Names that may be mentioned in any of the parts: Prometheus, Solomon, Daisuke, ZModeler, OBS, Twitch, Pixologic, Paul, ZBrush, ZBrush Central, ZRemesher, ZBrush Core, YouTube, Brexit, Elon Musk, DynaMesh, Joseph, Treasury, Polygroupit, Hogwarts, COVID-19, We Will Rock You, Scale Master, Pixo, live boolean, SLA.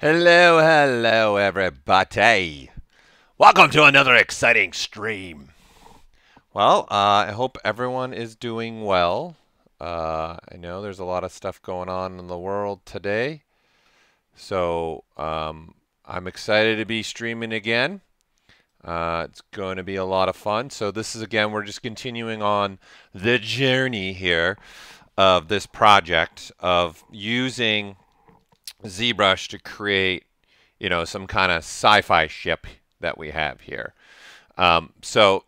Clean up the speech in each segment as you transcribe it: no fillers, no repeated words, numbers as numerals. Hello, hello everybody. Welcome to another exciting stream. Well, I hope everyone is doing well. I know there's a lot of stuff going on in the world today. So I'm excited to be streaming again. It's going to be a lot of fun. So this is, again, we're just continuing on the journey here of this project of using ZBrush to create, you know, some kind of sci-fi ship that we have here. So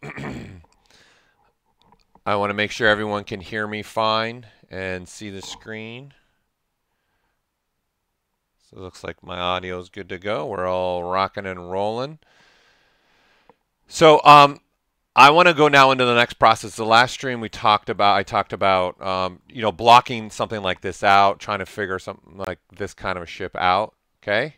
I want to make sure everyone can hear me fine and see the screen. So it looks like my audio is good to go. We're all rocking and rolling. So I want to go now into the next process. The last stream we talked about, you know, blocking something like this out, trying to figure something like this kind of a ship out. Okay.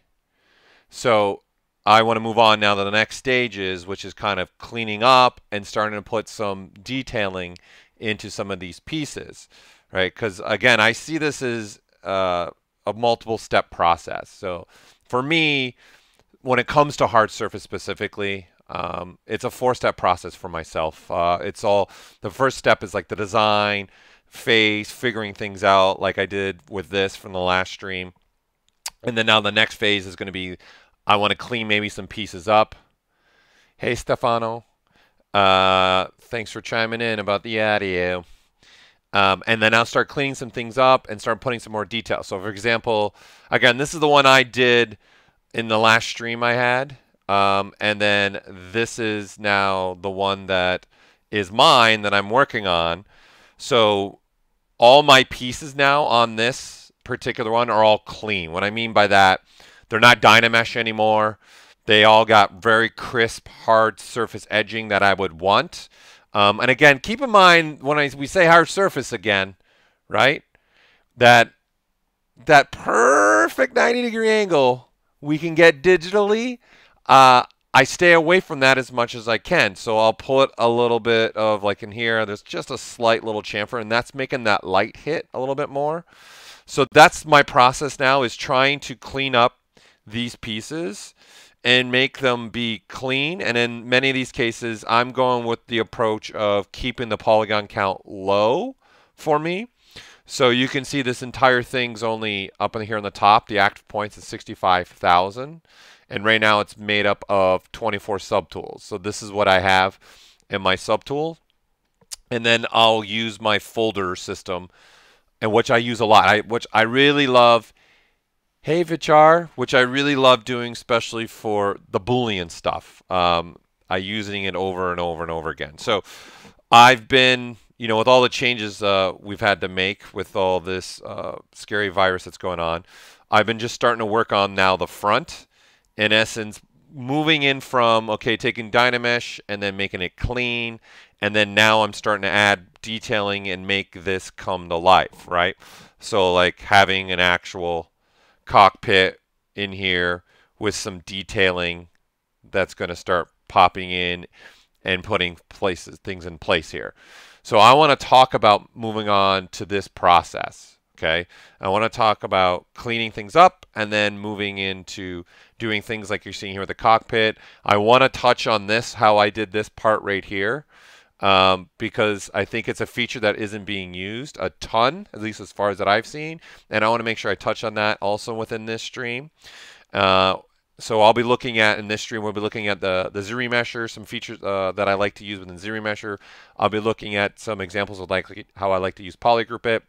So I want to move on now to the next stages, which is kind of cleaning up and starting to put some detailing into some of these pieces, right? Because again, I see this as a multiple step process. So for me, when it comes to hard surface specifically, it's a four-step process for myself. The first step is like the design phase, figuring things out like I did with this from the last stream. And then now the next phase is going to be, I want to clean maybe some pieces up. Hey, Stefano. Thanks for chiming in about the audio. And then I'll start cleaning some things up and start putting some more detail. So for example, again, this is the one I did in the last stream I had. And then this is now the one that is mine that I'm working on. So all my pieces now on this particular one are all clean. What I mean by that, they're not DynaMesh anymore. They all got very crisp, hard surface edging that I would want. And again, keep in mind when we say hard surface again, right? That perfect 90-degree angle we can get digitally. I stay away from that as much as I can. So I'll put a little bit of, like in here, there's just a slight little chamfer, and that's making that light hit a little bit more. So that's my process now, is trying to clean up these pieces and make them be clean. And in many of these cases, I'm going with the approach of keeping the polygon count low for me. So you can see this entire thing's only up in here on the top. The active points is 65,000. And right now it's made up of 24 subtools. So this is what I have in my subtool. And then I'll use my folder system, and which I use a lot, which I really love. Hey, Vichar, which I really love doing, especially for the Boolean stuff. I'm using it over and over and over again. So I've been, you know, with all the changes we've had to make with all this scary virus that's going on, I've been just starting to work on now the front. In essence, moving in from, okay, taking DynaMesh and then making it clean. And then now I'm starting to add detailing and make this come to life, right? So like having an actual cockpit in here with some detailing that's going to start popping in and putting things in place here. So I want to talk about moving on to this process. Okay, I want to talk about cleaning things up and then moving into doing things like you're seeing here with the cockpit. I want to touch on this, how I did this part right here, because I think it's a feature that isn't being used a ton, at least as far as that I've seen. And I want to make sure I touch on that also within this stream. So I'll be looking at, in this stream, we'll be looking at the ZRemesher, some features that I like to use within ZRemesher. I'll be looking at some examples of like how I like to use Polygroupit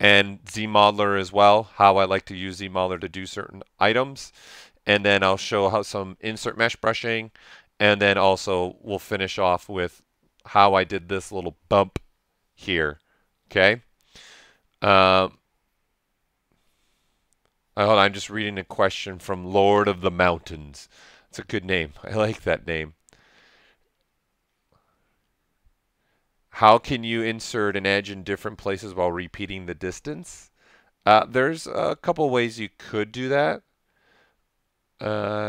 and ZModeler as well, how I like to use ZModeler to do certain items. And then I'll show how some insert mesh brushing. And then also we'll finish off with how I did this little bump here, okay? Hold on, I'm just reading a question from Lord of the Mountains. It's a good name. I like that name. How can you insert an edge in different places while repeating the distance? There's a couple ways you could do that. Okay,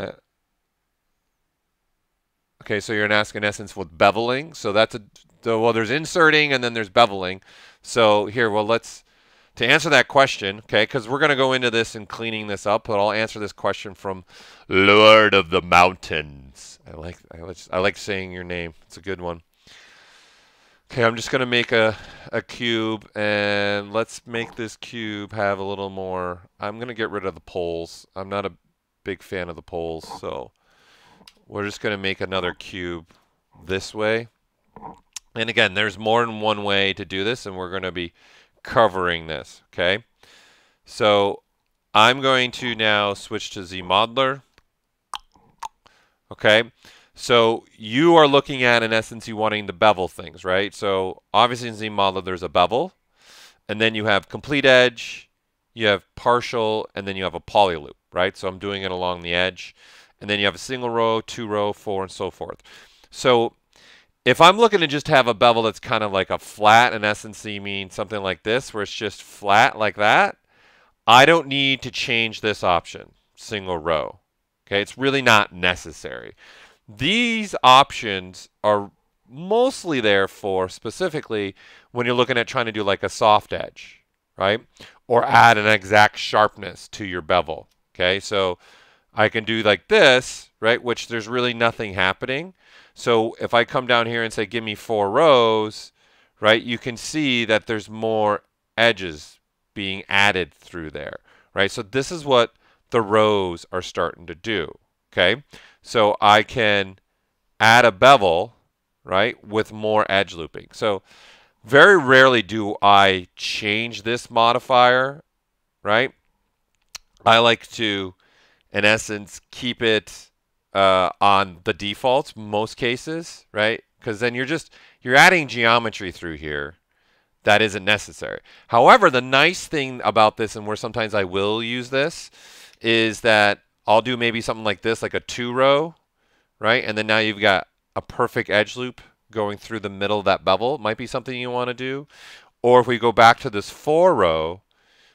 so you're asking in essence with beveling. So that's well, there's inserting and then there's beveling. So here, well, let's to answer that question, okay, because we're going to go into this and cleaning this up, but I'll answer this question from Lord of the Mountains. I like saying your name. It's a good one. Okay, I'm just going to make a cube, and let's make this cube have a little more. I'm going to get rid of the poles. I'm not a big fan of the poles, so we're just going to make another cube this way. And again, there's more than one way to do this, and we're going to be covering this, okay? So I'm going to now switch to ZModeler, okay? So you are looking at, in essence, you wanting to bevel things, right? So obviously in ZModeler, there's a bevel, and then you have complete edge, you have partial, and then you have a poly loop, right? So I'm doing it along the edge, and then you have a single row, two row, four, and so forth. So if I'm looking to just have a bevel that's kind of like a flat, in essence, you mean something like this, where it's just flat like that, I don't need to change this option, single row. Okay, it's really not necessary. These options are mostly there for specifically when you're looking at trying to do like a soft edge, right? Or add an exact sharpness to your bevel, okay? So I can do like this, right? Which there's really nothing happening. So if I come down here and say, give me four rows, right, you can see that there's more edges being added through there, right? So this is what the rows are starting to do, okay? So I can add a bevel, right, with more edge looping. So very rarely do I change this modifier, right? I like to, in essence, keep it on the defaults most cases, right? Because then you're adding geometry through here that isn't necessary. However, the nice thing about this, and where sometimes I will use this, is that I'll do maybe something like this, like a two row, right? And then now you've got a perfect edge loop going through the middle of that bevel. It might be something you want to do. Or if we go back to this four row,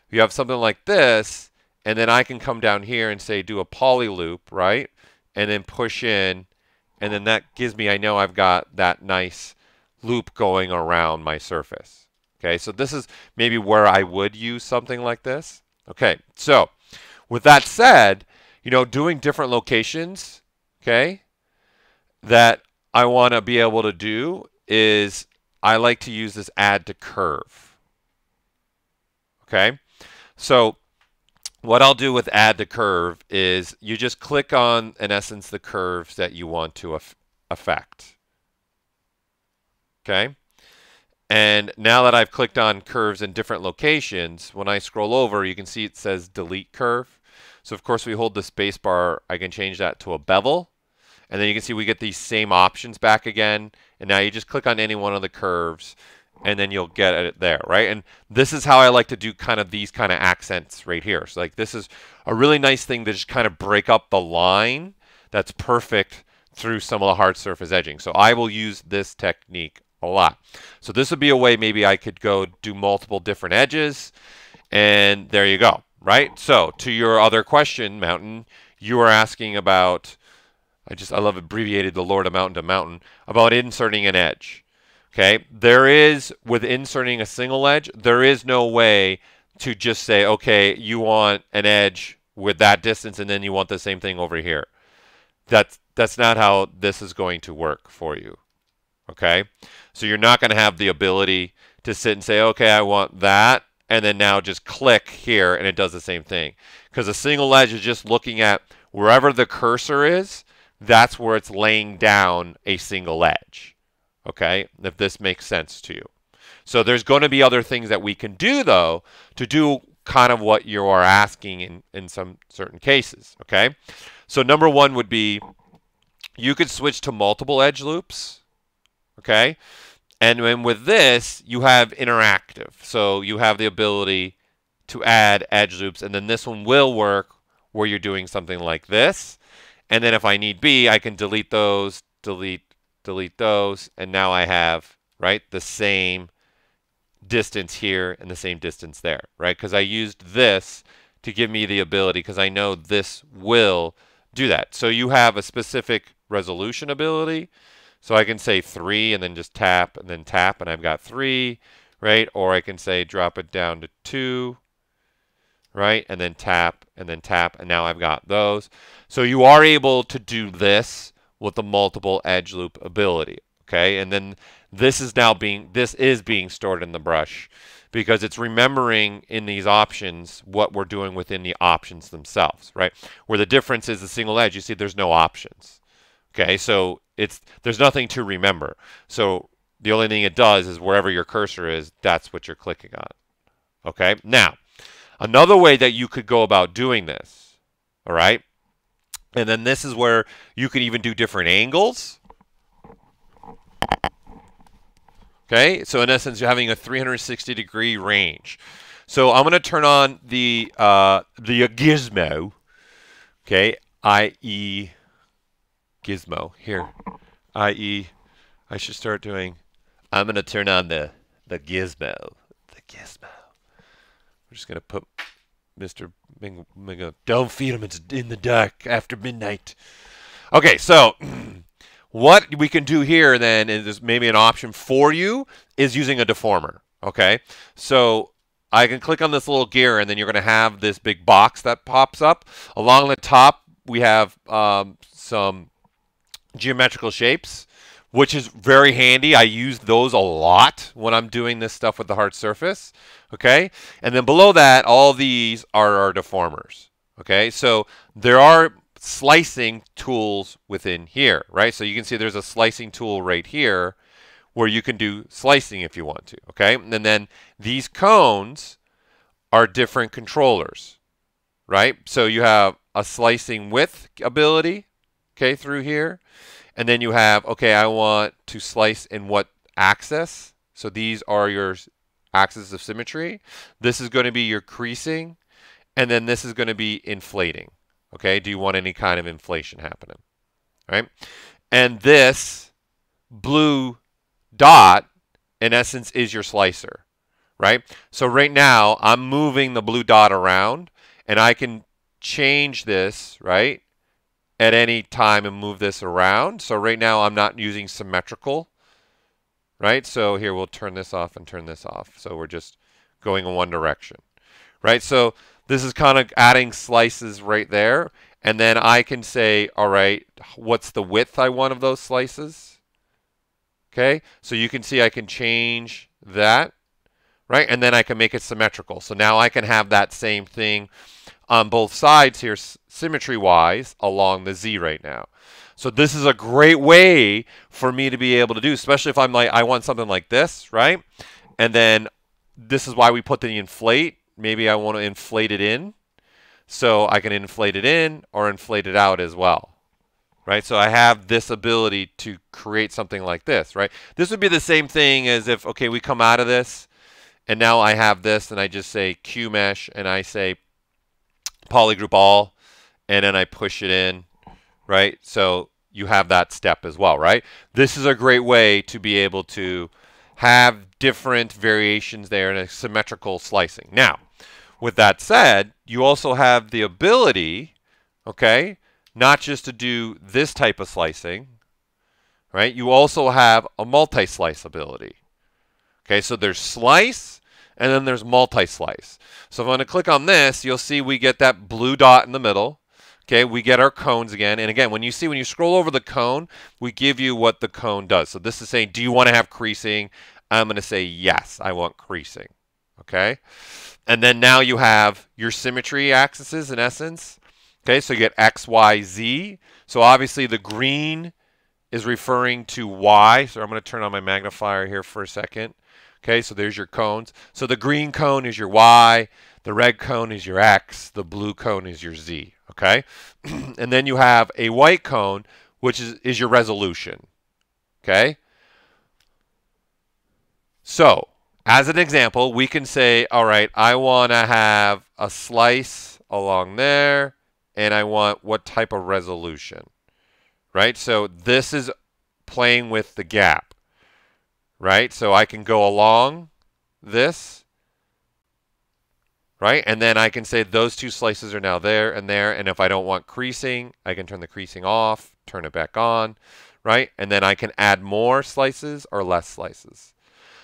you have something like this, and then I can come down here and say do a poly loop, right? And then push in, and then that gives me, I know I've got that nice loop going around my surface. Okay, so this is maybe where I would use something like this. Okay, so with that said, you know, doing different locations, okay, that I want to be able to do is I like to use this add to curve. Okay, so what I'll do with add to curve is you just click on, in essence, the curves that you want to affect. Okay. And now that I've clicked on curves in different locations, when I scroll over, you can see it says delete curve. So of course we hold the space bar. I can change that to a bevel. And then you can see we get these same options back again. And now you just click on any one of the curves, and then you'll get it there, right? And this is how I like to do kind of these kind of accents right here. So like this is a really nice thing to just kind of break up the line that's perfect through some of the hard surface edging. So I will use this technique a lot. So this would be a way maybe I could go do multiple different edges, and there you go, right? So to your other question, Mountain, you were asking about, I love abbreviated the Lord of Mountain to Mountain, about inserting an edge. Okay, there is, with inserting a single edge, there is no way to just say, okay, you want an edge with that distance, and then you want the same thing over here. That's not how this is going to work for you. Okay, so you're not going to have the ability to sit and say, okay, I want that, and then now just click here, and it does the same thing. Because a single edge is just looking at wherever the cursor is, that's where it's laying down a single edge. Okay, if this makes sense to you. So there's going to be other things that we can do, though, to do kind of what you are asking in some certain cases. Okay, so number one would be you could switch to multiple edge loops. Okay, and then with this, you have interactive. So you have the ability to add edge loops, and then this one will work where you're doing something like this. And then if I need be, I can delete those, delete those, and now I have, right, the same distance here and the same distance there, right? Because I used this to give me the ability, because I know this will do that. So you have a specific resolution ability. So I can say 3 and then just tap and then tap, and I've got 3, right? Or I can say drop it down to 2, right? And then tap, and now I've got those. So you are able to do this with the multiple edge loop ability, okay? And then this is now being, this is being stored in the brush because it's remembering in these options what we're doing within the options themselves, right? Where the difference is the single edge, you see there's no options, okay? So it's, there's nothing to remember. So the only thing it does is wherever your cursor is, that's what you're clicking on, okay? Now, another way that you could go about doing this, all right? And then this is where you can even do different angles. Okay, so in essence, you're having a 360 degree range. So I'm going to turn on the gizmo. Okay, i.e. gizmo here. I.e. I should start doing. I'm going to turn on the gizmo. The gizmo. We're just going to put Mr. Mingo, don't feed him, it's in the dark after midnight. Okay, so what we can do here then is maybe an option for you is using a deformer, okay? So I can click on this little gear and then you're going to have this big box that pops up. Along the top, we have some geometrical shapes, which is very handy. I use those a lot when I'm doing this stuff with the hard surface, okay? And then below that, all these are our deformers, okay? So there are slicing tools within here, right? So you can see there's a slicing tool right here where you can do slicing if you want to, okay? And then these cones are different controllers, right? So you have a slicing width ability, okay, through here. And then you have, okay, I want to slice in what axis? So these are your axes of symmetry. This is going to be your creasing. And then this is going to be inflating. Okay, do you want any kind of inflation happening? All right. And this blue dot, in essence, is your slicer, right? So right now, I'm moving the blue dot around, and I can change this, right, at any time and move this around. So right now I'm not using symmetrical, right? So here we'll turn this off and turn this off. So we're just going in one direction, right? So this is kind of adding slices right there. And then I can say, all right, what's the width I want of those slices? Okay, so you can see I can change that, right? And then I can make it symmetrical. So now I can have that same thing on both sides here, symmetry-wise, along the Z right now. So this is a great way for me to be able to do, especially if I'm like, I want something like this, right? And then this is why we put the inflate. Maybe I want to inflate it in. So I can inflate it in or inflate it out as well, right? So I have this ability to create something like this, right? This would be the same thing as if, okay, we come out of this, and now I have this, and I just say Q mesh, and I say polygroup all, and then I push it in, right? So you have that step as well, right? This is a great way to be able to have different variations there in a symmetrical slicing. Now, with that said, you also have the ability, okay, not just to do this type of slicing, right? You also have a multi-slice ability. Okay, so there's slice, and then there's multi-slice. So if I'm going to click on this, you'll see we get that blue dot in the middle. Okay, we get our cones again. And again, when you see, when you scroll over the cone, we give you what the cone does. So this is saying, do you want to have creasing? I'm going to say, yes, I want creasing. Okay, and then now you have your symmetry axes in essence. Okay, so you get X, Y, Z. So obviously the green is referring to Y. So I'm going to turn on my magnifier here for a second. Okay, so there's your cones. So the green cone is your Y, the red cone is your X, the blue cone is your Z, okay? And then you have a white cone, which is your resolution, okay? So, as an example, we can say, all right, I want to have a slice along there, and I want what type of resolution, right? So this is playing with the gap. Right, so I can go along this, right, and then I can say those two slices are now there and there, and if I don't want creasing, I can turn the creasing off, turn it back on, right, and then I can add more slices or less slices.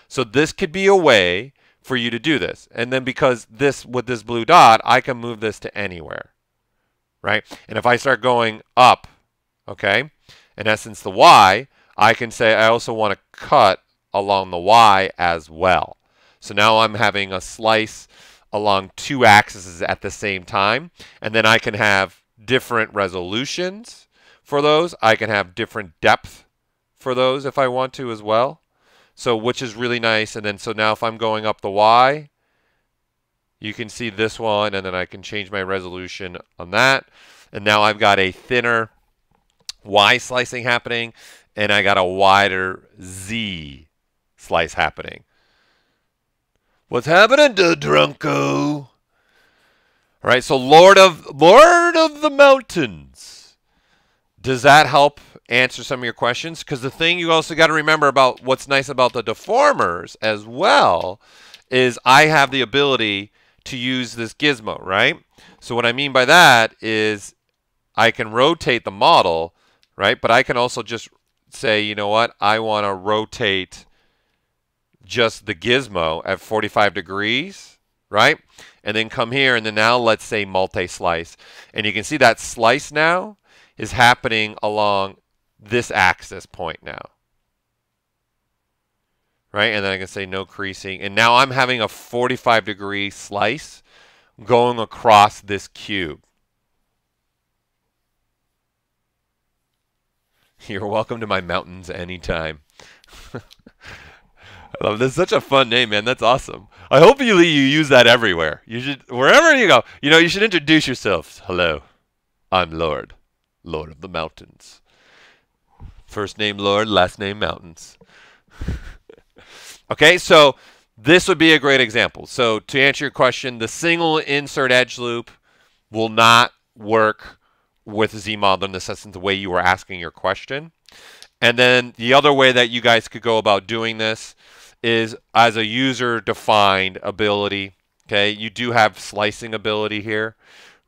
So this could be a way for you to do this. And then because this, with this blue dot, I can move this to anywhere, right? And if I start going up, okay, in essence the Y, I can say I also want to cut along the Y as well. So now I'm having a slice along two axes at the same time, and then I can have different resolutions for those. I can have different depth for those if I want to as well. So which is really nice. And then so now if I'm going up the Y, you can see this one, and then I can change my resolution on that. And now I've got a thinner Y slicing happening, and I got a wider Z slice happening. What's happening to Drunko? All right, so Lord of the Mountains. Does that help answer some of your questions? Because the thing you also got to remember about what's nice about the deformers as well is I have the ability to use this gizmo, right? So what I mean by that is I can rotate the model, right? But I can also just say, you know what? I want to rotate just the gizmo at 45 degrees, right? And then come here, and then now let's say multi-slice. And you can see that slice now is happening along this axis point now, right? And then I can say no creasing. And now I'm having a 45 degree slice going across this cube. You're welcome to my mountains anytime. I love this. Such a fun name, man. That's awesome. I hope you use that everywhere. You should, wherever you go. You know, you should introduce yourselves. Hello, I'm Lord, Lord of the Mountains. First name Lord, last name Mountains. Okay, so this would be a great example. So to answer your question, the single insert edge loop will not work with ZModeler in the sense the way you were asking your question. And then the other way that you guys could go about doing this is as a user-defined ability, okay? You do have slicing ability here,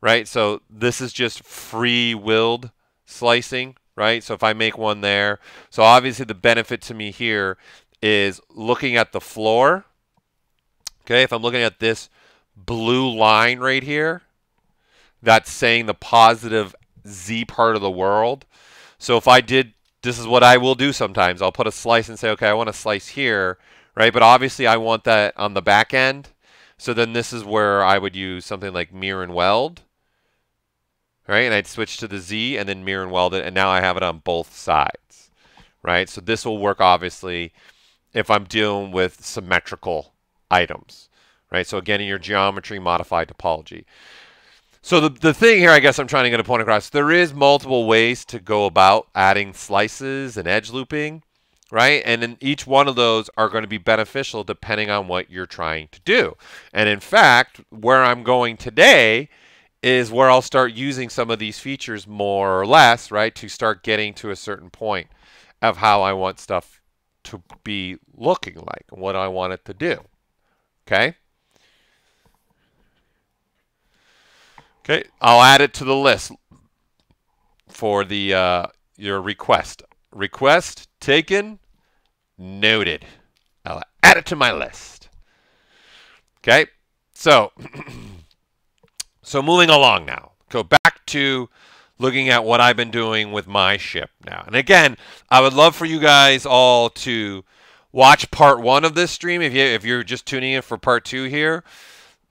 right? So this is just free-willed slicing, right? So if I make one there, so obviously the benefit to me here is looking at the floor, okay? If I'm looking at this blue line right here, that's saying the positive Z part of the world. So if I did, this is what I will do sometimes. I'll put a slice and say, okay, I want to slice here, right? But obviously I want that on the back end. So then this is where I would use something like mirror and weld, right? And I'd switch to the Z and then mirror and weld it. And now I have it on both sides, right? So this will work obviously if I'm dealing with symmetrical items, right? So again, in your geometry, modify topology. So the thing here, I guess I'm trying to get a point across, there is multiple ways to go about adding slices and edge looping, right? And then each one of those are going to be beneficial depending on what you're trying to do. And in fact, where I'm going today is where I'll start using some of these features more or less, right, to start getting to a certain point of how I want stuff to be looking like and what I want it to do, okay? Okay, I'll add it to the list for the your request. Request taken, noted. I'll add it to my list. Okay, so so moving along now. Go back to looking at what I've been doing with my ship now. And again, I would love for you guys all to watch part one of this stream. If you're just tuning in for part two here.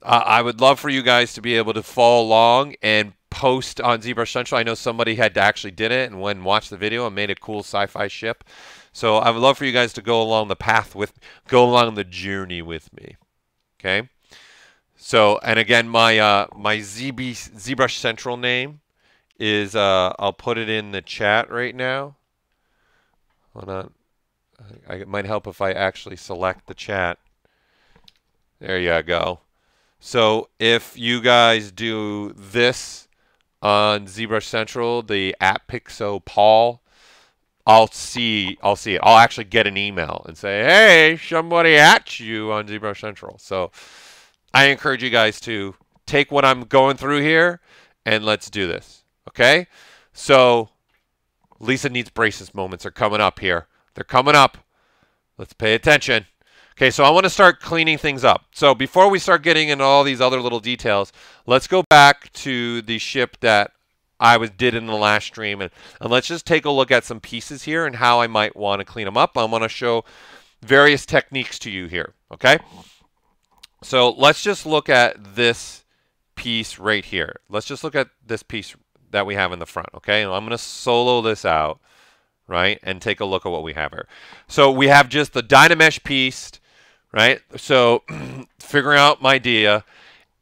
I would love for you guys to be able to follow along and post on ZBrush Central. I know somebody had actually did it and went and watched the video and made a cool sci-fi ship. So I would love for you guys to go along the path with, go along the journey with me. Okay. So, and again, my ZBrush Central name is I'll put it in the chat right now. Hold on. It might help if I actually select the chat. There you go. So if you guys do this on ZBrush Central, the @PixoPaul, I'll see it. I'll actually get an email and say, hey, somebody at you on ZBrush Central. So I encourage you guys to take what I'm going through here and let's do this. Okay. So Lisa needs braces moments are coming up here. They're coming up. Let's pay attention. Okay, so I want to start cleaning things up. So before we start getting into all these other little details, let's go back to the ship that I did in the last stream, and let's just take a look at some pieces here and how I might want to clean them up. I want to show various techniques to you here, okay? So let's just look at this piece right here. Let's just look at this piece that we have in the front, okay? And I'm going to solo this out, right, and take a look at what we have here. So we have just the DynaMesh piece, right? So figuring out my idea,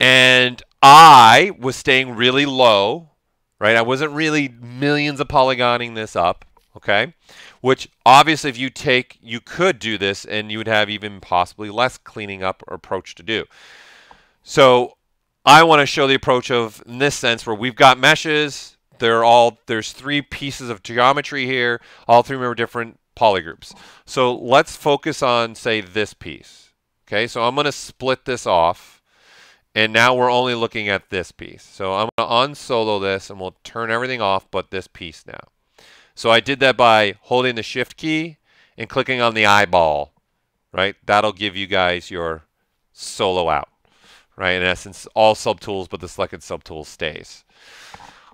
and I was staying really low, right? I wasn't really millions of polygoning this up, okay? Which obviously if you take, you could do this and you would have even possibly less cleaning up or approach to do. So I want to show the approach of, in this sense, where we've got meshes. They're all, there's three pieces of geometry here. All three are different polygroups. So let's focus on, say, this piece. Okay, so I'm going to split this off. And now we're only looking at this piece. So I'm going to unsolo this and we'll turn everything off but this piece now. So I did that by holding the shift key and clicking on the eyeball, right? That'll give you guys your solo out, right? In essence, all subtools, but the selected subtool stays.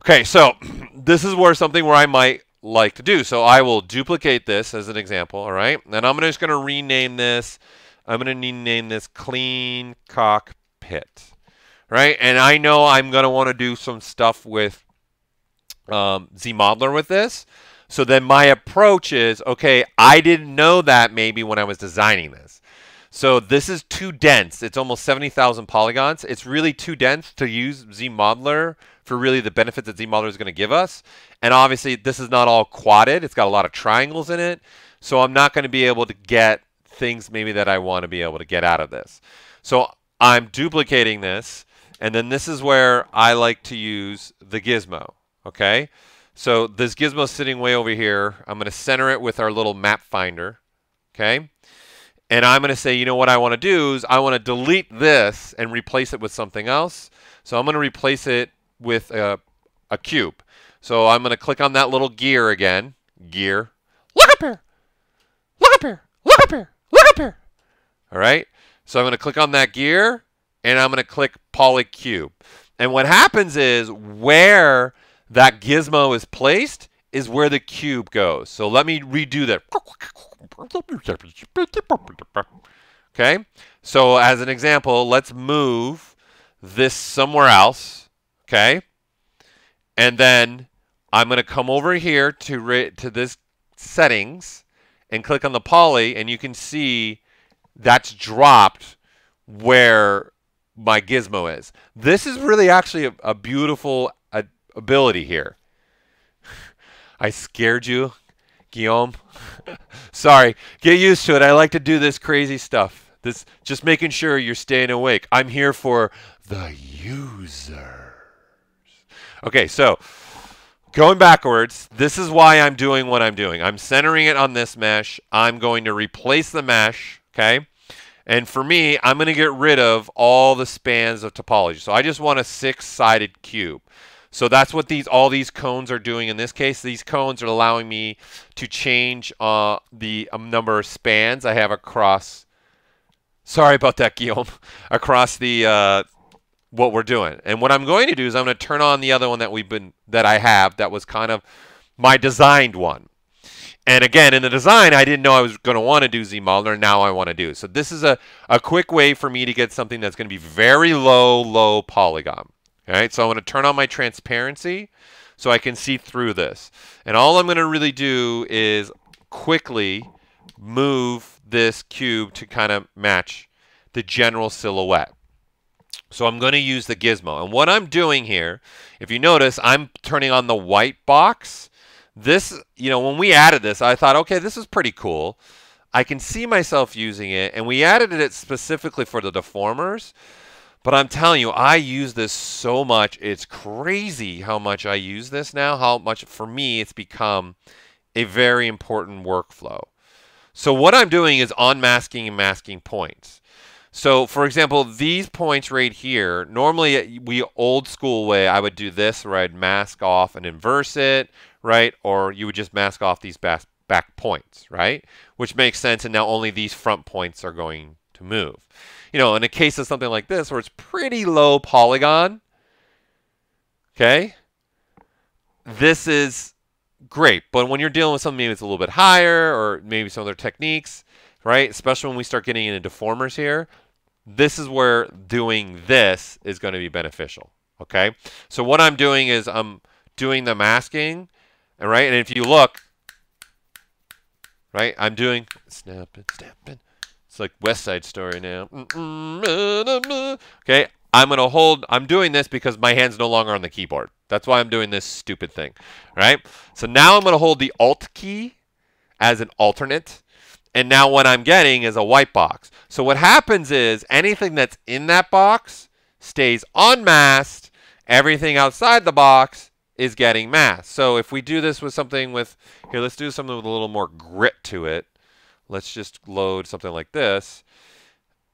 Okay, so this is where something where I might like to do. So I will duplicate this as an example, all right? And I'm just going to rename this. I'm going to rename this Clean Cockpit. Right, and I know I'm going to want to do some stuff with ZModeler with this. So then my approach is, okay, I didn't know that maybe when I was designing this. So this is too dense. It's almost 70,000 polygons. It's really too dense to use ZModeler for really the benefit that ZModeler is going to give us. And obviously this is not all quadded. It's got a lot of triangles in it. So I'm not going to be able to get things maybe that I want to be able to get out of this. So I'm duplicating this. And then this is where I like to use the gizmo, okay? So this gizmo is sitting way over here. I'm going to center it with our little map finder, okay? And I'm going to say, you know what I want to do is I want to delete this and replace it with something else. So I'm going to replace it with a cube. So I'm going to click on that little gear again. Gear. Look up here. Look up here. Look up here. Look up here. All right? So I'm going to click on that gear. And I'm going to click Polycube. And what happens is where that gizmo is placed is where the cube goes. So let me redo that. Okay. So as an example, let's move this somewhere else. Okay. And then I'm going to come over here to this settings and click on the poly. And you can see that's dropped where my gizmo is. This is really actually a beautiful ability here. I scared you, Guillaume. Sorry. Get used to it. I like to do this crazy stuff. This just making sure you're staying awake. I'm here for the users. Okay, so going backwards, this is why I'm doing what I'm doing. I'm centering it on this mesh. I'm going to replace the mesh, okay? And for me, I'm going to get rid of all the spans of topology. So I just want a six-sided cube. So that's what these all these cones are doing in this case. These cones are allowing me to change the number of spans I have across. Sorry about that, Guillaume. Across the what we're doing. And what I'm going to do is I'm going to turn on the other one that I have that was kind of my designed one. And again, in the design, I didn't know I was going to want to do ZModeler. Now I want to do. So this is a quick way for me to get something that's going to be very low polygon. All right. So I'm going to turn on my transparency so I can see through this. And all I'm going to really do is quickly move this cube to kind of match the general silhouette. So I'm going to use the gizmo. And what I'm doing here, if you notice, I'm turning on the white box. This, you know, when we added this, I thought, okay, this is pretty cool. I can see myself using it. And we added it specifically for the deformers. But I'm telling you, I use this so much. It's crazy how much I use this now, how much for me it's become a very important workflow. So what I'm doing is unmasking and masking points. So for example, these points right here, normally we old school way, I would do this where I'd mask off and inverse it, right? Or you would just mask off these back back points, right? Which makes sense, and now only these front points are going to move. You know, in a case of something like this where it's pretty low polygon, okay, this is great. But when you're dealing with something maybe it's a little bit higher, or maybe some other techniques, right? Especially when we start getting into deformers here, this is where doing this is going to be beneficial, okay? So what I'm doing is I'm doing the masking, right? And if you look, right, I'm doing snapping, snapping. It's like West Side Story now. Okay, I'm going to hold, I'm doing this because my hand's no longer on the keyboard. That's why I'm doing this stupid thing, right? So now I'm going to hold the Alt key as an alternate. And now what I'm getting is a white box. So what happens is anything that's in that box stays unmasked. Everything outside the box is getting masked. So if we do this with something with, here, let's do something with a little more grit to it. Let's just load something like this.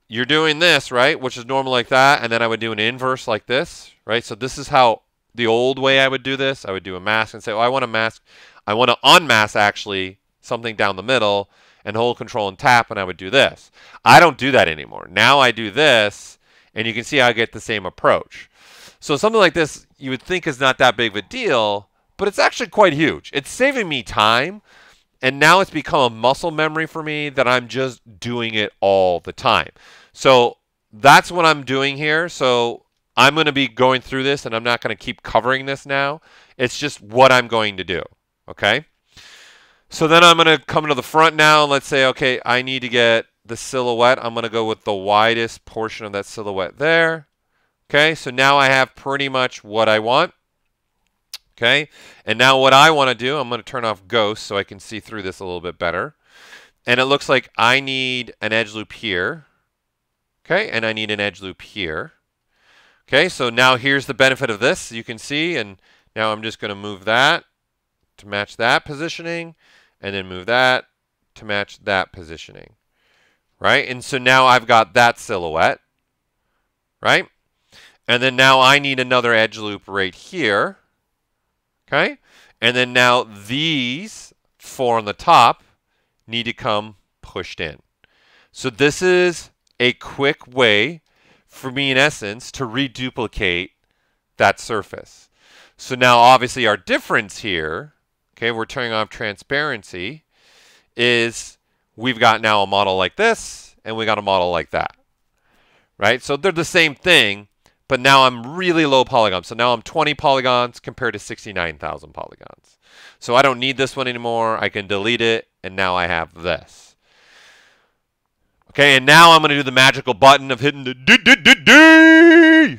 You're doing this, right? Which is normal like that. And then I would do an inverse like this, right? So this is how the old way I would do this. I would do a mask and say, oh, I want to mask. I want to unmask actually something down the middle and hold control and tap. And I would do this. I don't do that anymore. Now I do this and you can see I get the same approach. So something like this you would think is not that big of a deal, but it's actually quite huge. It's saving me time. And now it's become a muscle memory for me that I'm just doing it all the time. So that's what I'm doing here. So I'm going to be going through this and I'm not going to keep covering this now. It's just what I'm going to do. Okay. So then I'm going to come to the front now. And let's say, okay, I need to get the silhouette. I'm going to go with the widest portion of that silhouette there. Okay. So now I have pretty much what I want. Okay, and now what I want to do, I'm going to turn off ghost so I can see through this a little bit better. And it looks like I need an edge loop here. Okay, and I need an edge loop here. Okay, so now here's the benefit of this, you can see, and now I'm just going to move that to match that positioning, and then move that to match that positioning, right? And so now I've got that silhouette, right? And then now I need another edge loop right here. Okay, and then now these four on the top need to come pushed in. So this is a quick way for me, in essence, to reduplicate that surface. So now obviously our difference here, okay, we're turning off transparency, is we've got now a model like this and we got a model like that, right? So they're the same thing. But now I'm really low polygons. So now I'm 20 polygons compared to 69,000 polygons. So I don't need this one anymore. I can delete it. And now I have this. Okay. And now I'm going to do the magical button of hitting the D,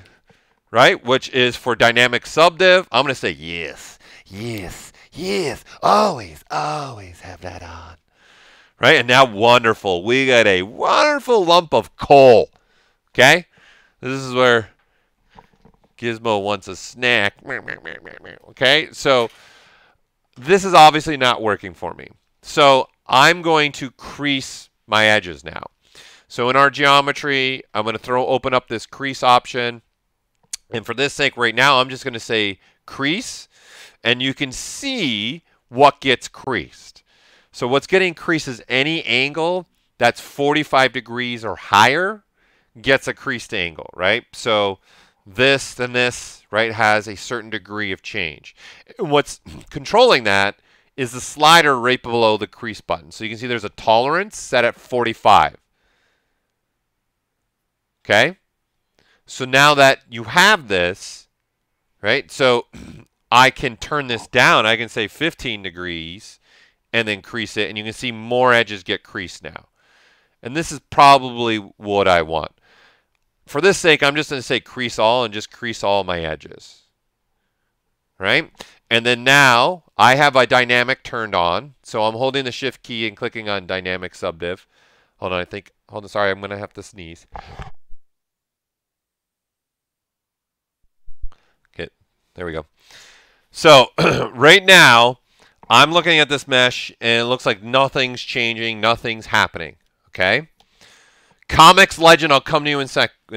right? Which is for dynamic subdiv. I'm going to say yes, yes, yes. Always, always have that on. Right. And now wonderful. We got a wonderful lump of coal. Okay. This is where Gizmo wants a snack. Okay, so this is obviously not working for me. So I'm going to crease my edges now. So in our geometry, I'm going to open up this crease option. And for this sake right now, I'm just going to say crease. And you can see what gets creased. So what's getting creased is any angle that's 45 degrees or higher gets a creased angle, right? So this and this, right, has a certain degree of change. What's controlling that is the slider right below the crease button. So you can see there's a tolerance set at 45. Okay. So now that you have this, right, so I can turn this down. I can say 15 degrees and then crease it. And you can see more edges get creased now. And this is probably what I want. For this sake, I'm just going to say crease all and just crease all my edges, right? And then now I have a dynamic turned on. So I'm holding the shift key and clicking on dynamic subdiv. Hold on, sorry, I'm going to have to sneeze. Okay, there we go. So right now I'm looking at this mesh and it looks like nothing's changing, nothing's happening, okay? Comics legend, I'll come to you in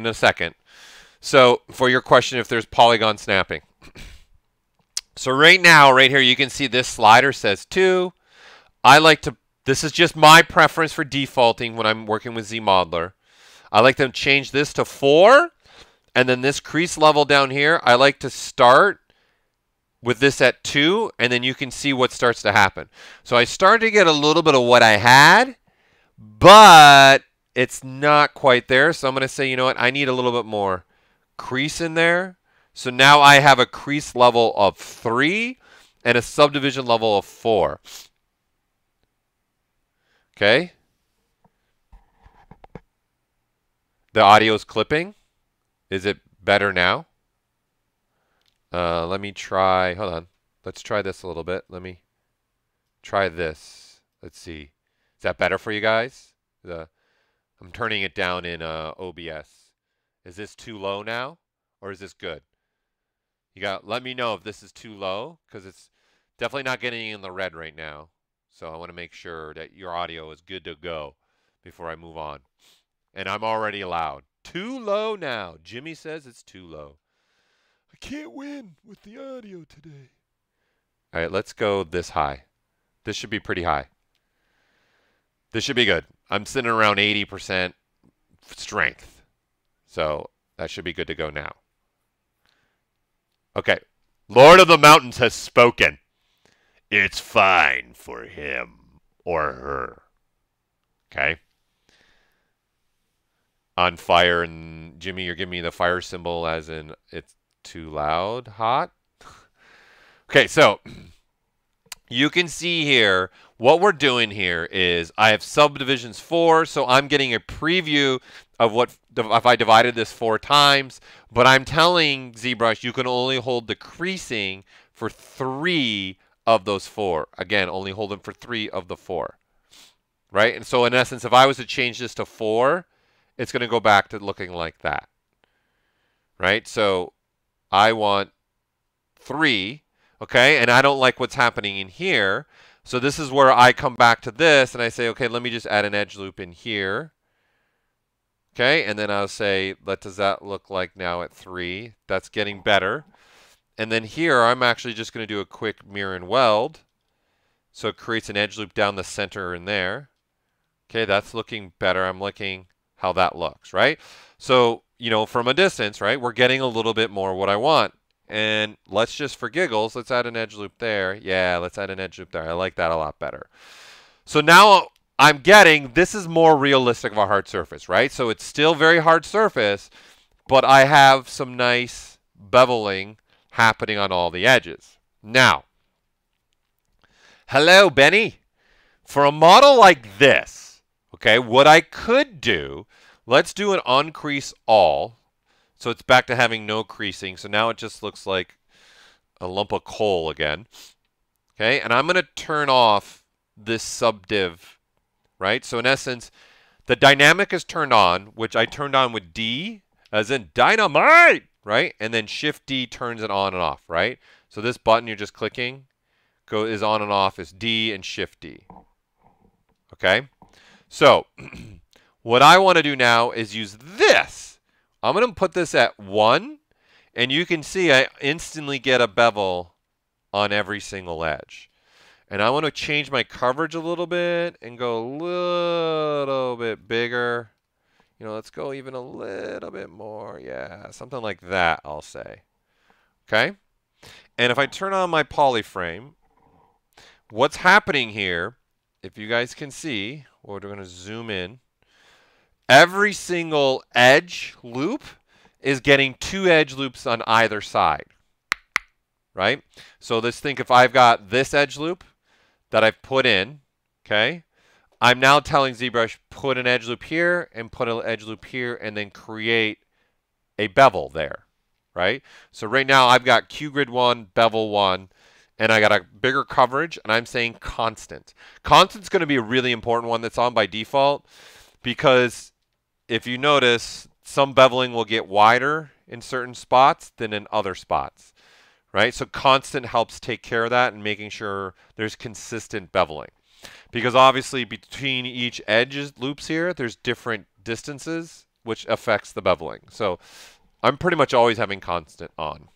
a second. So for your question, if there's polygon snapping. So right now, right here, you can see this slider says 2. I like to, this is just my preference for defaulting when I'm working with ZModeler. I like to change this to 4, and then this crease level down here, I like to start with this at 2, and then you can see what starts to happen. So I started to get a little bit of what I had, but it's not quite there. So I'm going to say, you know what, I need a little bit more crease in there. So now I have a crease level of 3 and a subdivision level of 4. Okay. The audio is clipping. Is it better now? Let me try, hold on. Let's try this a little bit. Let me try this. Let's see. Is that better for you guys? I'm turning it down in OBS. Is this too low now, or is this good? You got. Let me know if this is too low, because it's definitely not getting in the red right now. So I want to make sure that your audio is good to go before I move on. And I'm already loud. Too low now. Jimmy says it's too low. I can't win with the audio today. All right, let's go this high. This should be pretty high. This should be good. I'm sitting around 80% strength. So that should be good to go now. Okay. Lord of the Mountains has spoken. It's fine for him or her. Okay. On fire, and Jimmy, you're giving me the fire symbol as in it's too loud, hot. Okay, so you can see here, what we're doing here is I have subdivisions 4, so I'm getting a preview of what, if I divided this 4 times, but I'm telling ZBrush you can only hold the creasing for 3 of those 4. Again, only hold them for 3 of the 4, right? And so in essence, if I was to change this to 4, it's going to go back to looking like that, right? So I want 3, okay? And I don't like what's happening in here. So this is where I come back to this and I say, okay, let me just add an edge loop in here. Okay, and then I'll say, what does that look like now at 3? That's getting better. And then here, I'm actually just going to do a quick mirror and weld. So it creates an edge loop down the center in there. Okay, that's looking better. I'm looking how that looks, right? So, you know, from a distance, right, we're getting a little bit more what I want. And let's just, for giggles, let's add an edge loop there. Yeah, let's add an edge loop there. I like that a lot better. So now I'm getting, this is more realistic of a hard surface, right? So it's still very hard surface, but I have some nice beveling happening on all the edges. Now, hello, Benny. For a model like this, okay, what I could do, let's do an uncrease all. So it's back to having no creasing. So now it just looks like a lump of coal again. Okay, and I'm going to turn off this subdiv, right? So in essence, the dynamic is turned on, which I turned on with D, as in dynamite, right? And then Shift D turns it on and off, right? So this button you're just clicking is on and off is D and Shift D. Okay, so what I want to do now is use this. I'm going to put this at 1, and you can see I instantly get a bevel on every single edge. And I want to change my coverage a little bit and go a little bit bigger. You know, let's go even a little bit more. Yeah, something like that, I'll say. Okay? And if I turn on my polyframe, what's happening here, if you guys can see, we're going to zoom in. Every single edge loop is getting 2 edge loops on either side, right? So let's think if I've got this edge loop that I've put in, okay? I'm now telling ZBrush, put an edge loop here and put an edge loop here and then create a bevel there, right? So right now I've got Q-grid 1, bevel 1, and I got a bigger coverage, and I'm saying constant. Constant's going to be a really important one that's on by default because if you notice, some beveling will get wider in certain spots than in other spots, right? So constant helps take care of that and making sure there's consistent beveling. Because obviously between each edge loops here, there's different distances, which affects the beveling. So I'm pretty much always having constant on.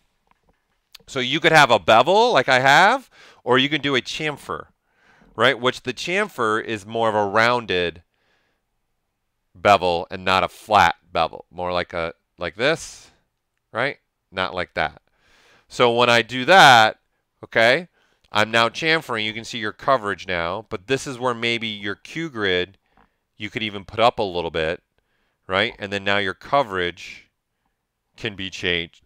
So you could have a bevel like I have, or you can do a chamfer, right? Which the chamfer is more of a rounded bevel and not a flat bevel, more like a like this, right? Not like that. So when I do that, okay, I'm now chamfering. You can see your coverage now, but this is where maybe your Q grid you could even put up a little bit, right? And then now your coverage can be changed.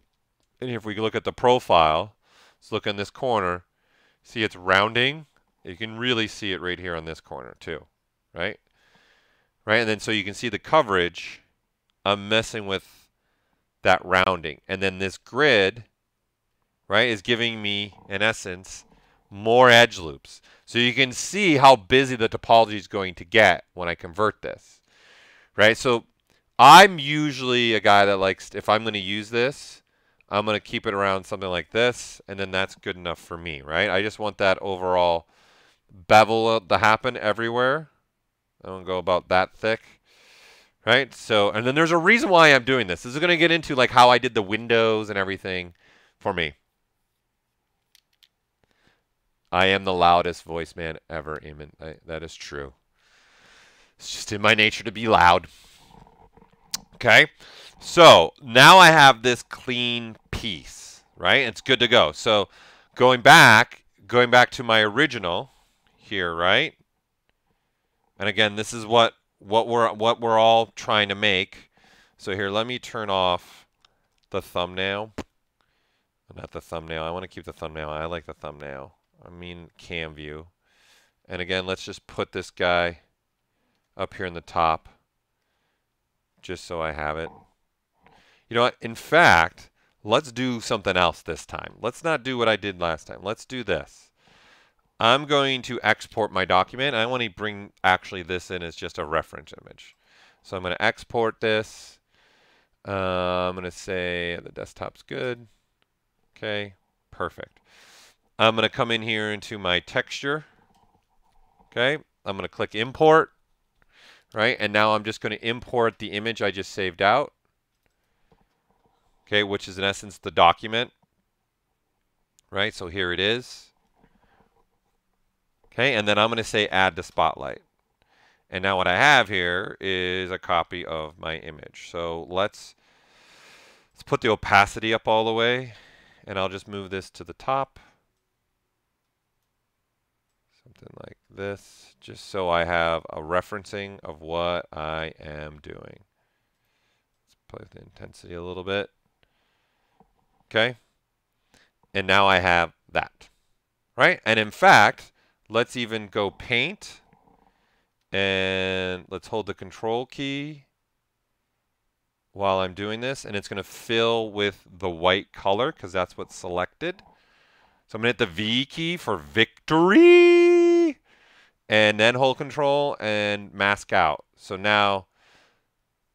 And if we look at the profile, let's look in this corner, see it's rounding. You can really see it right here on this corner too, right? Right, and then so you can see the coverage. I'm messing with that rounding. And then this grid, right, is giving me, in essence, more edge loops. So you can see how busy the topology is going to get when I convert this, right? So I'm usually a guy that likes, if I'm going to use this, I'm going to keep it around something like this, and then that's good enough for me, right? I just want that overall bevel to happen everywhere. I don't go about that thick, right? So, and then there's a reason why I'm doing this. This is going to get into like how I did the windows and everything for me. I am the loudest voice man ever, Eamon. That is true. It's just in my nature to be loud. Okay. So now I have this clean piece, right? It's good to go. So going back to my original here, right? And again, this is what we're all trying to make. So here, let me turn off the thumbnail. Not the thumbnail. I want to keep the thumbnail. I like the thumbnail. I mean cam view. And again, let's just put this guy up here in the top just so I have it. You know what? In fact, let's do something else this time. Let's not do what I did last time. Let's do this. I'm going to export my document. I want to bring actually this in as just a reference image. So I'm going to export this. I'm going to say the desktop's good. Okay, perfect. I'm going to come in here into my texture. Okay, I'm going to click import. Right, and now I'm just going to import the image I just saved out. Okay, which is in essence the document. Right, so here it is. Okay, and then I'm going to say add to spotlight. And now what I have here is a copy of my image. So let's put the opacity up all the way. And I'll just move this to the top. Something like this, just so I have a referencing of what I am doing. Let's play with the intensity a little bit. Okay. And now I have that. Right? And in fact, let's even go paint, and let's hold the control key while I'm doing this, and it's going to fill with the white color because that's what's selected. So I'm going to hit the V key for victory, and then hold control and mask out. So now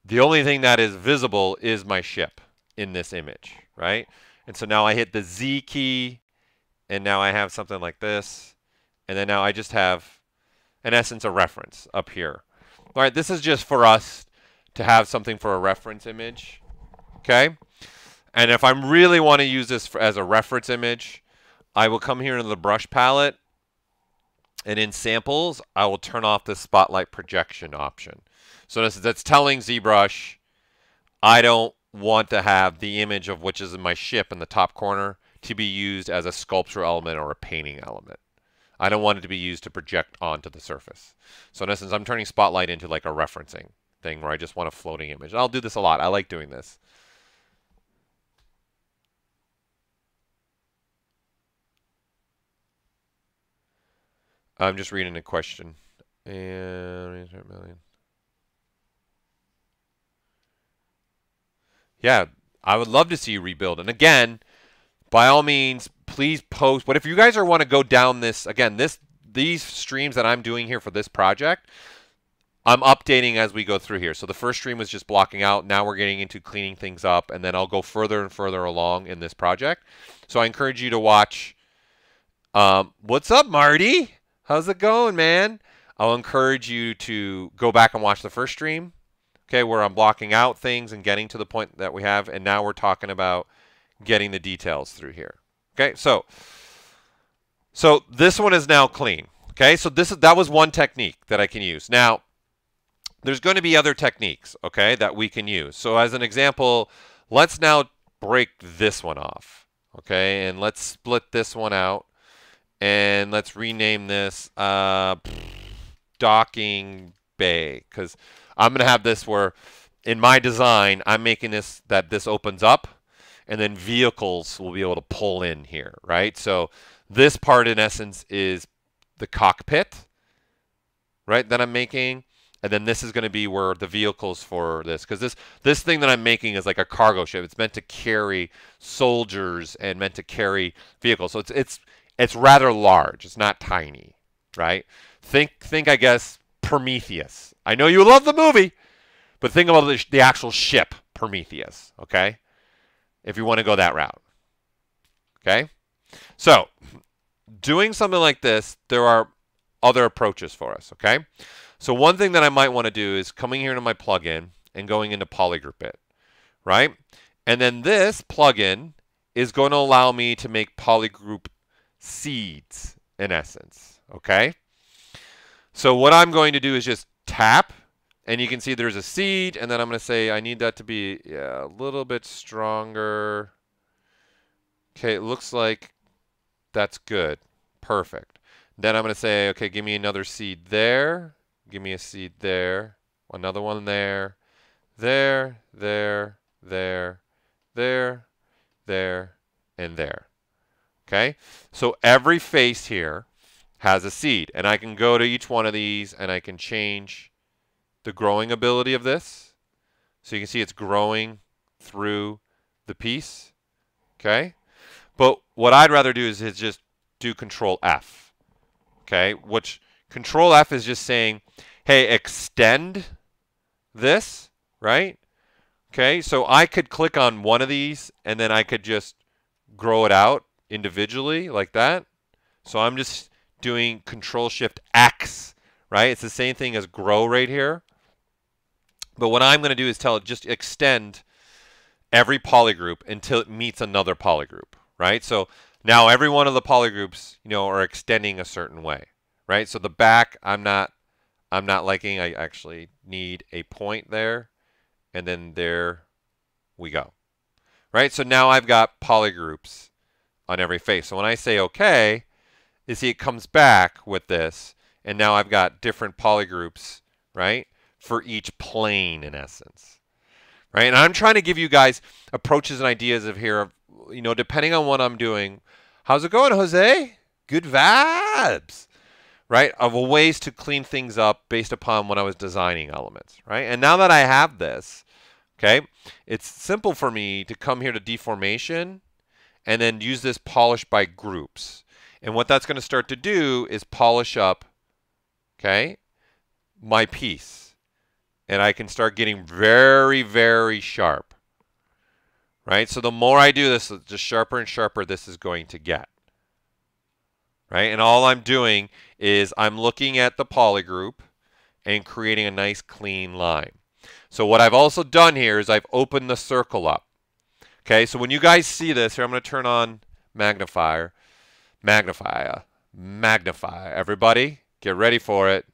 the only thing that is visible is my ship in this image, right? And so now I hit the Z key, and now I have something like this. And then now I just have, in essence, a reference up here. All right, this is just for us to have something for a reference image, okay? And if I really want to use this for, as a reference image, I will come here into the brush palette, and in samples, I will turn off the spotlight projection option. So that's telling ZBrush, I don't want to have the image of which is in my ship in the top corner to be used as a sculpture element or a painting element. I don't want it to be used to project onto the surface. So in essence, I'm turning spotlight into like a referencing thing where I just want a floating image. And I'll do this a lot. I like doing this. I'm just reading a question. And yeah, I would love to see you rebuild. And again, by all means, please post. But if you guys want to go down this, again, these streams that I'm doing here for this project, I'm updating as we go through here. So the first stream was just blocking out. Now we're getting into cleaning things up. And then I'll go further and further along in this project. So I encourage you to watch. What's up, Marty? How's it going, man? I'll encourage you to go back and watch the first stream, okay, where I'm blocking out things and getting to the point that we have. And now we're talking about getting the details through here. Okay, so this one is now clean. Okay, so that was one technique that I can use. Now, there's going to be other techniques, okay, that we can use. So as an example, let's now break this one off, okay, and let's split this one out, and let's rename this docking bay, because I'm going to have this where in my design, I'm making this that this opens up, and then vehicles will be able to pull in here, right? So this part, in essence, is the cockpit, right, that I'm making. And then this is going to be where the vehicles for this, because this thing that I'm making is like a cargo ship. It's meant to carry soldiers and meant to carry vehicles. So it's rather large. It's not tiny, right? Think, I guess, Prometheus. I know you love the movie, but think about the actual ship, Prometheus, okay? If you want to go that route, okay? So doing something like this, there are other approaches for us, okay? So one thing that I might want to do is coming here to my plugin and going into Polygroupit, right? And then this plugin is going to allow me to make polygroup seeds, in essence, okay? So what I'm going to do is just tap, and you can see there's a seed, and then I'm going to say I need that to be a little bit stronger. Okay, it looks like that's good. Perfect. Then I'm going to say, okay, give me another seed there. Give me a seed there, another one there, there, and there. Okay? So every face here has a seed, and I can go to each one of these and I can change the growing ability of this. So you can see it's growing through the piece. Okay? But what I'd rather do is just do Control F. Okay? Which Control F is just saying, hey, extend this, right? Okay, so I could click on one of these and then I could just grow it out individually like that. So I'm just doing Control Shift X, right? It's the same thing as grow right here. But what I'm going to do is tell it just extend every polygroup until it meets another polygroup, right? So now every one of the polygroups, you know, are extending a certain way. Right, so the back, I'm not liking. I actually need a point there, and then there we go. Right, so now I've got polygroups on every face. So when I say OK, you see it comes back with this, and now I've got different polygroups, right, for each plane in essence. Right, and I'm trying to give you guys approaches and ideas of here, you know, depending on what I'm doing. How's it going, Jose? Good vibes. Right, of ways to clean things up based upon when I was designing elements, right? And now that I have this, okay, it's simple for me to come here to deformation and then use this polish by groups. And what that's going to start to do is polish up, okay, my piece. And I can start getting very, very sharp, right? So the more I do this, the sharper and sharper this is going to get. Right, and all I'm doing is I'm looking at the polygroup and creating a nice clean line. So what I've also done here is I've opened the circle up. Okay, so when you guys see this here, I'm going to turn on magnify. Everybody, get ready for it.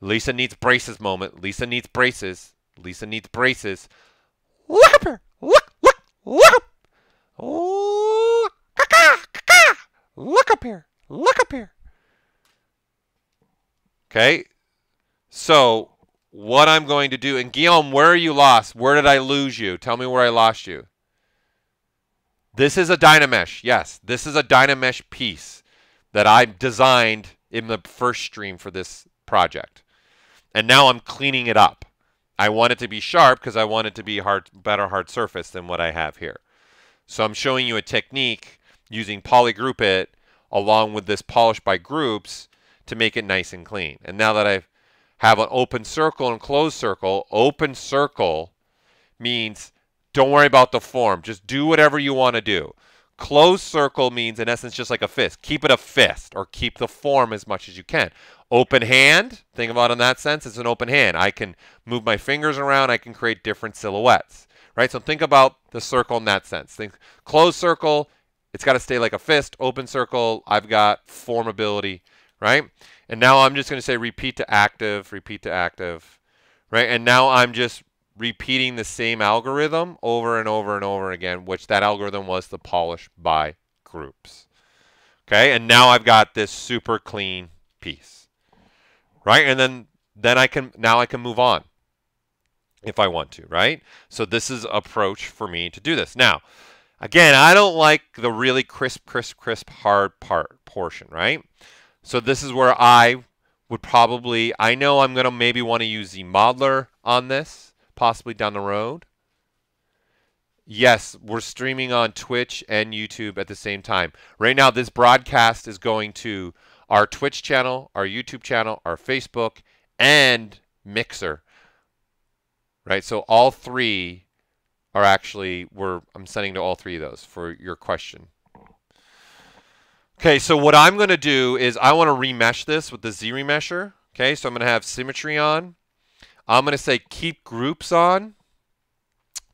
Lisa needs braces moment. Lisa needs braces. Lisa needs braces. Look at her. Look, look, look. Oh, caca, caca. Look up here. Look up here. Okay, so what I'm going to do, and Guillaume, where are you lost? Where did I lose you? Tell me where I lost you. This is a DynaMesh. Yes, this is a DynaMesh piece that I designed in the first stream for this project. And now I'm cleaning it up. I want it to be sharp because I want it to be hard, better hard surface than what I have here. So I'm showing you a technique using Polygroupit along with this polish by groups to make it nice and clean. And now that I have an open circle and closed circle, open circle means don't worry about the form. Just do whatever you want to do. Closed circle means, in essence, just like a fist. Keep it a fist or keep the form as much as you can. Open hand, think about it in that sense, it's an open hand. I can move my fingers around. I can create different silhouettes, right? So think about the circle in that sense. Think closed circle, it's got to stay like a fist. Open circle, I've got formability, right? And now I'm just going to say repeat to active, right? And now I'm just repeating the same algorithm over and over and over again, which that algorithm was the polish by groups. Okay, and now I've got this super clean piece, right? And then I can, now I can move on if I want to, right? So this is approach for me to do this. Now, again, I don't like the really crisp, hard part portion, right? So this is where I would probably, I know I'm going to maybe want to use ZModeler on this, possibly down the road. Yes, we're streaming on Twitch and YouTube at the same time. Right now, this broadcast is going to our Twitch channel, our YouTube channel, our Facebook, and Mixer. Right, so all three are actually, I'm sending to all three of those for your question. Okay, so what I'm going to do is I want to remesh this with the ZRemesher. Okay, so I'm going to have symmetry on. I'm going to say keep groups on.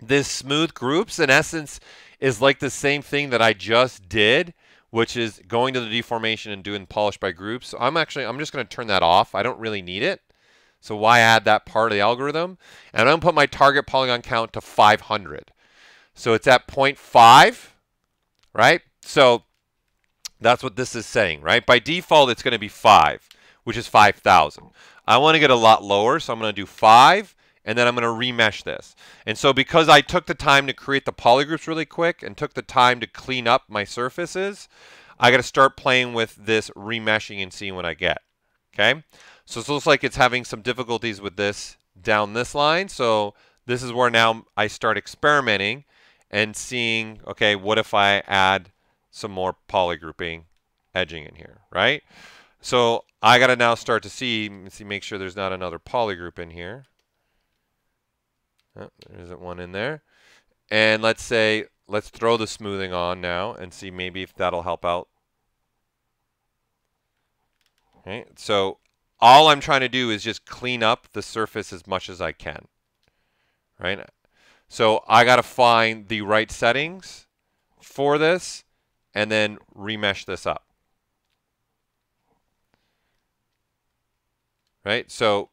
This smooth groups, in essence, is like the same thing that I just did, which is going to the deformation and doing polish by groups. So I'm just going to turn that off. I don't really need it. So why add that part of the algorithm? And I'm going to put my target polygon count to 500. So it's at 0.5, right? So that's what this is saying, right? By default, it's going to be 5, which is 5,000. I want to get a lot lower, so I'm going to do 5. And then I'm going to remesh this. And so because I took the time to create the polygroups really quick and took the time to clean up my surfaces, I got to start playing with this remeshing and seeing what I get. Okay. So it looks like it's having some difficulties with this down this line. So this is where now I start experimenting and seeing, okay, what if I add some more polygrouping edging in here, right? So I got to now start to see, make sure there's not another polygroup in here. Oh, there isn't one in there. And let's say, let's throw the smoothing on now and see maybe if that'll help out. Okay, so all I'm trying to do is just clean up the surface as much as I can. Right? So I got to find the right settings for this and then remesh this up. Right? So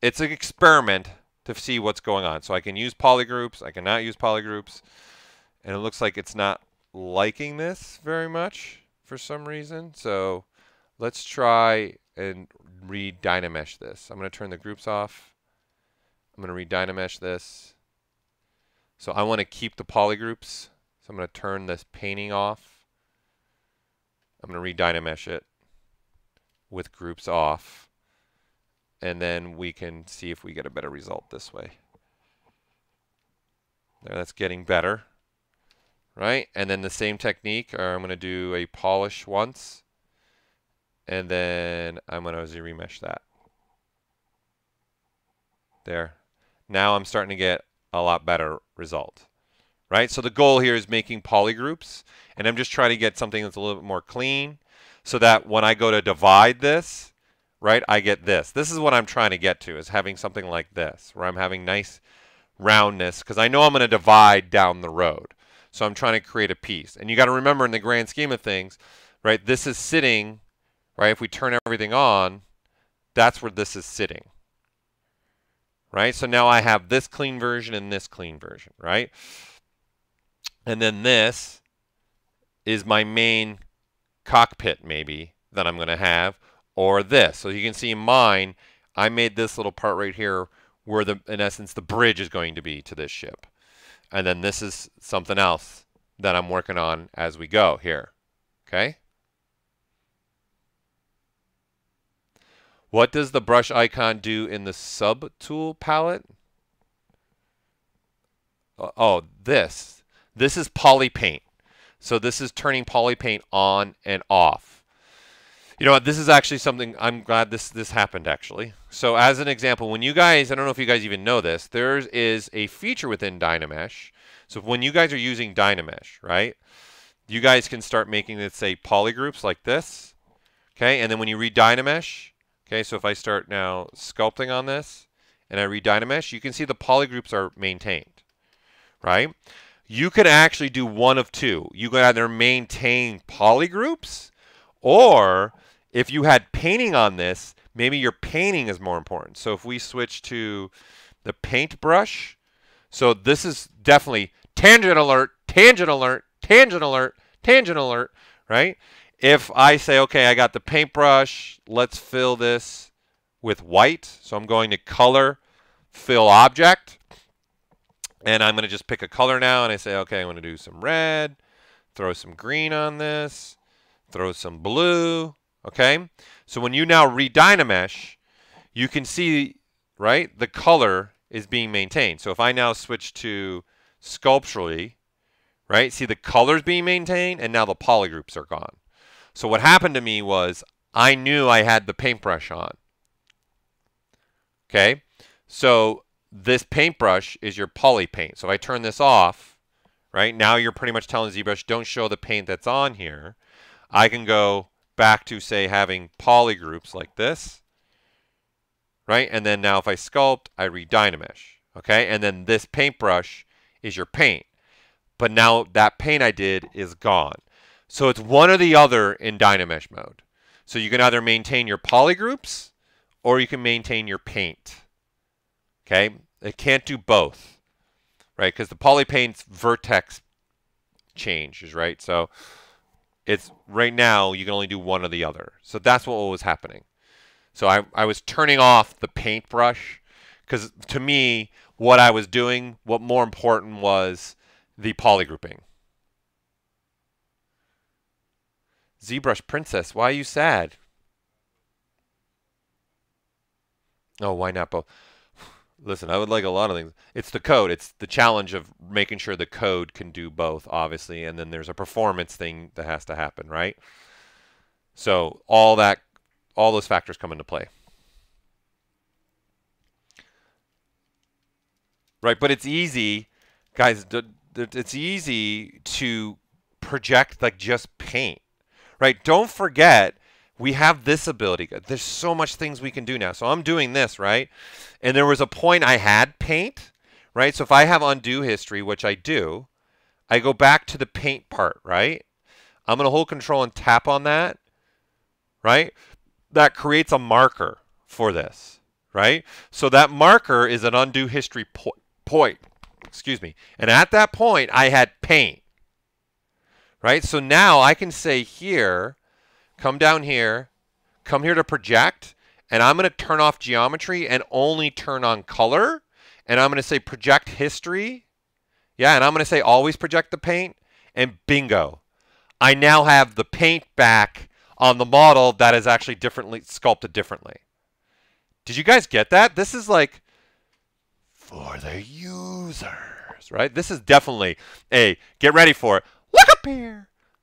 it's an experiment to see what's going on. So I can use polygroups, I cannot use polygroups, and it looks like it's not liking this very much for some reason. So let's try and re-DynaMesh this. I'm going to turn the groups off. I'm going to re-DynaMesh this. So I want to keep the polygroups. So I'm going to turn this painting off. I'm going to re-DynaMesh it with groups off. And then we can see if we get a better result this way. There, that's getting better, right? And then the same technique, I'm going to do a polish once, and then I'm going to ZRemesh that. There. Now I'm starting to get a lot better result, right? So the goal here is making polygroups, and I'm just trying to get something that's a little bit more clean so that when I go to divide this, right, I get this. This is what I'm trying to get to, is having something like this, where I'm having nice roundness, because I know I'm going to divide down the road. So I'm trying to create a piece. And you got to remember, in the grand scheme of things, right, this is sitting, right, if we turn everything on, that's where this is sitting. Right, so now I have this clean version and this clean version, right? And then this is my main cockpit, maybe, that I'm going to have, or this. So you can see in mine, I made this little part right here where, in essence, the bridge is going to be to this ship. And then this is something else that I'm working on as we go here. Okay? What does the brush icon do in the sub-tool palette? Oh, this. This is polypaint. So this is turning polypaint on and off. You know what, this is actually something, I'm glad this happened actually. So as an example, when you guys, I don't know if you guys even know this, there is a feature within DynaMesh. So when you guys are using DynaMesh, right, you guys can start making, let's say, polygroups like this. Okay, and then when you re-DynaMesh, okay, so if I start now sculpting on this and I re-DynaMesh, you can see the polygroups are maintained, right? You can actually do one of two. You can either maintain polygroups, or If you had painting on this, maybe your painting is more important. So if we switch to the paint brush, so this is definitely tangent alert, tangent alert, tangent alert, tangent alert, right? If I say, okay, I got the paintbrush, let's fill this with white. So I'm going to color, fill object, and I'm going to just pick a color now. And I say, okay, I want to do some red, throw some green on this, throw some blue. Okay. So when you now read DynaMesh, you can see, right, the color is being maintained. So if I now switch to sculpturally, right, see the colors being maintained, and now the polygroups are gone. So what happened to me was I knew I had the paintbrush on. Okay. So this paintbrush is your poly paint. So if I turn this off, right, now you're pretty much telling ZBrush, don't show the paint that's on here. I can go back to, say, having polygroups like this, right? And then now if I sculpt, I read DynaMesh, okay? And then this paintbrush is your paint. But now that paint I did is gone. So it's one or the other in DynaMesh mode. So you can either maintain your polygroups or you can maintain your paint. Okay? It can't do both, right? Because the poly paint's vertex changes, right? So it's right now you can only do one or the other. So that's what was happening. So I was turning off the paintbrush because to me, what I was doing, what more important was the polygrouping. ZBrush Princess, why are you sad? Oh, why not both? Listen, I would like a lot of things. It's the code. It's the challenge of making sure the code can do both, obviously. And then there's a performance thing that has to happen, right? So all that, all those factors come into play. Right, but it's easy, guys, it's easy to project like just paint. Right, don't forget, we have this ability. There's so much things we can do now. So I'm doing this, right? And there was a point I had paint, right? So if I have undo history, which I do, I go back to the paint part, right? I'm going to hold control and tap on that, right? That creates a marker for this, right? So that marker is an undo history point, excuse me. And at that point, I had paint. Right? So now I can say here, come down here, come here to project, and I'm going to turn off geometry and only turn on color. And I'm going to say project history. Yeah. And I'm going to say always project the paint, and bingo. I now have the paint back on the model that is actually differently sculpted differently. Did you guys get that? This is like for the users, right? This is definitely a get ready for it.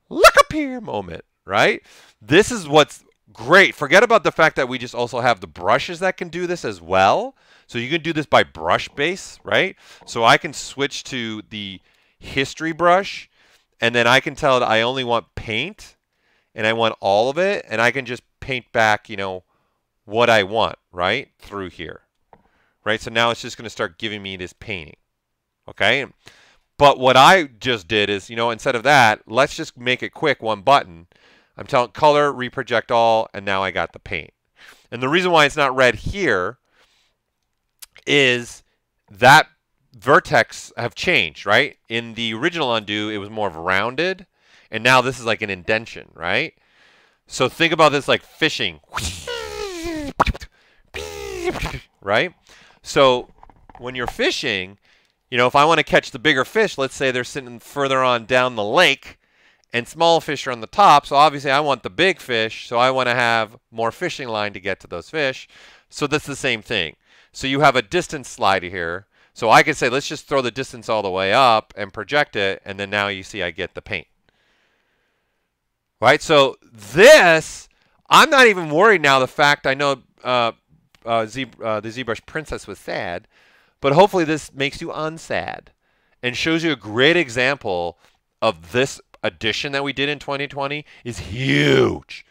Look up here moment, right? This is what's great. Forget about the fact that we just also have the brushes that can do this as well. So you can do this by brush base, right? So I can switch to the history brush, and then I can tell it I only want paint and I want all of it. And I can just paint back, you know, what I want, right? Through here, right? So now it's just going to start giving me this painting. Okay. But what I just did is, you know, instead of that, let's just make it quick, one button. I'm telling color, reproject all, and now I got the paint. And the reason why it's not red here is that vertex have changed, right? In the original undo, it was more of rounded, and now this is like an indentation, right? So think about this like fishing, right? So when you're fishing, you know, if I want to catch the bigger fish, let's say they're sitting further on down the lake and small fish are on the top. So obviously I want the big fish. So I want to have more fishing line to get to those fish. So that's the same thing. So you have a distance slide here. So I could say, let's just throw the distance all the way up and project it. And then now you see I get the paint. Right? So this, I'm not even worried now. The fact I know the ZBrush Princess was sad. But hopefully this makes you unsad and shows you a great example of this addition that we did in 2020 is huge,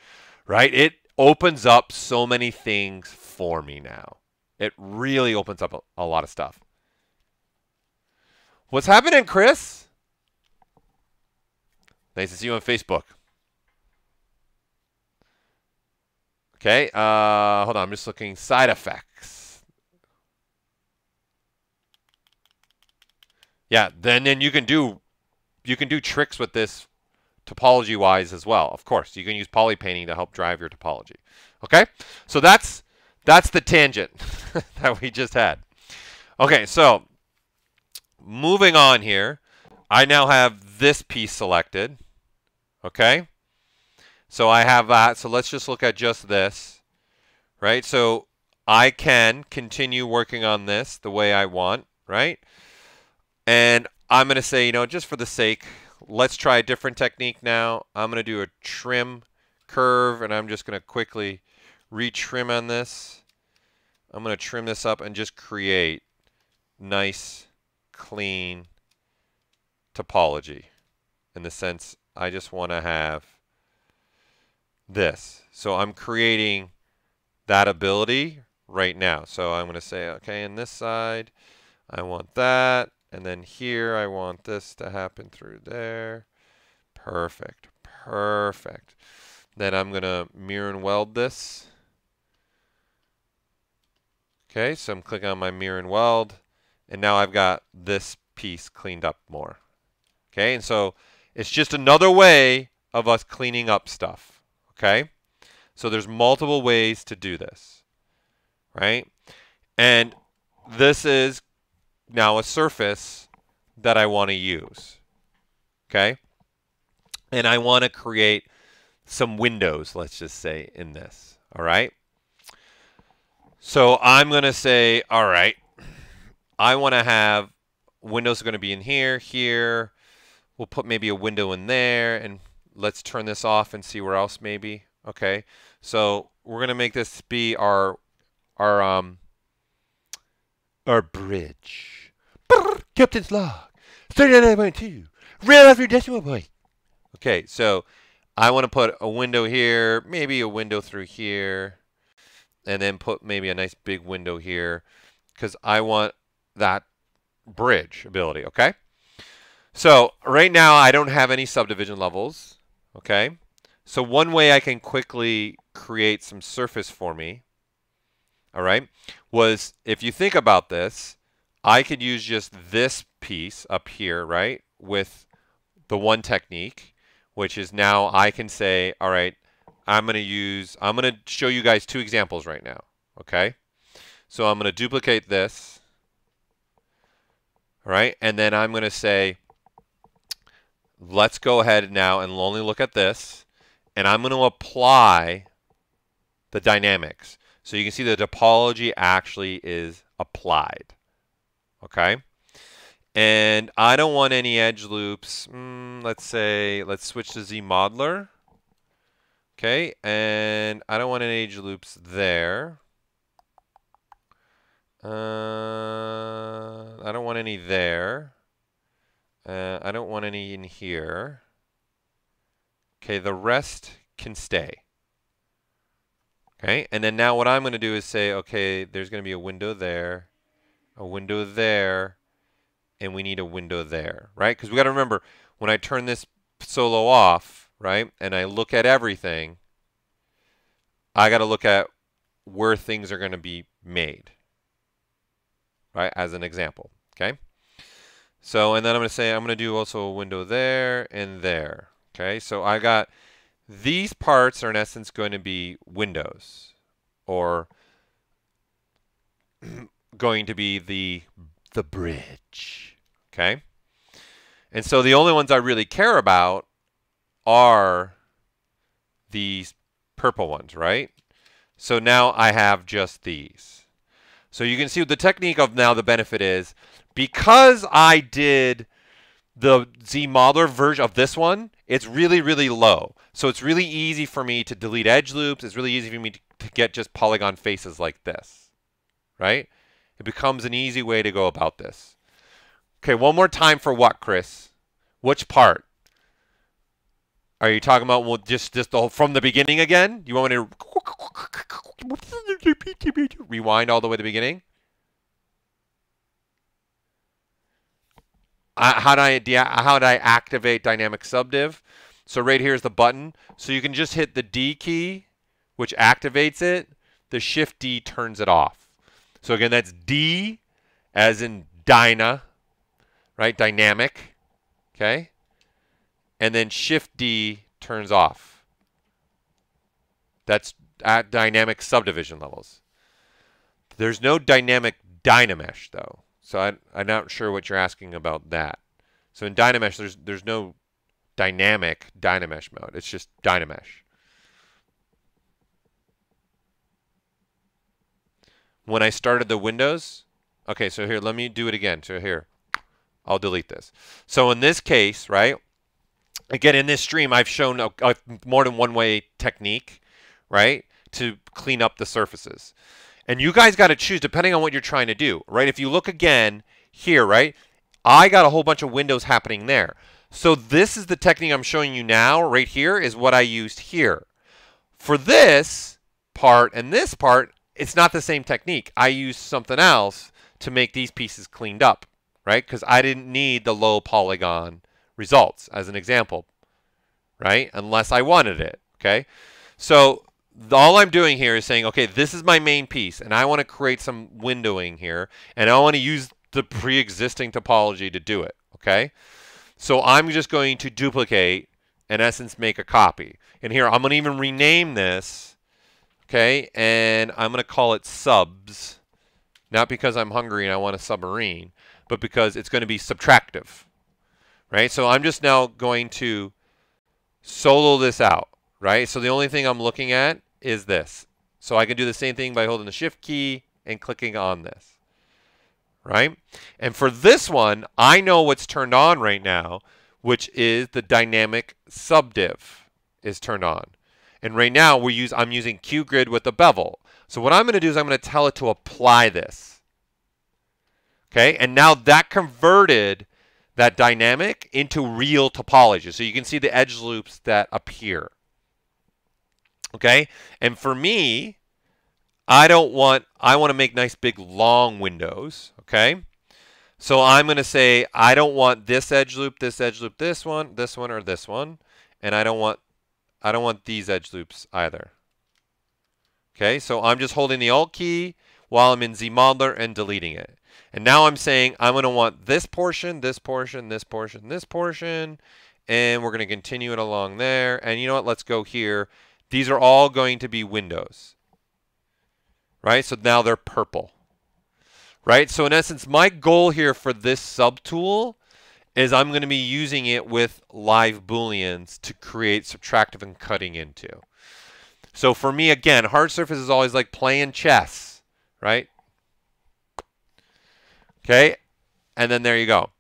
right? It opens up so many things for me now. It really opens up a lot of stuff. What's happening, Chris? Nice to see you on Facebook. Okay, hold on, I'm just looking side effects. Yeah, then you can do tricks with this topology wise as well. Of course, you can use polypainting to help drive your topology. Okay, so that's the tangent that we just had. Okay, so moving on here, I now have this piece selected. Okay. So I have that. So let's just look at just this, right? So I can continue working on this the way I want, right? And I'm going to say, you know, just for the sake, let's try a different technique now. I'm going to do a trim curve, and I'm just going to quickly retrim on this. I'm going to trim this up and just create nice, clean topology in the sense I just want to have this. So I'm creating that ability right now. So I'm going to say, okay, in this side, I want that. And then here, I want this to happen through there. Perfect. Perfect. Then I'm going to mirror and weld this. Okay, so I'm clicking on my mirror and weld. And now I've got this piece cleaned up more. Okay, and so it's just another way of us cleaning up stuff. Okay, so there's multiple ways to do this, right? And this is now a surface that I want to use, okay? And I want to create some windows, let's just say, in this, all right? So I'm going to say, all right, I want to have windows are going to be in here, here. We'll put maybe a window in there, and let's turn this off and see where else maybe. Okay, so we're gonna make this be our bridge. Brrr, captain's log, 39.2, right after decimal point. Okay, so I want to put a window here, maybe a window through here, and then put maybe a nice big window here, because I want that bridge ability. Okay, so right now I don't have any subdivision levels. Okay, so one way I can quickly create some surface for me, all right, was if you think about this, I could use just this piece up here, right, with the one technique, which is now I can say, all right, I'm going to show you guys two examples right now, okay? So I'm going to duplicate this, all right, and then I'm going to say, let's go ahead now and only look at this, and I'm going to apply the dynamics. So you can see the topology actually is applied, okay? And I don't want any edge loops. Let's switch to ZModeler, okay? And I don't want any edge loops there. I don't want any there. I don't want any in here. Okay, the rest can stay. Okay, and then now what I'm going to do is say, okay, there's going to be a window there, and we need a window there, right? Because we got to remember, when I turn this solo off, right, and I look at everything, I got to look at where things are going to be made, right, as an example, okay? So, and then I'm going to say, I'm going to do also a window there and there. Okay, so I got these parts are in essence going to be windows, or going to be the bridge. Okay, and so the only ones I really care about are these purple ones, right? So now I have just these. So you can see the technique of now the benefit is, because I did the ZModeler version of this one, it's really, really low. So it's really easy for me to delete edge loops. It's really easy for me to get just polygon faces like this, right? It becomes an easy way to go about this. Okay, one more time for what, Chris? Which part? Are you talking about just the whole, from the beginning again? You want me to rewind all the way to the beginning? How do I activate dynamic subdiv? So right here is the button. So you can just hit the D key which activates it, the Shift D turns it off. So again, that's D as in Dyna, right? Dynamic, okay? And then Shift D turns off. That's at dynamic subdivision levels. There's no dynamic DynaMesh though. So I'm not sure what you're asking about that. So in DynaMesh, there's no dynamic DynaMesh mode. It's just DynaMesh. When I started the windows, okay, so here, let me do it again. So here, I'll delete this. So in this case, right, again, in this stream, I've shown a more than one way technique, right, to clean up the surfaces. And you guys got to choose depending on what you're trying to do, right? If you look again here, right, I got a whole bunch of windows happening there. So this is the technique I'm showing you now, right here, is what I used here. For this part and this part, it's not the same technique. I used something else to make these pieces cleaned up, right? Because I didn't need the low polygon results as an example, right? Unless I wanted it, okay? So all I'm doing here is saying, okay, this is my main piece, and I want to create some windowing here, and I want to use the pre-existing topology to do it, okay? So I'm just going to duplicate, in essence, make a copy. And here, I'm going to even rename this. Okay, and I'm going to call it subs, not because I'm hungry and I want a submarine, but because it's going to be subtractive, right? So I'm just now going to solo this out, right? So the only thing I'm looking at is this. So I can do the same thing by holding the Shift key and clicking on this, right? And for this one, I know what's turned on right now, which is the dynamic subdiv is turned on. And right now, I'm using QGrid with a bevel. So what I'm going to do is I'm going to tell it to apply this. Okay, and now that converted that dynamic into real topology. So you can see the edge loops that appear. Okay, and for me, I want to make nice big long windows. Okay, so I'm going to say I don't want this edge loop, this edge loop, this one, or this one, and I don't want these edge loops either. Okay, so I'm just holding the Alt key while I'm in ZModeler and deleting it. And now I'm saying I'm going to want this portion, this portion, this portion, this portion, and we're going to continue it along there. And you know what? Let's go here. These are all going to be windows, right? So now they're purple, right? So in essence, my goal here for this subtool is I'm going to be using it with live Booleans to create subtractive and cutting into. So for me, again, hard surface is always like playing chess, right? Okay, and then there you go.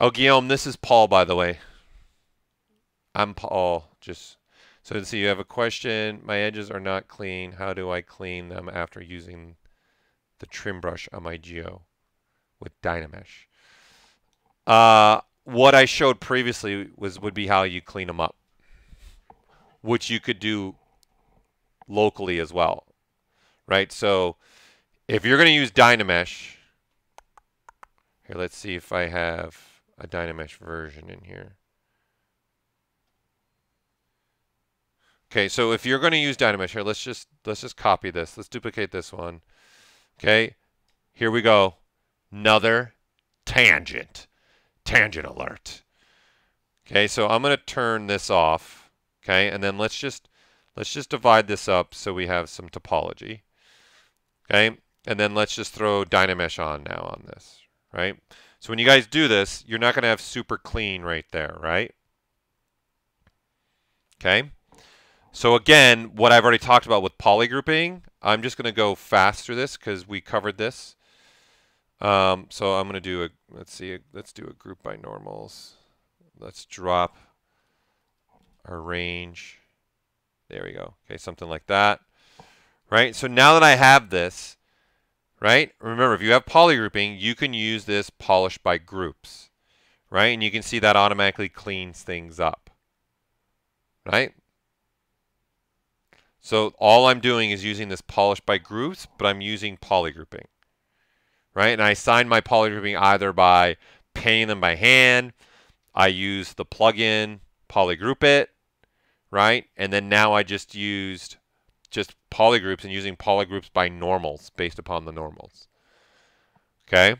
Oh, Guillaume, this is Paul, by the way. I'm Paul. Just so let's see, you have a question. My edges are not clean. How do I clean them after using the trim brush on my geo? With DynaMesh. What I showed previously would be how you clean them up, which you could do locally as well, right? So if you're going to use DynaMesh, here, let's see if I have a DynaMesh version in here. Okay, so if you're going to use DynaMesh here, let's just copy this. Let's duplicate this one. Okay, here we go. Another tangent alert. Okay, so I'm going to turn this off. Okay, and then let's just divide this up so we have some topology. Okay, and then let's just throw DynaMesh on now on this, right? So when you guys do this, you're not going to have super clean right there, right? Okay, so again, what I've already talked about with polygrouping, I'm just going to go fast through this because we covered this. So I'm going to do let's do a group by normals. Let's drop our range. There we go. Okay. Something like that. Right. So now that I have this, right, remember if you have polygrouping, you can use this polish by groups, right? And you can see that automatically cleans things up, right? So all I'm doing is using this polish by groups, but I'm using polygrouping. Right, and I assign my polygrouping either by painting them by hand. I use the plugin Polygroupit, right? And then now I just used just polygroups and using polygroups by normals based upon the normals. Okay?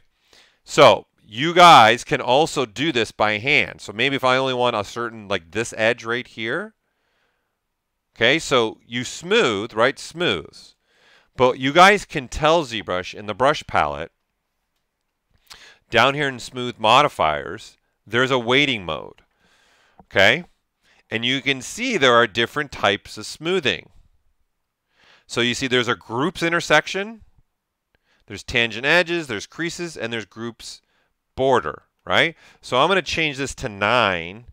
So you guys can also do this by hand. So maybe if I only want a certain, like this edge right here. Okay, so you smooth, right? Smooths. But you guys can tell ZBrush in the brush palette, down here in smooth modifiers, there's a weighting mode. Okay? And you can see there are different types of smoothing. So you see there's a groups intersection, there's tangent edges, there's creases, and there's groups border, right? So I'm going to change this to 9,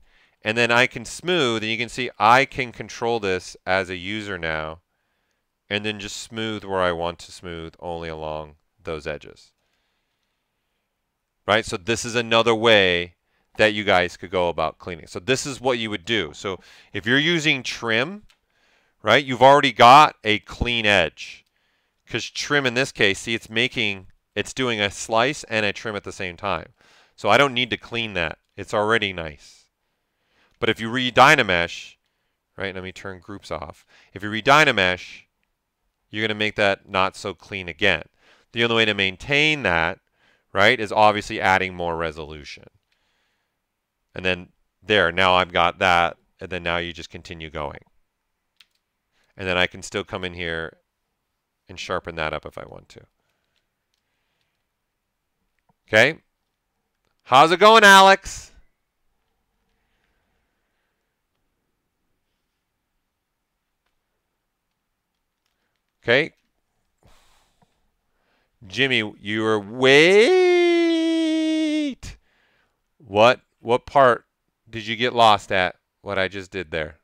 and then I can smooth, and you can see I can control this as a user now, and then just smooth where I want to smooth only along those edges, right? So this is another way that you guys could go about cleaning. So this is what you would do. So if you're using trim, right, you've already got a clean edge, because trim in this case, see, it's doing a slice and a trim at the same time. So I don't need to clean that. It's already nice. But if you read DynaMesh, right, let me turn groups off. If you read DynaMesh, you're going to make that not so clean again. The only way to maintain that, right, is obviously adding more resolution. And then there, now I've got that, and then now you just continue going. And then I can still come in here and sharpen that up if I want to. Okay? How's it going, Alex? Okay? Jimmy, you were... Wait! What part did you get lost at, what I just did there?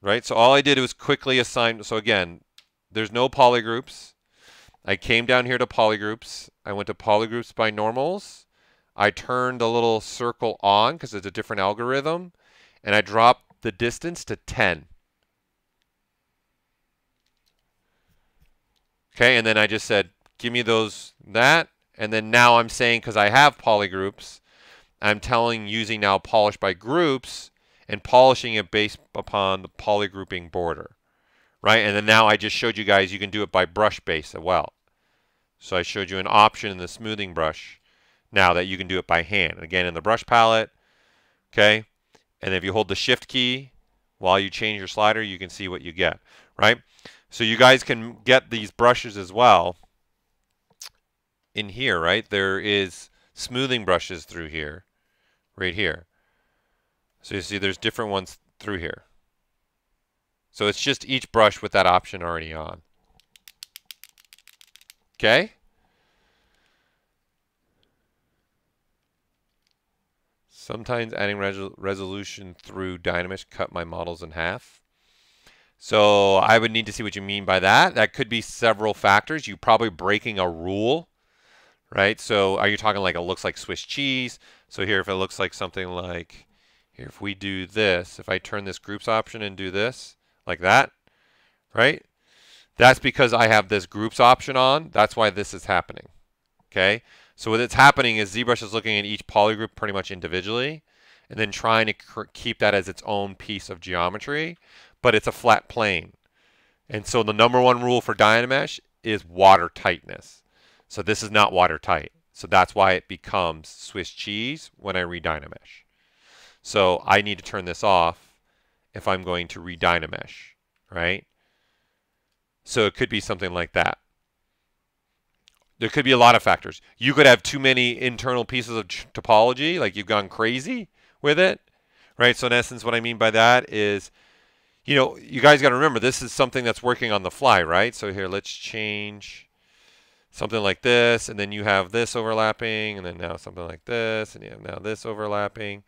Right, so all I did was quickly assign. So again, there's no polygroups. I came down here to polygroups. I went to polygroups by normals. I turned the little circle on because it's a different algorithm. And I dropped the distance to 10. Okay, and then I just said, give me those, that. And then now I'm saying, because I have polygroups, I'm telling using now polish by groups, and polishing it based upon the polygrouping border, right? And then now I just showed you guys you can do it by brush base as well. So I showed you an option in the smoothing brush now that you can do it by hand. And again, in the brush palette, okay? And if you hold the shift key while you change your slider, you can see what you get, right? So you guys can get these brushes as well in here, right? There is smoothing brushes through here, right here. So you see there's different ones through here. So it's just each brush with that option already on. Okay? Sometimes adding resolution through DynaMesh cut my models in half. So I would need to see what you mean by that. That could be several factors. You're probably breaking a rule, right? So are you talking like it looks like Swiss cheese? So here if it looks like something like... Here, if we do this, if I turn this groups option and do this, like that, right? That's because I have this groups option on. That's why this is happening, okay? So what it's happening is ZBrush is looking at each polygroup pretty much individually and then trying to keep that as its own piece of geometry, but it's a flat plane. And so the #1 rule for DynaMesh is water tightness. So this is not watertight. So that's why it becomes Swiss cheese when I re-DynaMesh. So I need to turn this off if I'm going to re-DynaMesh, right? So it could be something like that. There could be a lot of factors. You could have too many internal pieces of topology, like you've gone crazy with it, right? So in essence, what I mean by that is, you know, you guys got to remember, this is something that's working on the fly, right? So here, let's change something like this, and then you have this overlapping, and then now something like this, and you have now this overlapping.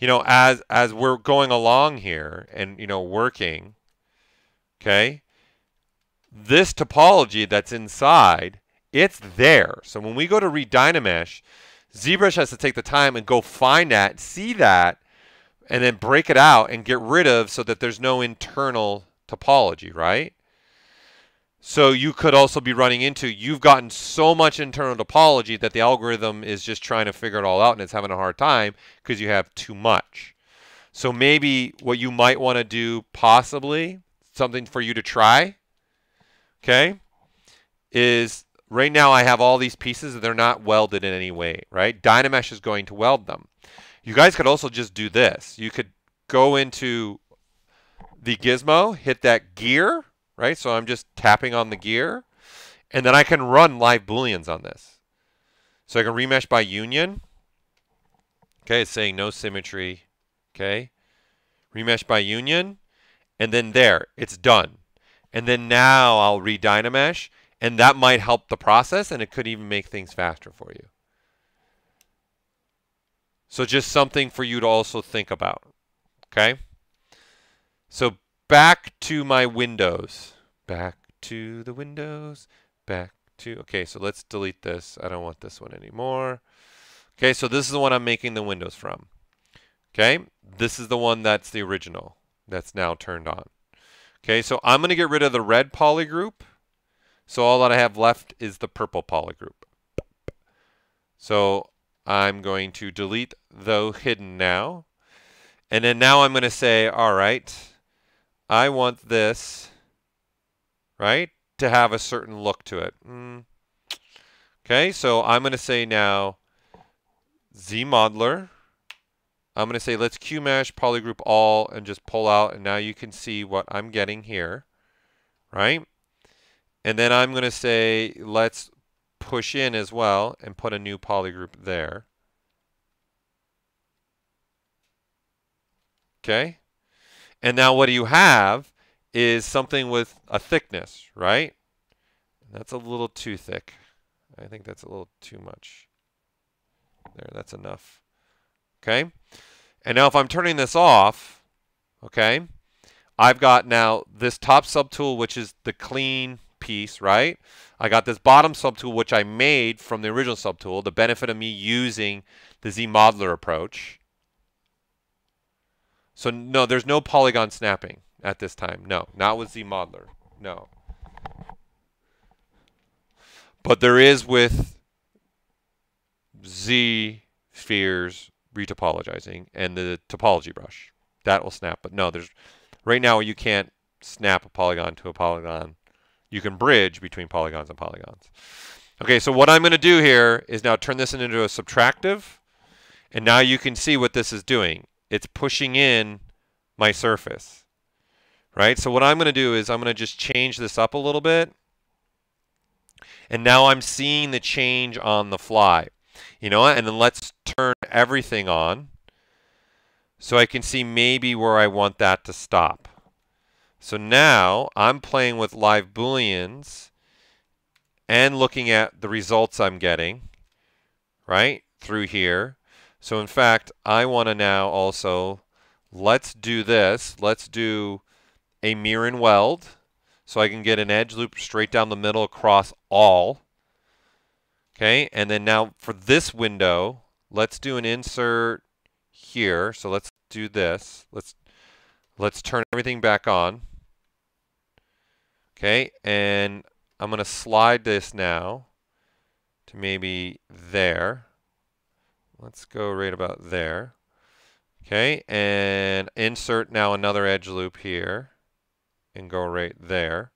You know, as we're going along here and, you know, working, okay, this topology that's inside, it's there. So when we go to re-DynaMesh, ZBrush has to take the time and go find that, see that, and then break it out and get rid of so that there's no internal topology, right? So you could also be running into, you've gotten so much internal topology that the algorithm is just trying to figure it all out and it's having a hard time because you have too much. So maybe what you might want to do, possibly something for you to try, okay, is right now I have all these pieces that they're not welded in any way, right? DynaMesh is going to weld them. You guys could also just do this. You could go into the gizmo, hit that gear, right? So I'm just tapping on the gear, and then I can run live booleans on this. So I can remesh by union. Okay, it's saying no symmetry. Okay, remesh by union, and then there, it's done. And then now I'll re-DynaMesh, and that might help the process, and it could even make things faster for you. So just something for you to also think about. Okay, so back to my windows, back to the windows, back to, okay, so let's delete this. I don't want this one anymore. Okay, so this is the one I'm making the windows from. Okay, this is the one that's the original that's now turned on. Okay, so I'm going to get rid of the red polygroup. So all that I have left is the purple polygroup. So I'm going to delete though hidden now. And then now I'm going to say, all right, I want this, right, to have a certain look to it. Okay, so I'm going to say now ZModeler. I'm going to say let's QMesh polygroup all and just pull out. And now you can see what I'm getting here, right? And then I'm going to say let's push in as well and put a new polygroup there. Okay. And now what do you have is something with a thickness, right? That's a little too thick. I think that's a little too much. There, that's enough. Okay. And now if I'm turning this off, okay, I've got now this top subtool, which is the clean piece, right? I got this bottom subtool, which I made from the original subtool, the benefit of me using the ZModeler approach. So no, there's no polygon snapping at this time. No, not with ZModeler. No. But there is with Z spheres retopologizing and the topology brush. That will snap. But no, there's right now you can't snap a polygon to a polygon. You can bridge between polygons and polygons. Okay, so what I'm going to do here is now turn this into a subtractive. And now you can see what this is doing. It's pushing in my surface, right? So what I'm going to do is I'm going to just change this up a little bit. And now I'm seeing the change on the fly, you know, and then let's turn everything on so I can see maybe where I want that to stop. So now I'm playing with live Booleans and looking at the results I'm getting, right, through here. So in fact, I want to now also, let's do this. Let's do a mirror and weld so I can get an edge loop straight down the middle across all. Okay, and then now for this window, let's do an insert here. So let's do this. Let's turn everything back on. Okay, and I'm going to slide this now to maybe there. Let's go right about there. Okay, and insert now another edge loop here and go right there.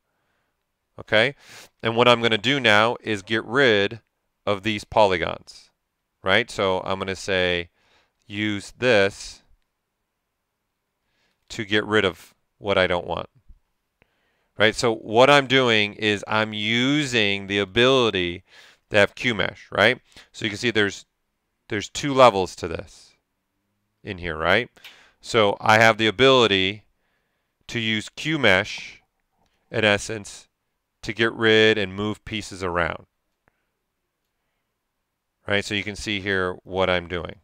Okay, and what I'm going to do now is get rid of these polygons, right? So I'm going to say use this to get rid of what I don't want, right? So what I'm doing is I'm using the ability to have QMesh, right? So you can see there's two levels to this in here, right? So I have the ability to use QMesh, in essence, to get rid and move pieces around, right? So you can see here what I'm doing.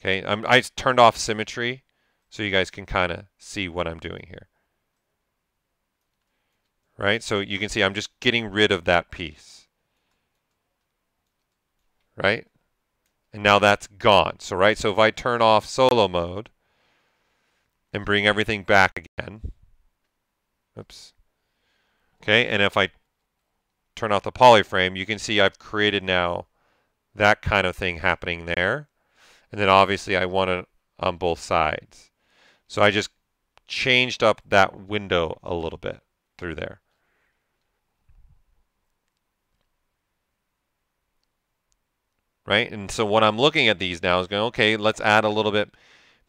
Okay, I turned off symmetry so you guys can kind of see what I'm doing here, right? So you can see I'm just getting rid of that piece. Right? And now that's gone. So, right? So if I turn off solo mode and bring everything back again, oops, Okay, and if I turn off the polyframe, you can see I've created now that kind of thing happening there. And then obviously I want it on both sides. So I just changed up that window a little bit through there. Right? And so when I'm looking at these now is going, okay, let's add a little bit,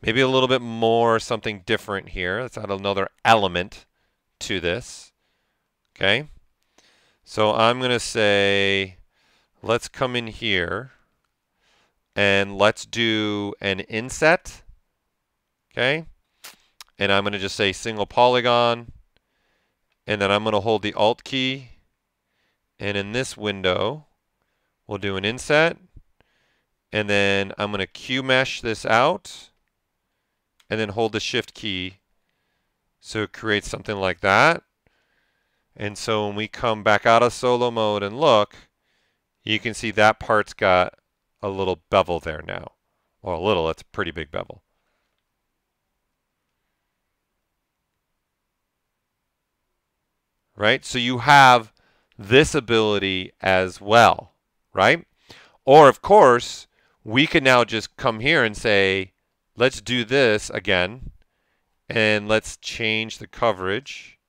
maybe a little bit more, something different here. Let's add another element to this. Okay. So I'm going to say, let's come in here and let's do an inset. Okay. And I'm going to just say single polygon. And then I'm going to hold the Alt key. And in this window, we'll do an inset. And then I'm going to Q mesh this out and then hold the shift key so it creates something like that. And so when we come back out of solo mode and look, you can see that part's got a little bevel there now. Or a little, that's a pretty big bevel. Right? So you have this ability as well, right? Or, of course, we can now just come here and say, let's do this again, and let's change the coverage,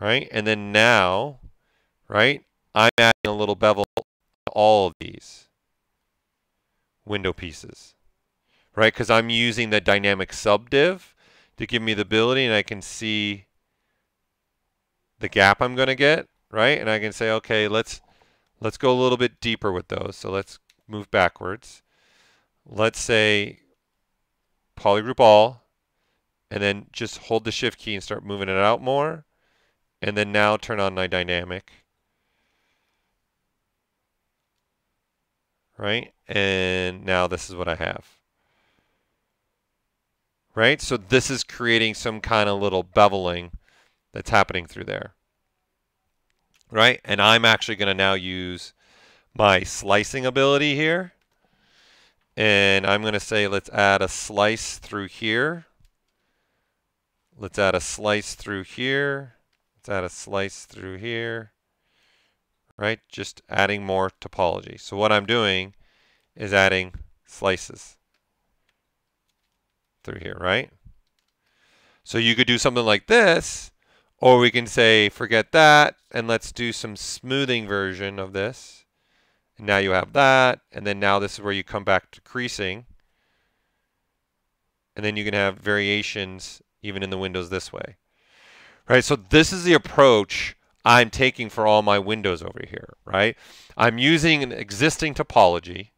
right? And then now, right, I'm adding a little bevel to all of these window pieces, right? Because I'm using the dynamic subdiv to give me the ability, and I can see the gap I'm going to get, right? And I can say, okay, let's go a little bit deeper with those. So let's move backwards. Let's say polygroup all, and then just hold the shift key and start moving it out more. And then now turn on my dynamic. Right? And now this is what I have. Right? So this is creating some kind of little beveling that's happening through there. Right? And I'm actually going to now use my slicing ability here. And I'm going to say, let's add a slice through here. Let's add a slice through here. Let's add a slice through here. Right? Just adding more topology. So what I'm doing is adding slices through here, right? So you could do something like this. Or we can say, forget that, and let's do some smoothing version of this. And now you have that, and then now this is where you come back to creasing. And then you can have variations even in the windows this way. Right, so this is the approach I'm taking for all my windows over here, right? I'm using an existing topology,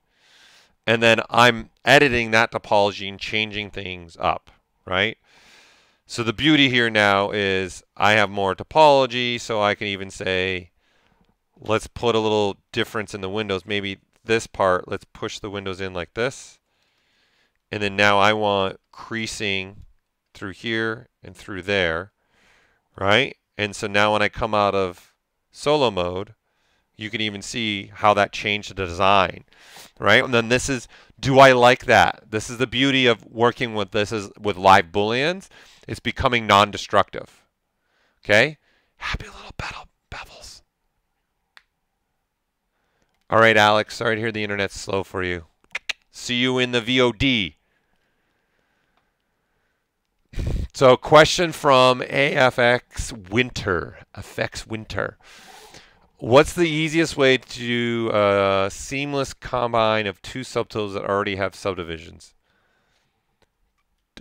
and then I'm editing that topology and changing things up, right? So the beauty here now is I have more topology, so I can even say, let's put a little difference in the windows. Maybe this part, let's push the windows in like this. And then now I want creasing through here and through there, right? And so now when I come out of solo mode, you can even see how that changed the design, right? And then this is, do I like that? This is the beauty of working with this is with live Booleans. It's becoming non-destructive. Okay? Happy little bevels. All right, Alex. Sorry to hear the internet's slow for you. See you in the VOD. So, question from AFX Winter. FX Winter. What's the easiest way to do a seamless combine of two subtotals that already have subdivisions?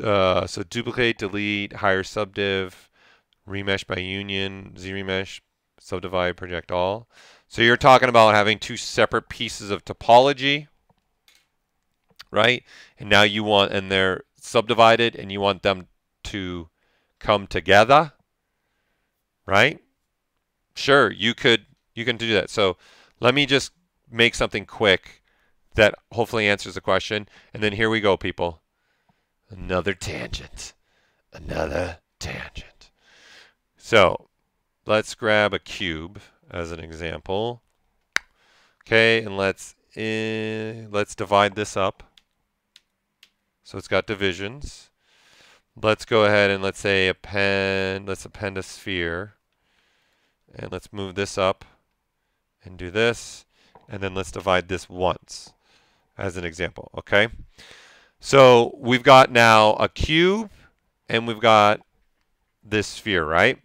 So duplicate, delete, higher subdiv, remesh by union, ZRemesh, subdivide, project all. So you're talking about having two separate pieces of topology, right? And now you want, and they're subdivided, and you want them to come together, right? Sure, you can do that. So let me just make something quick that hopefully answers the question. And then here we go, people. Another tangent, another tangent. So let's grab a cube as an example. Okay, and let's divide this up. So it's got divisions. Let's go ahead and let's append a sphere. And let's move this up and do this. And then let's divide this once as an example, okay? So we've got now a cube and we've got this sphere, right?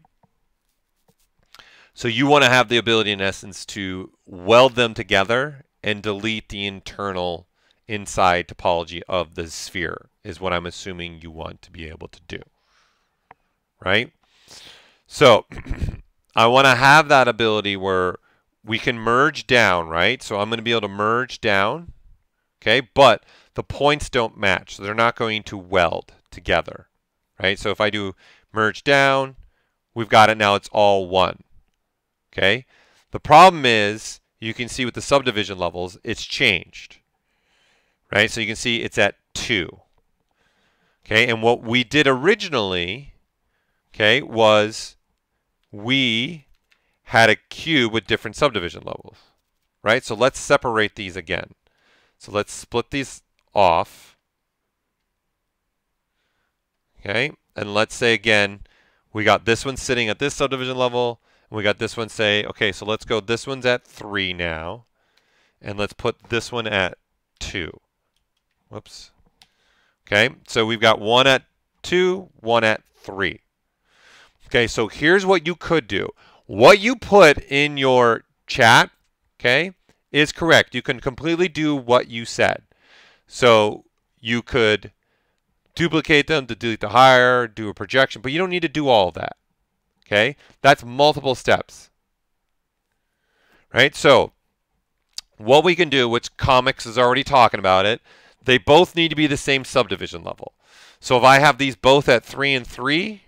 So you want to have the ability, in essence, to weld them together and delete the internal inside topology of the sphere is what I'm assuming you want to be able to do, right? So I want to have that ability where we can merge down, right? So I'm going to be able to merge down, okay? But the points don't match, so they're not going to weld together, right? So if I do merge down, we've got it now, it's all one, okay? The problem is, you can see with the subdivision levels, it's changed, right? So you can see it's at 2, okay? And what we did originally, okay, was we had a cube with different subdivision levels, right? So let's separate these again. So let's split these off, okay? And let's say again, we got this one sitting at this subdivision level, and we got this one say, okay, so let's go, this one's at 3 now, and let's put this one at 2. Whoops. Okay, so we've got one at 2, one at 3. Okay, so here's what you could do. What you put in your chat, okay, is correct. You can completely do what you said. So you could duplicate them to delete the higher, do a projection, but you don't need to do all that, okay? That's multiple steps, right? So what we can do, which Comics is already talking about it, they both need to be the same subdivision level. So if I have these both at 3 and 3,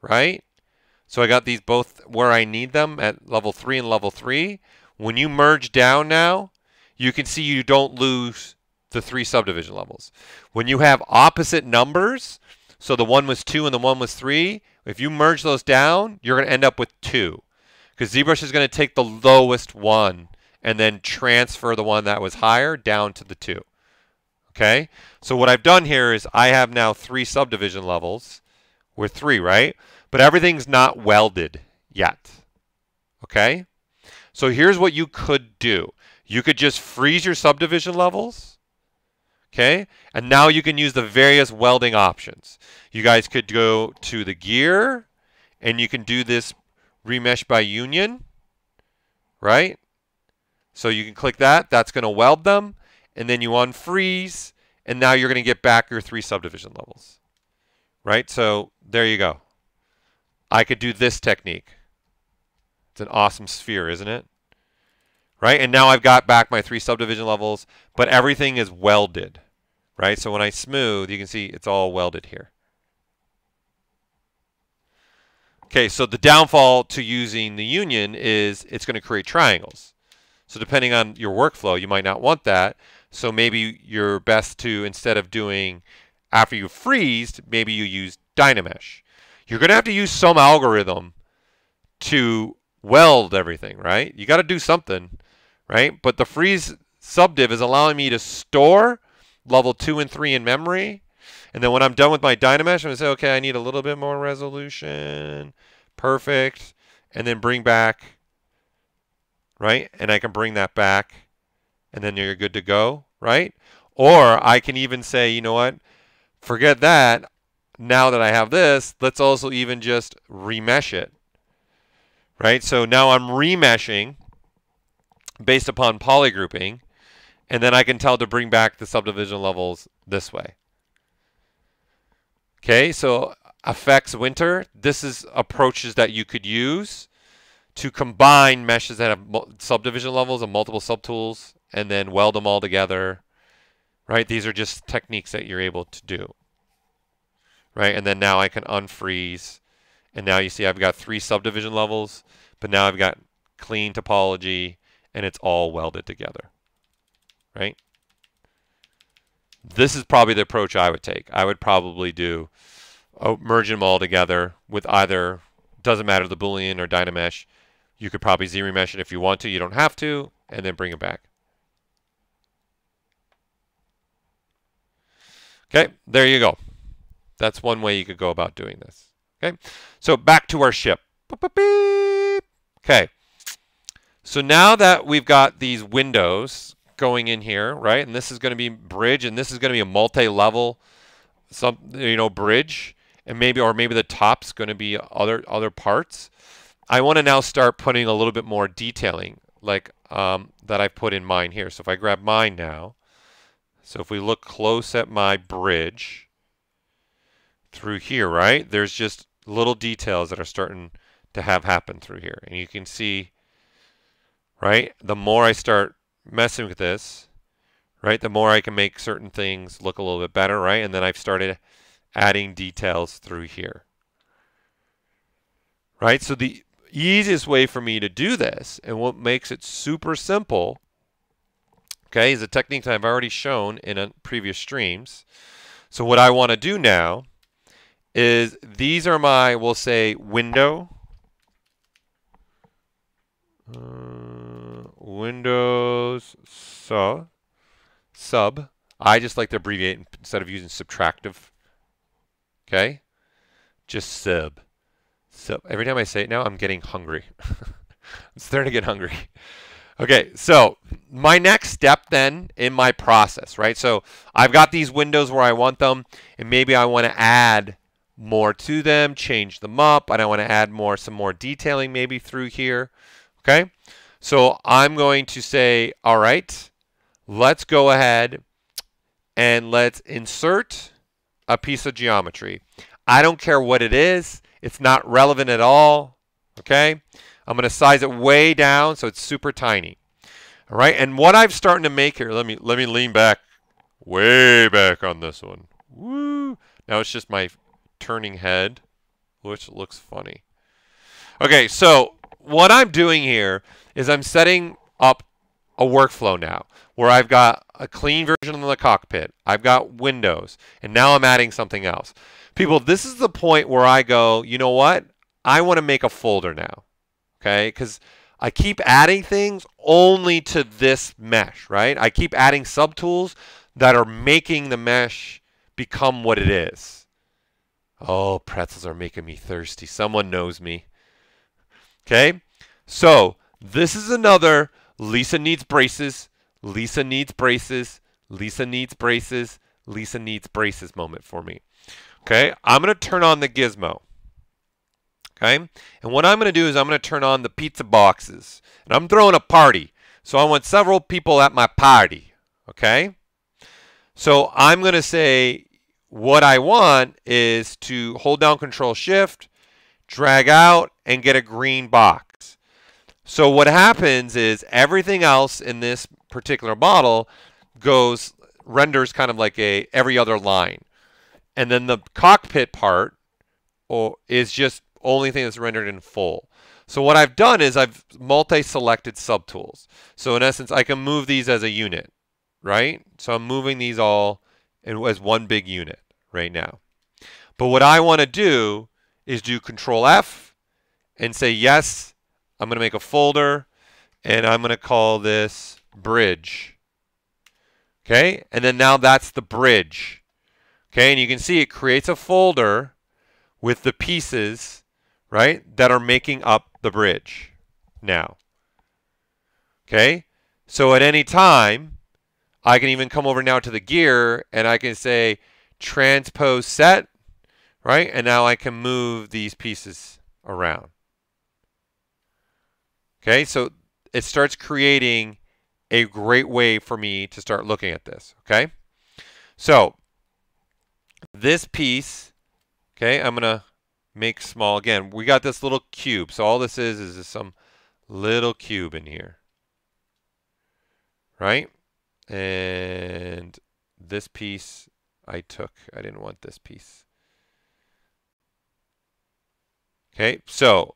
right? So I got these both where I need them at level 3 and level 3. When you merge down now, you can see you don't lose the 3 subdivision levels. When you have opposite numbers, so the one was 2 and the one was 3, if you merge those down, you're going to end up with 2. Because ZBrush is going to take the lowest one and then transfer the one that was higher down to the 2. Okay? So what I've done here is I have now 3 subdivision levels. We're 3, right? But everything's not welded yet, okay? So here's what you could do. You could just freeze your subdivision levels, okay? And now you can use the various welding options. You guys could go to the gear, and you can do this remesh by union, right? So you can click that. That's going to weld them. And then you unfreeze, and now you're going to get back your 3 subdivision levels, right? So there you go. I could do this technique. It's an awesome sphere, isn't it? Right? And now I've got back my 3 subdivision levels, but everything is welded, right? So when I smooth, you can see it's all welded here. Okay, so the downfall to using the union is it's going to create triangles. So depending on your workflow, you might not want that. So maybe you're best to, instead of doing, after you freeze, maybe you use DynaMesh. You're going to have to use some algorithm to weld everything, right? You got to do something, right? But the freeze subdiv is allowing me to store level 2 and 3 in memory. And then when I'm done with my DynaMesh, I'm going to say, okay, I need a little bit more resolution. Perfect. And then bring back, right? And I can bring that back and then you're good to go, right? Or I can even say, you know what? Forget that. Now that I have this, let's also even just remesh it, right? So now I'm remeshing based upon polygrouping, and then I can tell to bring back the subdivision levels this way. Okay, so affects winter. This is approaches that you could use to combine meshes that have subdivision levels and multiple subtools, and then weld them all together, right? These are just techniques that you're able to do. Right, and then now I can unfreeze, and now you see I've got 3 subdivision levels, but now I've got clean topology, and it's all welded together, right? This is probably the approach I would take. I would probably do merge them all together with either, doesn't matter, the Boolean or DynaMesh. You could probably ZRemesh it if you want to. You don't have to, and then bring it back. Okay, there you go. That's one way you could go about doing this. Okay, so back to our ship. Boop, boop, beep. Okay, so now that we've got these windows going in here, right, and this is going to be bridge, and this is going to be a multi-level, some, you know, bridge, and maybe, or maybe the top's going to be other parts. I want to now start putting a little bit more detailing, like that I put in mine here. So if I grab mine now, so if we look close at my bridge through here, right, there's just little details that are starting to have happen through here. And you can see, right, the more I start messing with this, right, the more I can make certain things look a little bit better, right? And then I've started adding details through here, right? So the easiest way for me to do this, and what makes it super simple, okay, is a technique that I've already shown in previous streams. So what I want to do now is these are my, we'll say, windows sub. I just like to abbreviate instead of using subtractive. Okay, just sub. So every time I say it now, I'm getting hungry. I'm starting to get hungry. Okay, so my next step then in my process, right? So I've got these windows where I want them, and maybe I want to add more to them, change them up, and I want to add more, some more detailing maybe through here. Okay, so I'm going to say, all right, let's go ahead and let's insert a piece of geometry. I don't care what it is. It's not relevant at all. Okay, I'm going to size it way down so it's super tiny. All right, and what I'm starting to make here, let me lean back, way back on this one. Woo! Now it's just my turning head, which looks funny. Okay, so what I'm doing here is I'm setting up a workflow now where I've got a clean version of the cockpit. I've got windows, and now I'm adding something else. People, this is the point where I go, you know what? I want to make a folder now, okay? Because I keep adding things only to this mesh, right? I keep adding subtools that are making the mesh become what it is. Oh, pretzels are making me thirsty. Someone knows me. Okay, so this is another Lisa needs braces, Lisa needs braces, Lisa needs braces, Lisa needs braces moment for me. Okay, I'm going to turn on the gizmo. Okay, and what I'm going to do is I'm going to turn on the pizza boxes. And I'm throwing a party, so I want several people at my party. Okay, so I'm going to say what I want is to hold down Control-Shift, drag out, and get a green box. So what happens is everything else in this particular model goes, renders kind of like a every other line. And then the cockpit part is just only thing that's rendered in full. So what I've done is I've multi-selected subtools. So in essence, I can move these as a unit, right? So I'm moving these all as one big unit right now. But what I want to do is do Control F and say, yes, I'm going to make a folder, and I'm going to call this bridge. Okay, and then now that's the bridge. Okay, and you can see it creates a folder with the pieces, right, that are making up the bridge now. Okay, so at any time, I can even come over now to the gear, and I can say transpose set, right? And now I can move these pieces around. Okay, so it starts creating a great way for me to start looking at this, okay? So this piece, okay, I'm gonna make small again. We got this little cube. So all this is some little cube in here, right? And this piece I took. I didn't want this piece. Okay, so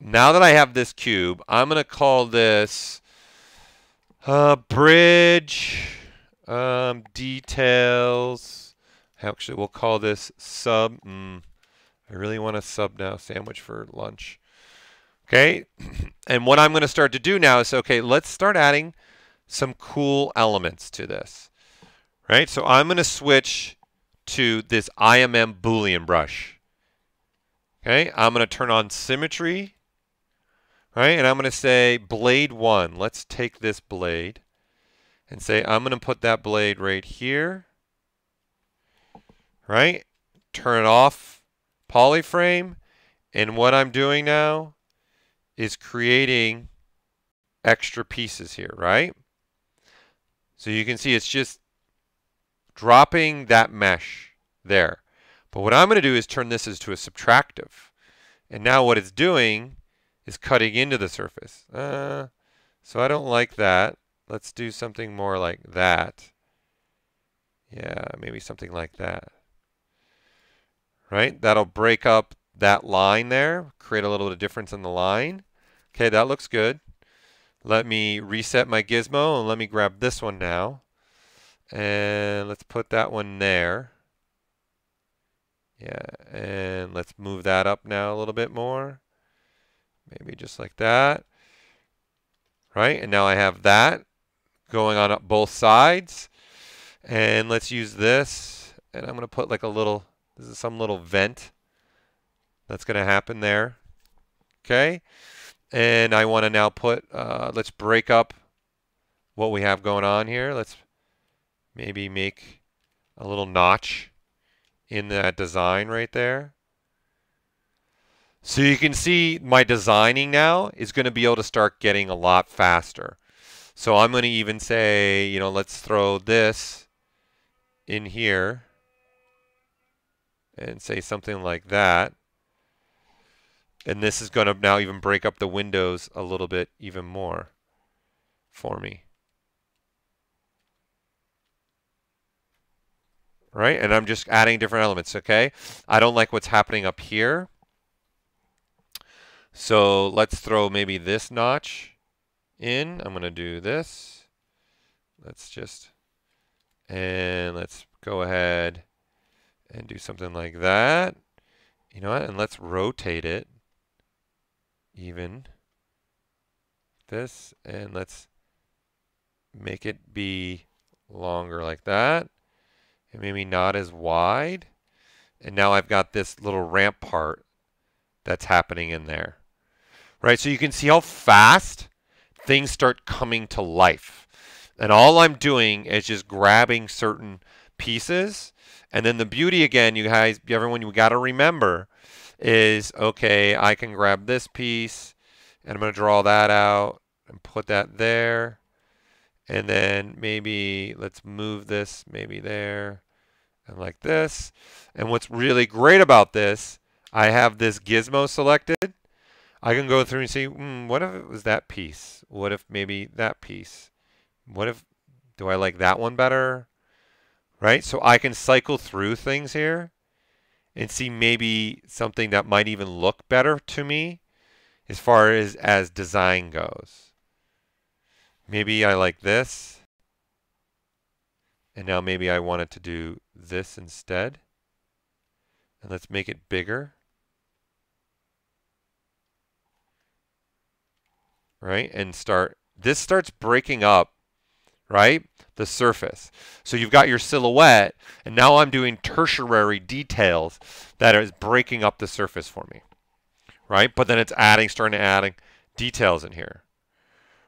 now that I have this cube, I'm going to call this bridge details. Actually, we'll call this sub. I really want a sub now, sandwich for lunch. Okay, and what I'm going to start to do now is, okay, let's start adding some cool elements to this. Right, so I'm going to switch to this IMM Boolean brush. Okay, I'm going to turn on symmetry, right? And I'm going to say blade one. Let's take this blade and say I'm going to put that blade right here, right? Turn off polyframe. And what I'm doing now is creating extra pieces here, right? So you can see it's just dropping that mesh there. But what I'm going to do is turn this into a subtractive. And now what it's doing is cutting into the surface. So I don't like that. Let's do something more like that. Yeah, maybe something like that. Right? That'll break up that line there, create a little bit of difference in the line. Okay, that looks good. Let me reset my gizmo and let me grab this one now. And let's put that one there. Yeah, and let's move that up now a little bit more. Maybe just like that. Right, and now I have that going on up both sides. And let's use this. And I'm going to put like a little, this is some little vent that's going to happen there. Okay. And I want to now put, let's break up what we have going on here. Let's maybe make a little notch in that design right there. So you can see my designing now is going to be able to start getting a lot faster. So I'm going to even say, you know, let's throw this in here and say something like that. And this is going to now even break up the windows a little bit even more for me. Right? And I'm just adding different elements, okay? I don't like what's happening up here. So let's throw maybe this notch in. I'm going to do this. Let's just, and let's go ahead and do something like that. You know what? And let's rotate it. Even this, and let's make it be longer like that, and maybe not as wide. And now I've got this little ramp part that's happening in there, right? So you can see how fast things start coming to life. And all I'm doing is just grabbing certain pieces. And then the beauty again, you guys, everyone, you got to remember is, okay, I can grab this piece and I'm going to draw that out and put that there. And then maybe let's move this maybe there and like this. And what's really great about this, I have this gizmo selected. I can go through and see, what if it was that piece? What if maybe that piece? What if, do I like that one better? Right? So I can cycle through things here and see maybe something that might even look better to me as far as design goes. Maybe I like this. And now maybe I wanted to do this instead. And let's make it bigger. Right? And start, this starts breaking up, right? The surface. So you've got your silhouette, and now I'm doing tertiary details that is breaking up the surface for me, right? But then it's adding, starting to adding details in here,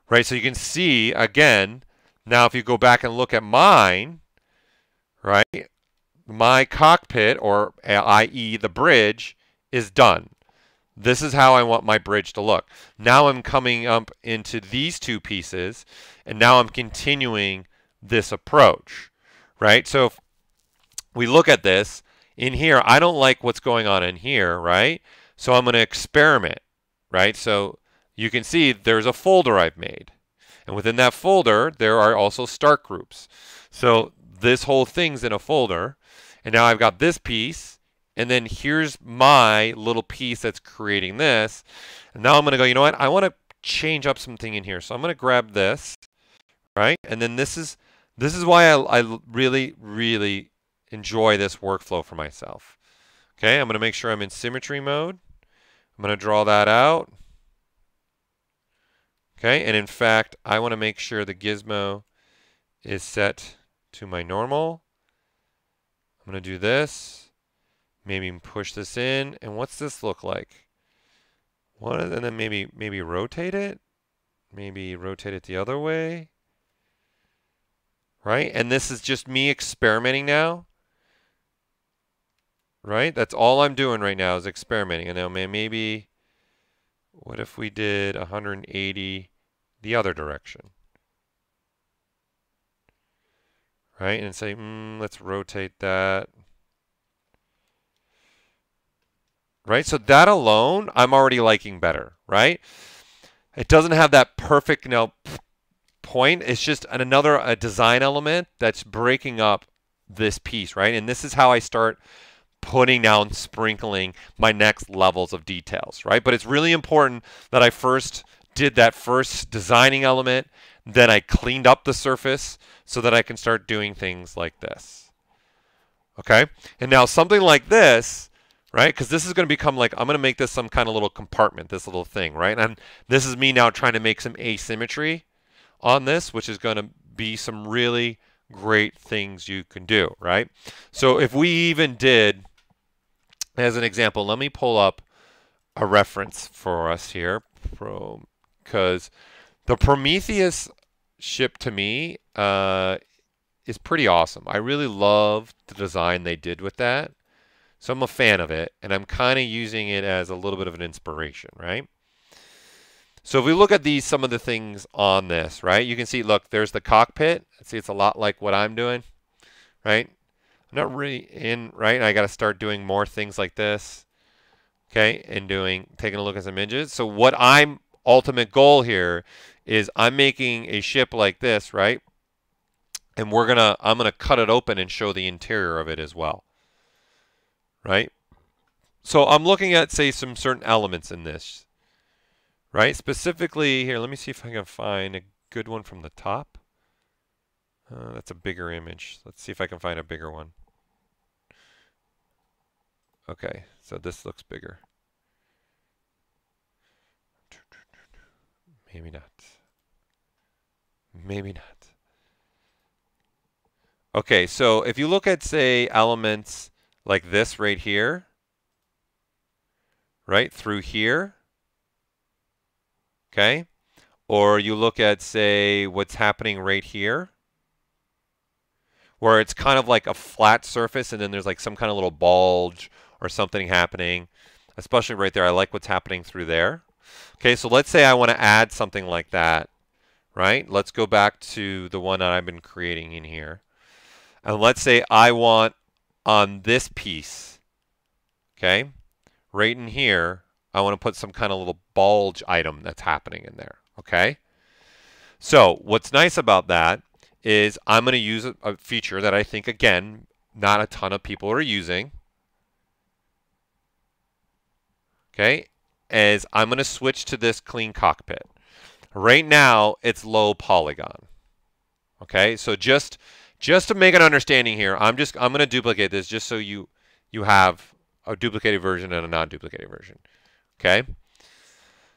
right? So you can see again, now if you go back and look at mine, right? My cockpit, or i.e. the bridge, is done. This is how I want my bridge to look. Now I'm coming up into these two pieces, and now I'm continuing this approach, right? So if we look at this in here, I don't like what's going on in here, right? So I'm going to experiment, right? So you can see there's a folder I've made, and within that folder there are also start groups. So this whole thing's in a folder, and now I've got this piece, and then here's my little piece that's creating this. And now I'm going to go, you know what, I want to change up something in here, so I'm going to grab this, right? And then this is why I really, really enjoy this workflow for myself. Okay, I'm going to make sure I'm in symmetry mode. I'm going to draw that out. Okay, and in fact, I want to make sure the gizmo is set to my normal. I'm going to do this. Maybe push this in. And what's this look like? One, and then maybe rotate it. Maybe rotate it the other way. Right? And this is just me experimenting now. Right? That's all I'm doing right now is experimenting. And now maybe, what if we did 180 the other direction? Right? And say, let's rotate that. Right? So that alone, I'm already liking better. Right? It doesn't have that perfect, point. It's just another design element that's breaking up this piece, right? And this is how I start putting down, sprinkling my next levels of details, right? But it's really important that I first did that first designing element, then I cleaned up the surface so that I can start doing things like this, okay? And now something like this, right? Because this is going to become like, I'm going to make this some kind of little compartment, this little thing, right? And this is me now trying to make some asymmetry on this, which is going to be some really great things you can do, right? So if we even did, as an example, let me pull up a reference for us here, because the Prometheus ship to me is pretty awesome. I really love the design they did with that. So I'm a fan of it, and I'm kind of using it as a little bit of an inspiration, right? So if we look at these, some of the things on this, right? You can see, look, there's the cockpit. See, it's a lot like what I'm doing, right? I'm not really in, right? I got to start doing more things like this, okay? And taking a look at some images. So what I'm ultimate goal here is I'm making a ship like this, right? And I'm gonna cut it open and show the interior of it as well, right? So I'm looking at, say, some certain elements in this. Right? Specifically here, let me see if I can find a good one from the top. That's a bigger image. Let's see if I can find a bigger one. Okay, so this looks bigger. Maybe not. Maybe not. Okay, so if you look at, say, elements like this right here, right through here, okay? Or you look at, say, what's happening right here, where it's kind of like a flat surface and then there's like some kind of little bulge or something happening, especially right there. I like what's happening through there. Okay, so let's say I want to add something like that, right? Let's go back to the one that I've been creating in here. And let's say I want on this piece, okay, right in here, I want to put some kind of little bulge item that's happening in there, okay? So what's nice about that is I'm going to use a feature that I think, again, not a ton of people are using, okay? As I'm going to switch to this clean cockpit. Right now, it's low polygon, okay? So just to make an understanding here, I'm going to duplicate this just so you have a duplicated version and a non-duplicated version. Okay,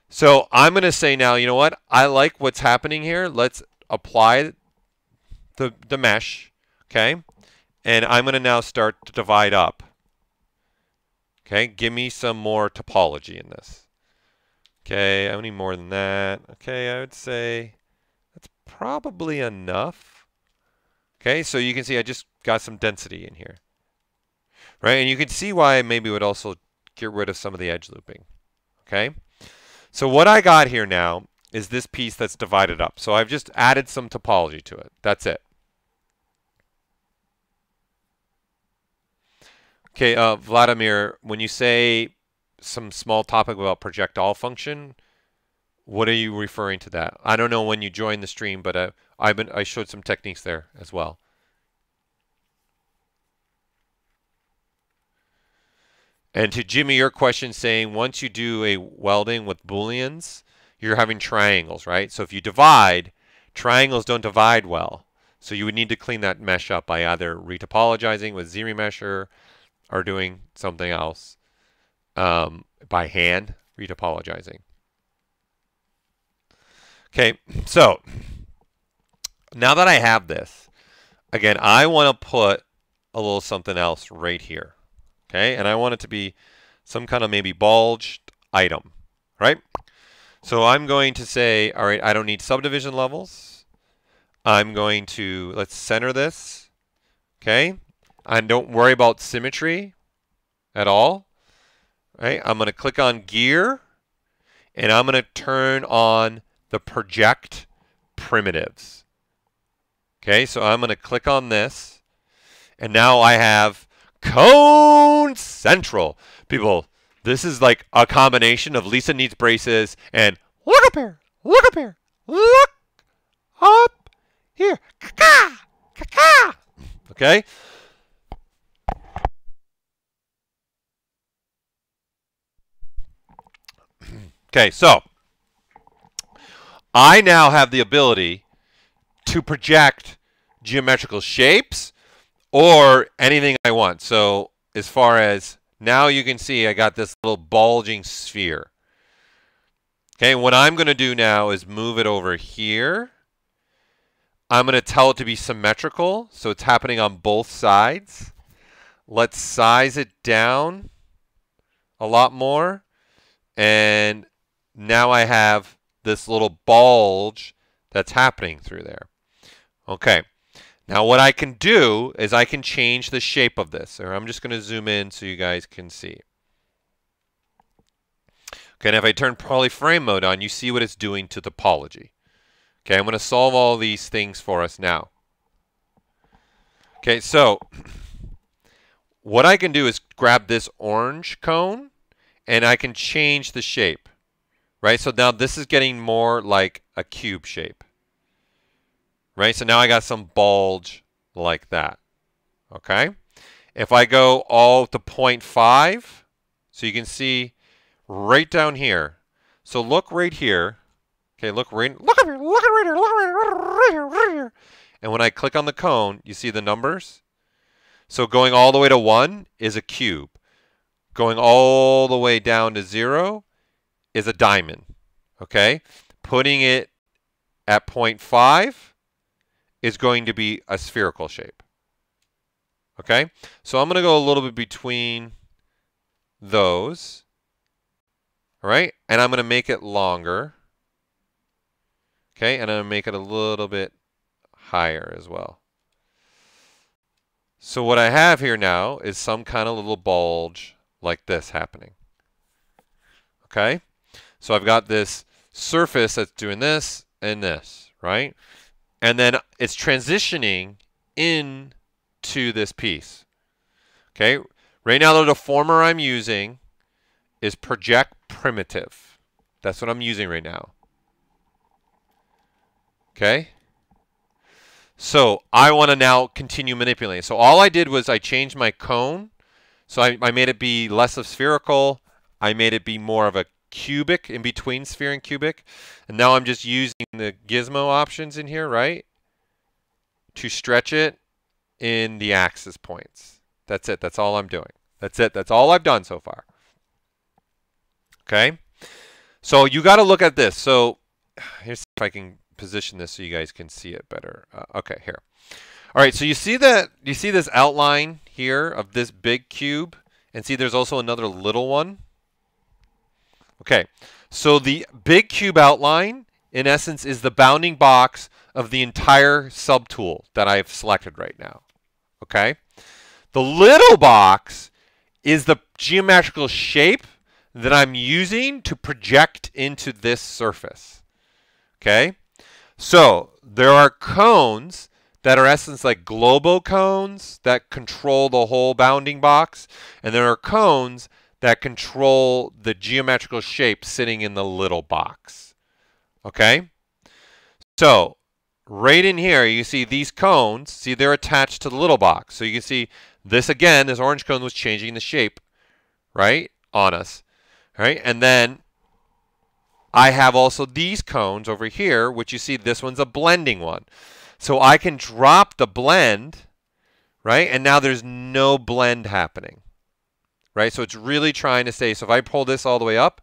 so I'm going to say now, you know what? I like what's happening here. Let's apply the mesh, okay? And I'm going to now start to divide up, okay? Give me some more topology in this. Okay, I need more than that. Okay, I would say that's probably enough. Okay, so you can see I just got some density in here, right? And you can see why I maybe would also get rid of some of the edge looping. Okay, so what I got here now is this piece that's divided up. So I've just added some topology to it. That's it. Okay, Vladimir, when you say some small topic about projectile function, what are you referring to that? I don't know when you joined the stream, but I showed some techniques there as well. And to Jimmy, your question saying, once you do a welding with Booleans, you're having triangles, right? So if you divide, triangles don't divide well. So you would need to clean that mesh up by either retopologizing with ZRemesher or doing something else by hand, retopologizing. Okay, so now that I have this, again, I want to put a little something else right here. Okay, and I want it to be some kind of maybe bulged item, right? So I'm going to say, all right, I don't need subdivision levels. I'm going to, let's center this, okay? I don't worry about symmetry at all, right? I'm going to click on gear, and I'm going to turn on the project primitives. Okay, so I'm going to click on this, and now I have Cone Central. People, this is like a combination of Lisa Needs Braces and look up here, look up here, look up here. Ka-ka, ka-ka. Okay. Okay, so I now have the ability to project geometrical shapes or anything I want. So as far as now you can see, I got this little bulging sphere. Okay, what I'm going to do now is move it over here. I'm going to tell it to be symmetrical, so it's happening on both sides. Let's size it down a lot more. And now I have this little bulge that's happening through there. Okay. Now what I can do is I can change the shape of this. Or I'm just going to zoom in so you guys can see. Okay, and if I turn polyframe mode on, you see what it's doing to topology. Okay, I'm going to solve all these things for us now. Okay, so what I can do is grab this orange cone and I can change the shape. Right, so now this is getting more like a cube shape. Right, so now I got some bulge like that. Okay, if I go all to 0.5, so you can see right down here. So look right here. Okay, look right here. And when I click on the cone, you see the numbers. So going all the way to 1 is a cube. Going all the way down to 0 is a diamond, okay? Putting it at 0.5 is going to be a spherical shape, okay? So I'm going to go a little bit between those, all right? And I'm going to make it longer, okay? And I'm going to make it a little bit higher as well. So what I have here now is some kind of little bulge like this happening, okay? So I've got this surface that's doing this and this, right? And then it's transitioning into this piece, okay? Right now, the deformer I'm using is project primitive. That's what I'm using right now, okay? So I want to now continue manipulating. So all I did was I changed my cone. So I made it be less of spherical. I made it be more of a cubic, in between sphere and cubic, and now I'm just using the gizmo options in here, right, to stretch it in the axis points. That's it. That's all I'm doing. That's it. That's all I've done so far. Okay, so you got to look at this. So here's if I can position this so you guys can see it better. Okay, here. All right, so you see that, you see this outline here of this big cube, and see there's also another little one. Okay, so the big cube outline, in essence, is the bounding box of the entire subtool that I've selected right now, okay? The little box is the geometrical shape that I'm using to project into this surface, okay? So there are cones that are, in essence, like globocones that control the whole bounding box, and there are cones that control the geometrical shape sitting in the little box. Okay? So, right in here, you see these cones. See, they're attached to the little box. So you can see this again, this orange cone was changing the shape, right, on us. All right? And then I have also these cones over here, which you see this one's a blending one. So I can drop the blend, right? And now there's no blend happening. Right, so it's really trying to say, so if I pull this all the way up,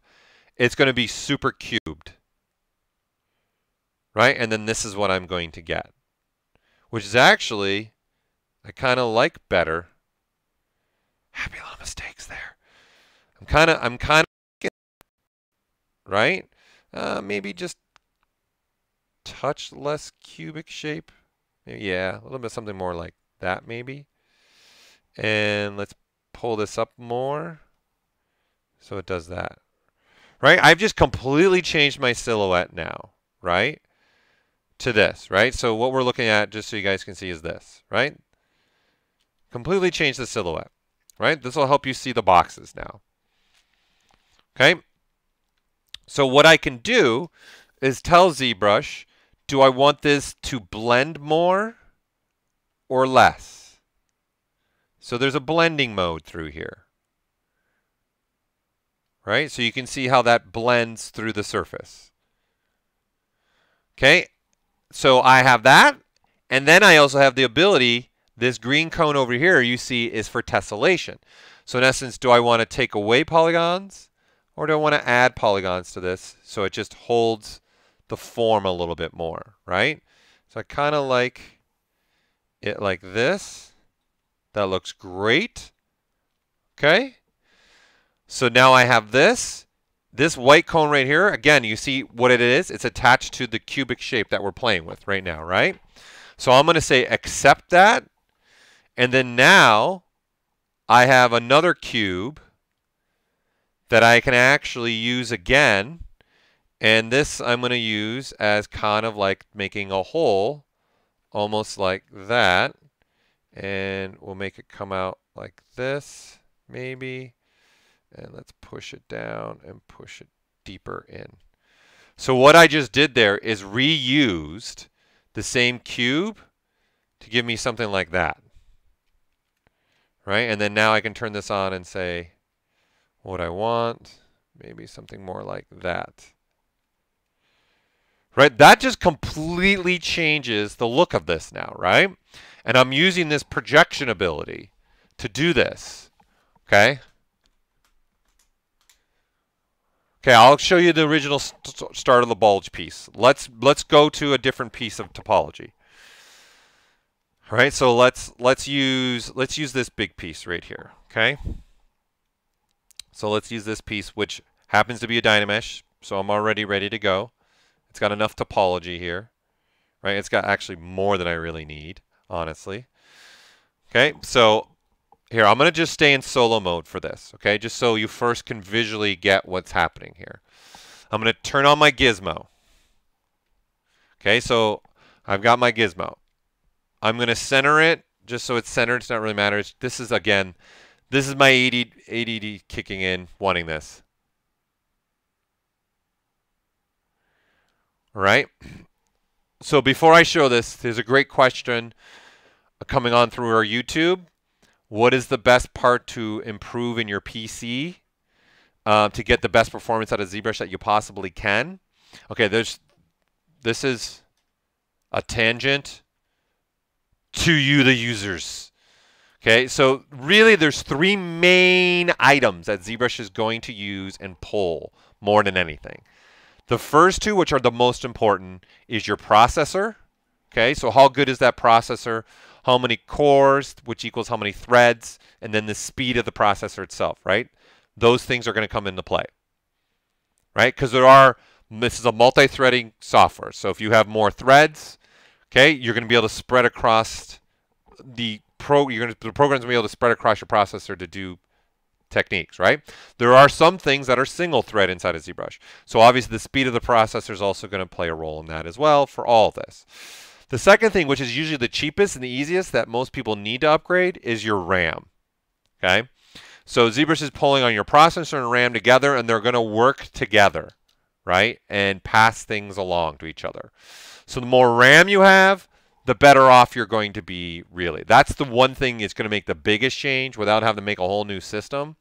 it's going to be super cubed, right? And then this is what I'm going to get, which is actually, I kind of like better. Happy little mistakes there. I'm kind of, right? Maybe just touch less cubic shape. Yeah, a little bit something more like that maybe. And let's pull this up more so it does that. Right? I've just completely changed my silhouette now, right? To this, right? So what we're looking at, just so you guys can see, is this, right? Completely change the silhouette, right? This will help you see the boxes now. Okay? So what I can do is tell ZBrush, do I want this to blend more or less? So there's a blending mode through here. Right? So you can see how that blends through the surface. Okay? So I have that. And then I also have the ability, this green cone over here you see is for tessellation. So in essence, do I want to take away polygons or do I want to add polygons to this so it just holds the form a little bit more, right? So I kind of like it like this. That looks great. Okay? So now I have this, this white cone right here. Again, you see what it is. It's attached to the cubic shape that we're playing with right now, right? So I'm going to say accept that. And then now I have another cube that I can actually use again. And this I'm going to use as kind of like making a hole, almost like that. And we'll make it come out like this, maybe. And let's push it down and push it deeper in. So what I just did there is reused the same cube to give me something like that. Right? And then now I can turn this on and say what I want. Maybe something more like that. Right? That just completely changes the look of this now, right? And I'm using this projection ability to do this. Okay? Okay, I'll show you the original start of the bulge piece. Let's go to a different piece of topology. All right, so let's use this big piece right here. Okay, so let's use this piece, which happens to be a DynaMesh. So I'm already ready to go. It's got enough topology here, right? It's got actually more than I really need, honestly. Okay, so. Here, I'm going to just stay in solo mode for this, okay? Just so you first can visually get what's happening here. I'm going to turn on my gizmo. Okay, so I've got my gizmo. I'm going to center it, just so it's centered. It's not really matters. This is, again, this is my ADD kicking in, wanting this. All right? So before I show this, there's a great question coming on through our YouTube. What is the best part to improve in your PC to get the best performance out of ZBrush that you possibly can? Okay, this is a tangent to you, the users. Okay, so really there's three main items that ZBrush is going to use and pull more than anything. The first two, which are the most important, is your processor. Okay, so how good is that processor? How many cores, which equals how many threads, and then the speed of the processor itself, right? Those things are going to come into play, right? Because this is a multi-threading software. So if you have more threads, okay, you're going to be able to spread across the program's going to be able to spread across your processor to do techniques, right? There are some things that are single thread inside of ZBrush. So obviously the speed of the processor is also going to play a role in that as well for all this. The second thing, which is usually the cheapest and the easiest that most people need to upgrade, is your RAM, okay? So ZBrush is pulling on your processor and RAM together, and they're going to work together, right, and pass things along to each other. So the more RAM you have, the better off you're going to be, really. That's the one thing that's going to make the biggest change without having to make a whole new system,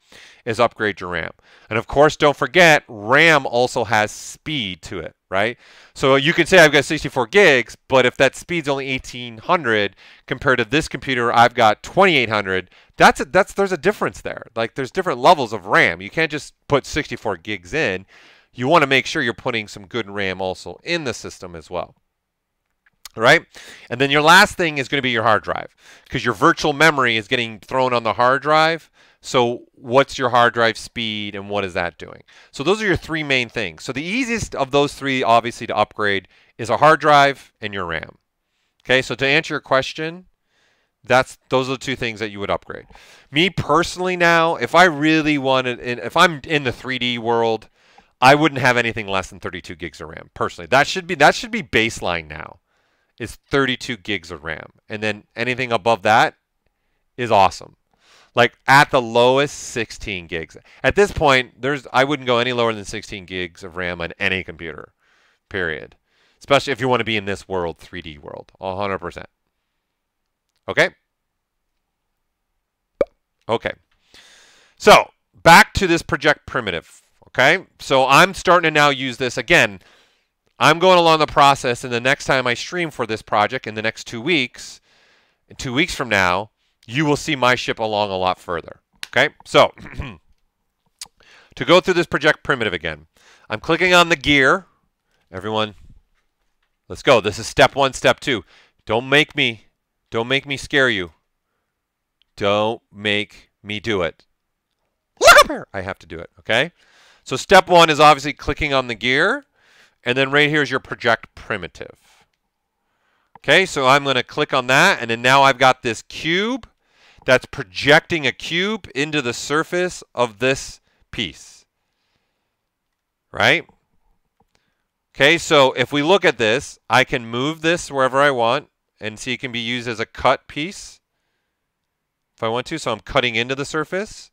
is upgrade your RAM. And of course, don't forget, RAM also has speed to it, right? So you can say I've got 64 gigs, but if that speed's only 1800 compared to this computer, I've got 2800, there's a difference there. Like there's different levels of RAM. You can't just put 64 gigs in. You want to make sure you're putting some good RAM also in the system as well. Right? And then your last thing is going to be your hard drive, because your virtual memory is getting thrown on the hard drive So what's your hard drive speed and what is that doing? So those are your three main things. So the easiest of those three, obviously, to upgrade is a hard drive and your RAM. Okay, so to answer your question, those are the two things that you would upgrade. Me personally now, if I really wanted, if I'm in the 3D world, I wouldn't have anything less than 32 gigs of RAM personally. That should be baseline now. It's 32 gigs of RAM, and then anything above that is awesome. Like at the lowest, 16 gigs. At this point, I wouldn't go any lower than 16 gigs of RAM on any computer, period. Especially if you want to be in this world, 3D world, 100%. Okay? Okay. So back to this project primitive, okay? So I'm starting to now use this again. I'm going along the process, and the next time I stream for this project in the next 2 weeks, 2 weeks from now, you will see my ship along a lot further, okay? So to go through this project primitive again, I'm clicking on the gear. Everyone, let's go. This is step one, step two. Don't make me scare you. Don't make me do it. Look up here. I have to do it, okay? So step one is obviously clicking on the gear, and then right here is your project primitive. Okay, so I'm going to click on that, and then now I've got this cube that's projecting a cube into the surface of this piece, right? Okay, so if we look at this, I can move this wherever I want, and see it can be used as a cut piece if I want to. So I'm cutting into the surface,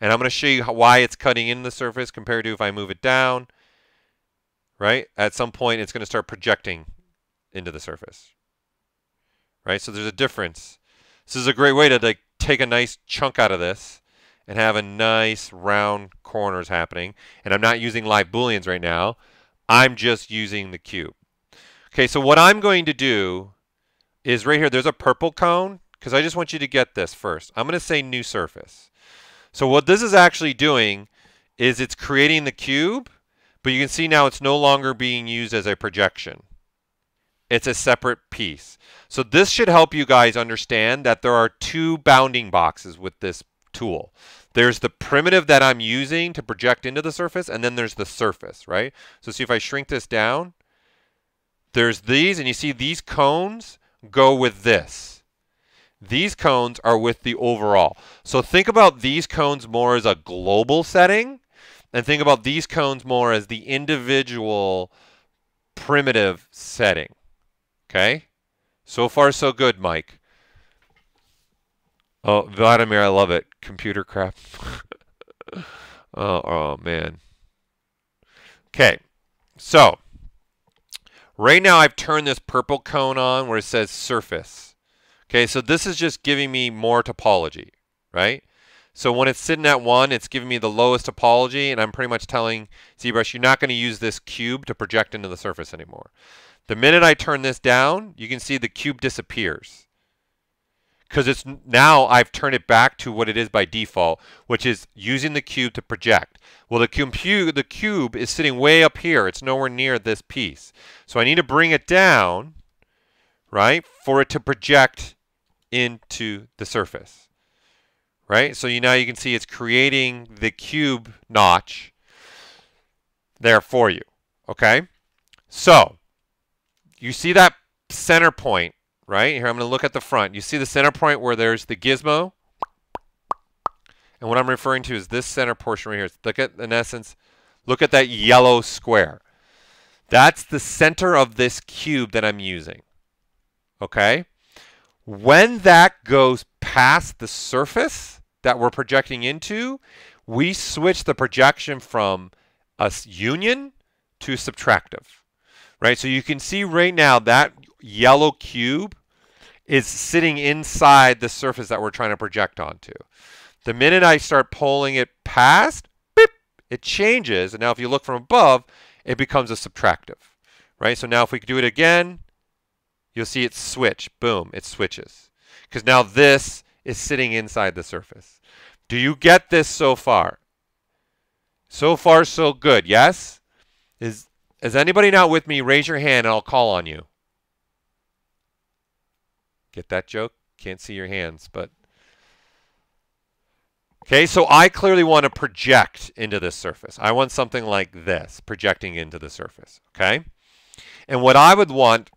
and I'm going to show you why it's cutting into the surface compared to if I move it down, right? At some point, it's going to start projecting into the surface, right? So there's a difference. This is a great way to like take a nice chunk out of this and have a nice round corners happening. And I'm not using live booleans right now. I'm just using the cube. Okay, so what I'm going to do is right here, there's a purple cone, because I just want you to get this first. I'm going to say new surface. So what this is actually doing is it's creating the cube, but you can see now it's no longer being used as a projection. It's a separate piece. So this should help you guys understand that there are two bounding boxes with this tool. There's the primitive that I'm using to project into the surface, and then there's the surface, right? So see if I shrink this down, there's these, and you see these cones go with this. These cones are with the overall. So think about these cones more as a global setting, and think about these cones more as the individual primitive setting. Okay, so far so good, Mike. Oh, Vladimir, I love it. Computer crap. oh man. Okay, so right now I've turned this purple cone on where it says surface. Okay, so this is just giving me more topology, right? So when it's sitting at 1, it's giving me the lowest topology, and I'm pretty much telling ZBrush, you're not going to use this cube to project into the surface anymore. The minute I turn this down, you can see the cube disappears, because it's now I've turned it back to what it is by default, which is using the cube to project. Well, the cube is sitting way up here. It's nowhere near this piece. So I need to bring it down, right, for it to project into the surface, right? So now you can see it's creating the cube notch there for you, okay? So you see that center point, right? Here, I'm going to look at the front. You see the center point where there's the gizmo? And what I'm referring to is this center portion right here. Look at, in essence, look at that yellow square. That's the center of this cube that I'm using, okay? When that goes past the surface that we're projecting into, we switch the projection from a union to subtractive. Right, so you can see right now that yellow cube is sitting inside the surface that we're trying to project onto. The minute I start pulling it past, beep, it changes. And now if you look from above, it becomes a subtractive. Right, so now if we do it again, you'll see it switch. Boom, it switches. Because now this is sitting inside the surface. Do you get this so far? So far, so good, yes? Is anybody not with me? Raise your hand and I'll call on you. Get that joke? Can't see your hands, but Okay, so I clearly want to project into this surface. I want something like this, projecting into the surface, okay? And what I would want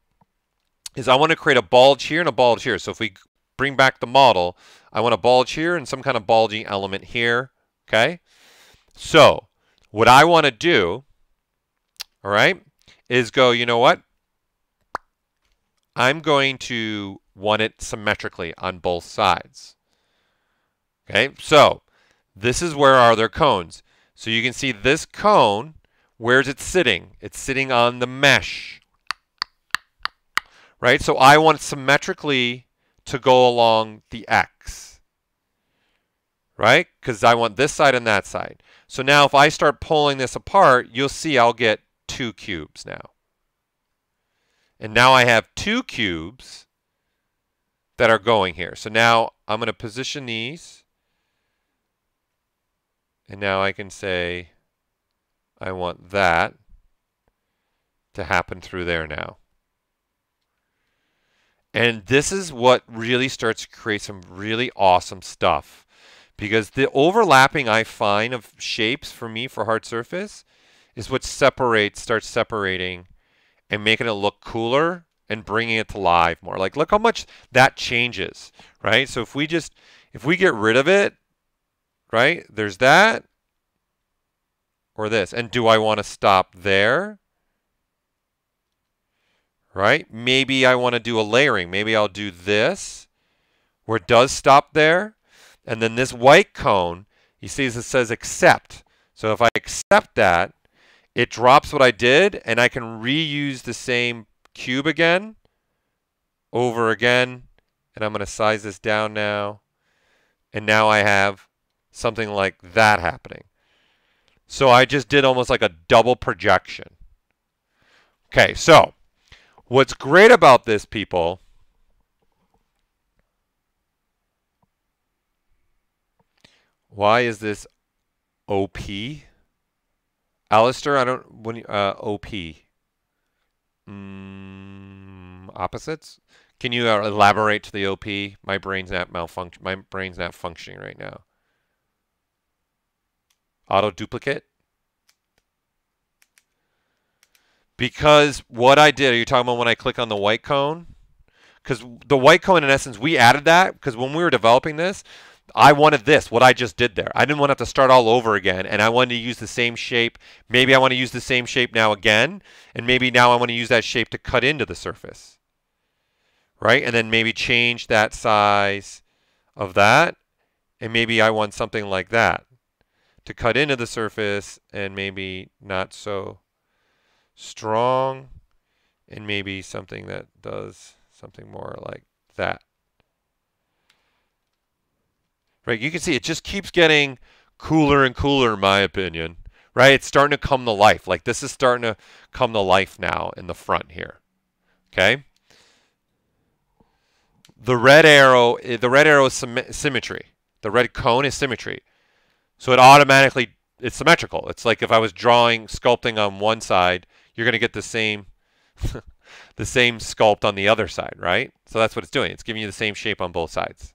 is I want to create a bulge here and a bulge here. So if we bring back the model, I want a bulge here and some kind of bulging element here, okay? So what I want to do, all right, is go, you know what? I'm going to want it symmetrically on both sides. Okay, so this is where are their cones. So you can see this cone, where's it sitting? It's sitting on the mesh, right? So I want it symmetrically to go along the X, right? Because I want this side and that side. So now if I start pulling this apart, you'll see I'll get two cubes now. And now I have two cubes that are going here. So now I'm going to position these. And now I can say, I want that to happen through there now. And this is what really starts to create some really awesome stuff. Because the overlapping I find of shapes for me for hard surface is what starts separating and making it look cooler and bringing it to life more. Like, look how much that changes, right? So if we get rid of it, right? There's that or this. And do I want to stop there? Right? Maybe I want to do a layering. Maybe I'll do this where it does stop there. And then this white cone, you see it says accept. So if I accept that, it drops what I did and I can reuse the same cube again, over again, and I'm going to size this down now. And now I have something like that happening. So I just did almost like a double projection. Okay, so what's great about this, people, why is this OP? Alistair, I don't, when OP. Opposites? Can you elaborate to the OP? My brain's not malfunction. My brain's not functioning right now. Auto duplicate. Because what I did, are you talking about when I click on the white cone? Because the white cone, in essence, we added that because when we were developing this, I wanted this, what I just did there. I didn't want to have to start all over again, and I wanted to use the same shape. Maybe I want to use the same shape now again, and maybe now I want to use that shape to cut into the surface, right? And then maybe change that size of that, and maybe I want something like that to cut into the surface and maybe not so strong, and maybe something that does something more like that. Right, you can see it just keeps getting cooler and cooler, in my opinion. Right, it's starting to come to life. Like this is starting to come to life now in the front here. Okay. The red arrow is symmetry. The red cone is symmetry, so it automatically it's symmetrical. It's like if I was sculpting on one side, you're going to get the same, the same sculpt on the other side, right? So that's what it's doing. It's giving you the same shape on both sides.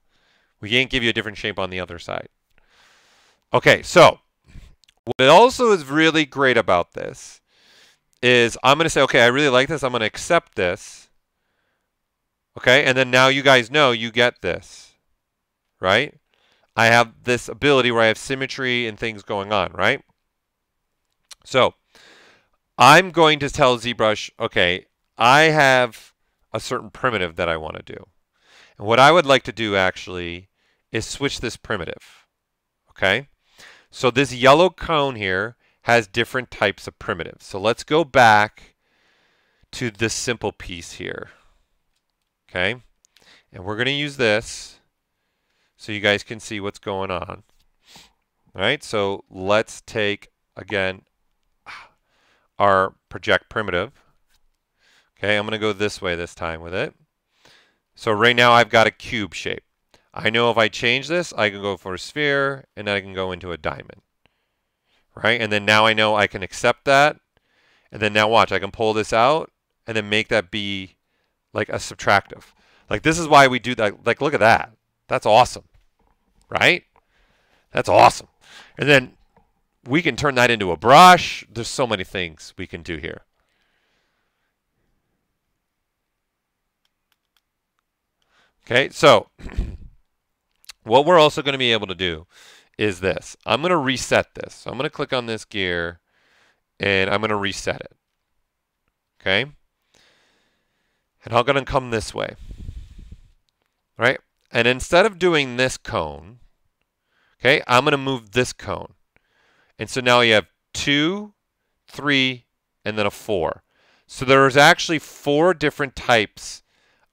We can't give you a different shape on the other side. Okay, so what also is really great about this is I'm going to say, okay, I really like this. I'm going to accept this. Okay, and then now you guys know you get this, right? I have this ability where I have symmetry and things going on, right? So I'm going to tell ZBrush, okay, I have a certain primitive that I want to do. And what I would like to do actually is switch this primitive, okay? So this yellow cone here has different types of primitives. So let's go back to this simple piece here, okay? And we're going to use this so you guys can see what's going on. All right, so let's take, again, our project primitive. Okay, I'm going to go this way this time with it. So right now I've got a cube shape. I know if I change this, I can go for a sphere, and then I can go into a diamond, right? And then now I know I can accept that, and then now watch, I can pull this out, and then make that be like a subtractive. Like this is why we do that. Like look at that. That's awesome, right? That's awesome. And then we can turn that into a brush. There's so many things we can do here. Okay, so what we're also going to be able to do is this. I'm going to reset this. So I'm going to click on this gear and I'm going to reset it. Okay? And I'm going to come this way. All right? And instead of doing this cone, okay, I'm going to move this cone. And so now you have 2, 3, and then a 4. So there's actually 4 different types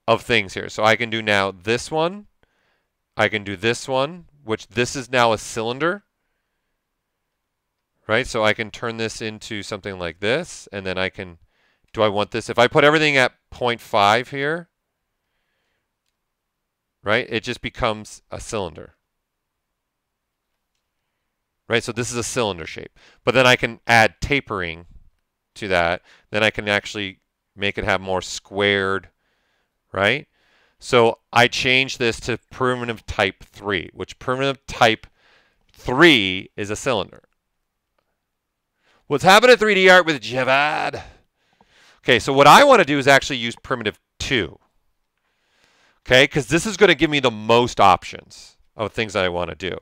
of things here. So I can do now this one. I can do this one, which this is now a cylinder. Right? So I can turn this into something like this. And then I can, do I want this? If I put everything at 0.5 here, right, it just becomes a cylinder. Right, so this is a cylinder shape. But then I can add tapering to that. Then I can actually make it have more squared, right? So I change this to primitive type 3, which primitive type 3 is a cylinder. What's happened to 3D art with Javad? Okay, so what I want to do is actually use primitive 2. Okay, because this is going to give me the most options of things that I want to do.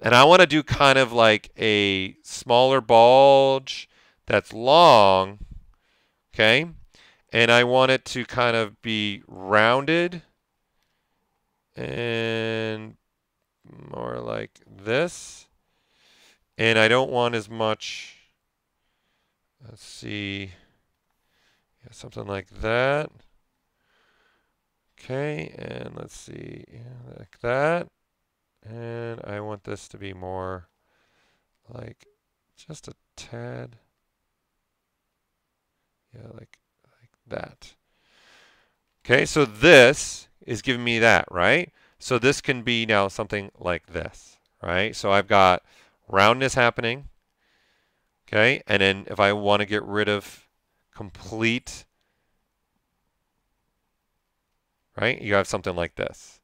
And I want to do kind of like a smaller bulge that's long, okay? And I want it to kind of be rounded and more like this. And I don't want as much, let's see, yeah, something like that. Okay, and let's see, yeah, like that. And I want this to be more like just a tad. Yeah, like that. Okay, so this is giving me that, right? So this can be now something like this, right? So I've got roundness happening. Okay, and then if I want to get rid of complete, right, you have something like this.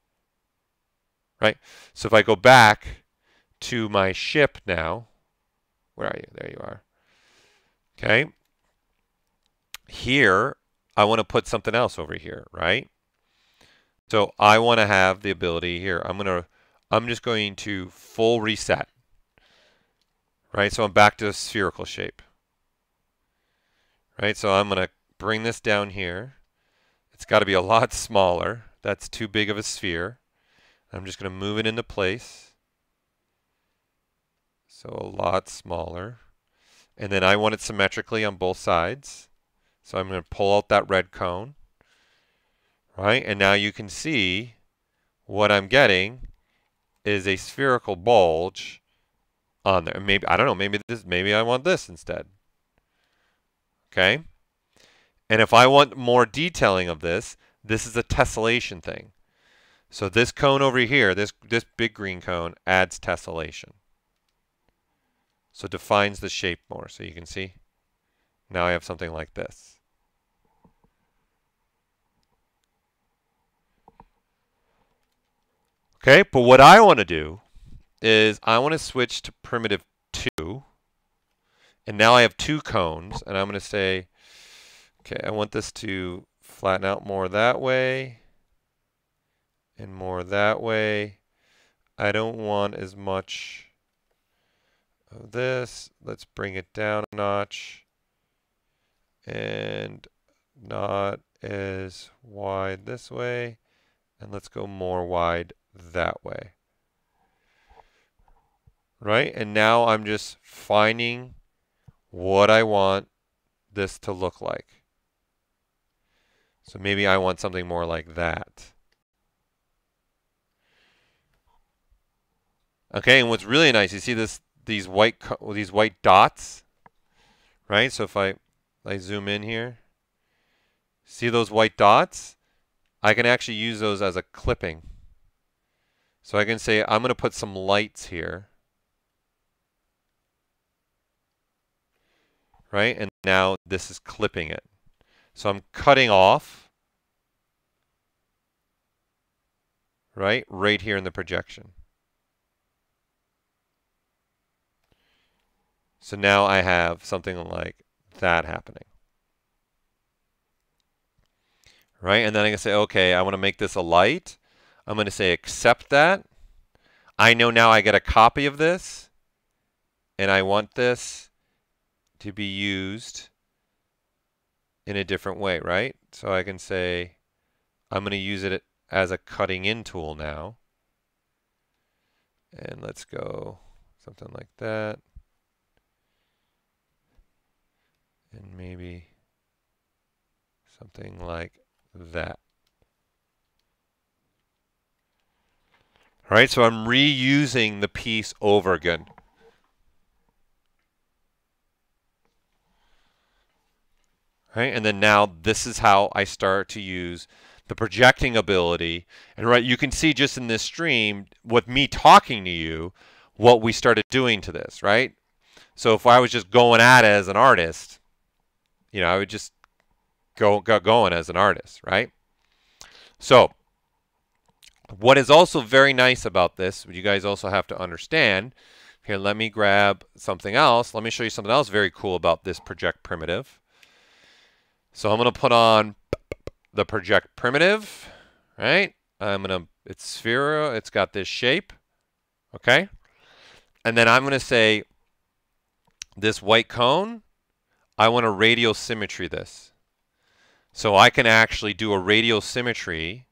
Right? So if I go back to my ship now, where are you? There you are. Okay. Here, I want to put something else over here, right? So I want to have the ability here. I'm just going to full reset. Right? So I'm back to a spherical shape. Right? So I'm going to bring this down here. It's got to be a lot smaller. That's too big of a sphere. I'm just going to move it into place. So a lot smaller. And then I want it symmetrically on both sides. So I'm going to pull out that red cone. Right? And now you can see what I'm getting is a spherical bulge on there. Maybe, I don't know, maybe I want this instead. Okay? And if I want more detailing of this, this is a tessellation thing. So this cone over here, this big green cone, adds tessellation. So it defines the shape more. So you can see, now I have something like this. Okay, but what I want to do is I want to switch to primitive 2. And now I have 2 cones. And I'm going to say, okay, I want this to flatten out more that way. And more that way. I don't want as much of this. Let's bring it down a notch. And not as wide this way. And let's go more wide that way. Right? And now I'm just finding what I want this to look like. So maybe I want something more like that. Okay, and what's really nice, you see this these white dots, right? So if I zoom in here, see those white dots? I can actually use those as a clipping. So I can say I'm going to put some lights here, right? And now this is clipping it. So I'm cutting off, right here in the projection. So now I have something like that happening. Right? And then I can say, okay, I want to make this a light. I'm going to say accept that. I know now I get a copy of this, and I want this to be used in a different way, right? So I can say I'm going to use it as a cutting in tool now. And let's go something like that. And maybe something like that. All right, so I'm reusing the piece over again. All right, and then now this is how I start to use the projecting ability. And right, you can see just in this stream, with me talking to you, what we started doing to this, right? So if I was just going at it as an artist, you know, I would just go going as an artist, right? So what is also very nice about this, you guys also have to understand, here let me grab something else. Let me show you something else very cool about this project primitive. So I'm going to put on the project primitive, right? It's sphero, it's got this shape, okay? And then I'm going to say this white cone, I want to radial symmetry this. So I can actually do a radial symmetry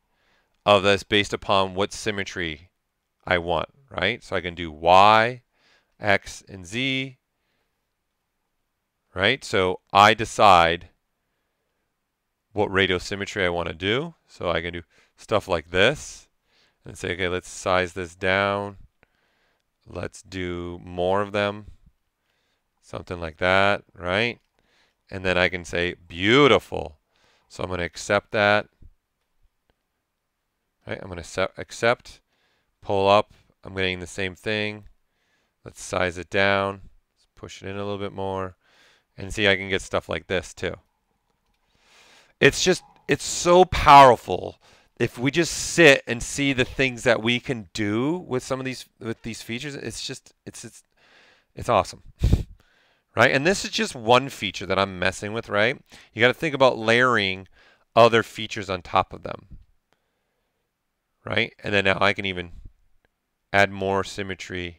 of this based upon what symmetry I want, right? So I can do Y, X, and Z, right? So I decide what radial symmetry I want to do. So I can do stuff like this and say, okay, let's size this down. Let's do more of them, something like that, right? And then I can say, beautiful. So I'm going to accept that. Right, I'm going to accept, pull up. I'm getting the same thing. Let's size it down. Let's push it in a little bit more. And see, I can get stuff like this too. It's just, it's so powerful. If we just sit and see the things that we can do with some of these, with these features, it's just, it's awesome. Right? And this is just one feature that I'm messing with, right? You got to think about layering other features on top of them. Right? And then now I can even add more symmetry.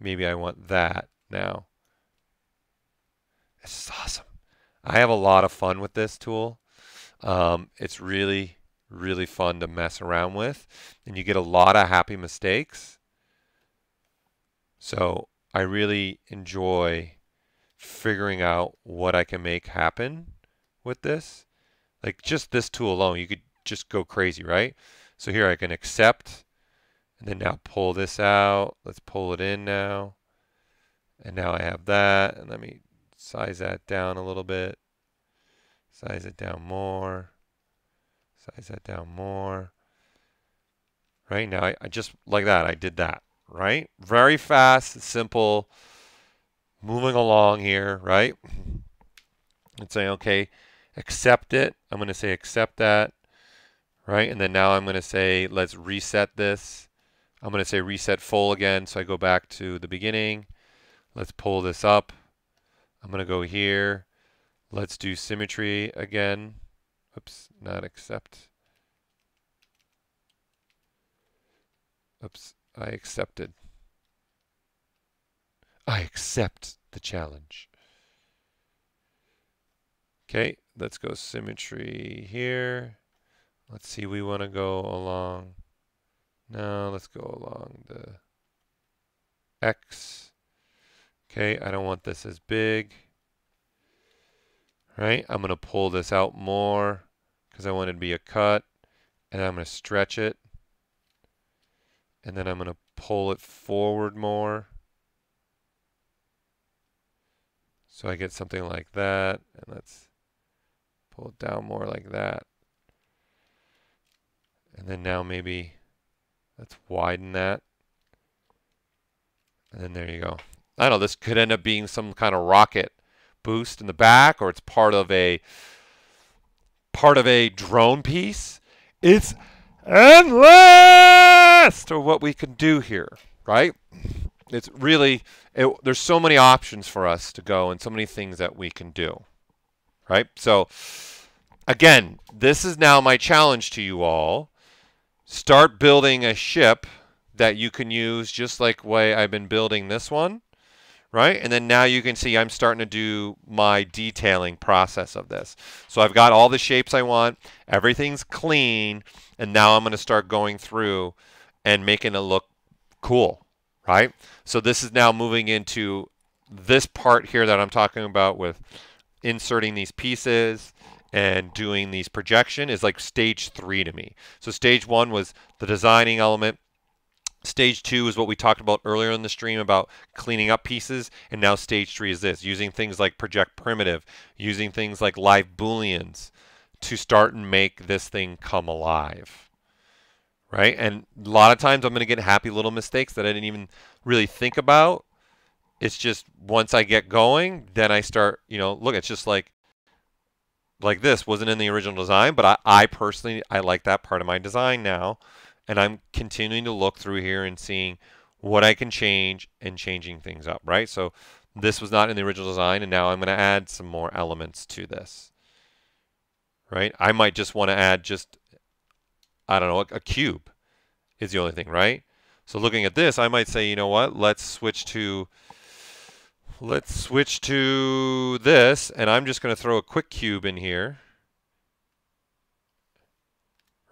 Maybe I want that now. This is awesome. I have a lot of fun with this tool. It's really, really fun to mess around with. And you get a lot of happy mistakes. So I really enjoy figuring out what I can make happen with this. Like just this tool alone, you could just go crazy, right? So here I can accept and then now pull this out. Let's pull it in now. And now I have that. And let me size that down a little bit. Size it down more. Size that down more. Right now, I just like that. I did that, right? Very fast, simple, moving along here, right? And say, okay, accept it. I'm going to say accept that. Right, and then now I'm going to say, let's reset this. I'm going to say reset full again, so I go back to the beginning. Let's pull this up. I'm going to go here. Let's do symmetry again. Oops, not accept. Oops, I accepted. I accept the challenge. Okay, let's go symmetry here. Let's see, we want to go along. No, let's go along the X. Okay, I don't want this as big. Right, I'm going to pull this out more because I want it to be a cut. And I'm going to stretch it. And then I'm going to pull it forward more. So I get something like that. And let's pull it down more like that. And then now maybe let's widen that. And then there you go. I don't know, this could end up being some kind of rocket boost in the back, or it's part of a drone piece. It's endless to what we can do here, right? it's really, there's so many options for us to go and so many things that we can do, right? So again, this is now my challenge to you all. Start building a ship that you can use just like way I've been building this one, right? And then now you can see I'm starting to do my detailing process of this. So I've got all the shapes I want, everything's clean, and now I'm going to start going through and making it look cool, right? So this is now moving into this part here that I'm talking about with inserting these pieces and doing these projection is like stage 3 to me. So stage 1 was the designing element. Stage 2 is what we talked about earlier in the stream about cleaning up pieces. And now stage 3 is this, using things like project primitive, using things like live booleans to start and make this thing come alive, right? And a lot of times I'm going to get happy little mistakes that I didn't even really think about. It's just once I get going, then I start, you know, look, it's just like this wasn't in the original design, but I personally, I like that part of my design now. And I'm continuing to look through here and seeing what I can change and changing things up, right? So this was not in the original design, and now I'm going to add some more elements to this, right? I might just want to add just, I don't know, a cube is the only thing, right? So looking at this, I might say, you know what, let's switch to this, and I'm just going to throw a quick cube in here,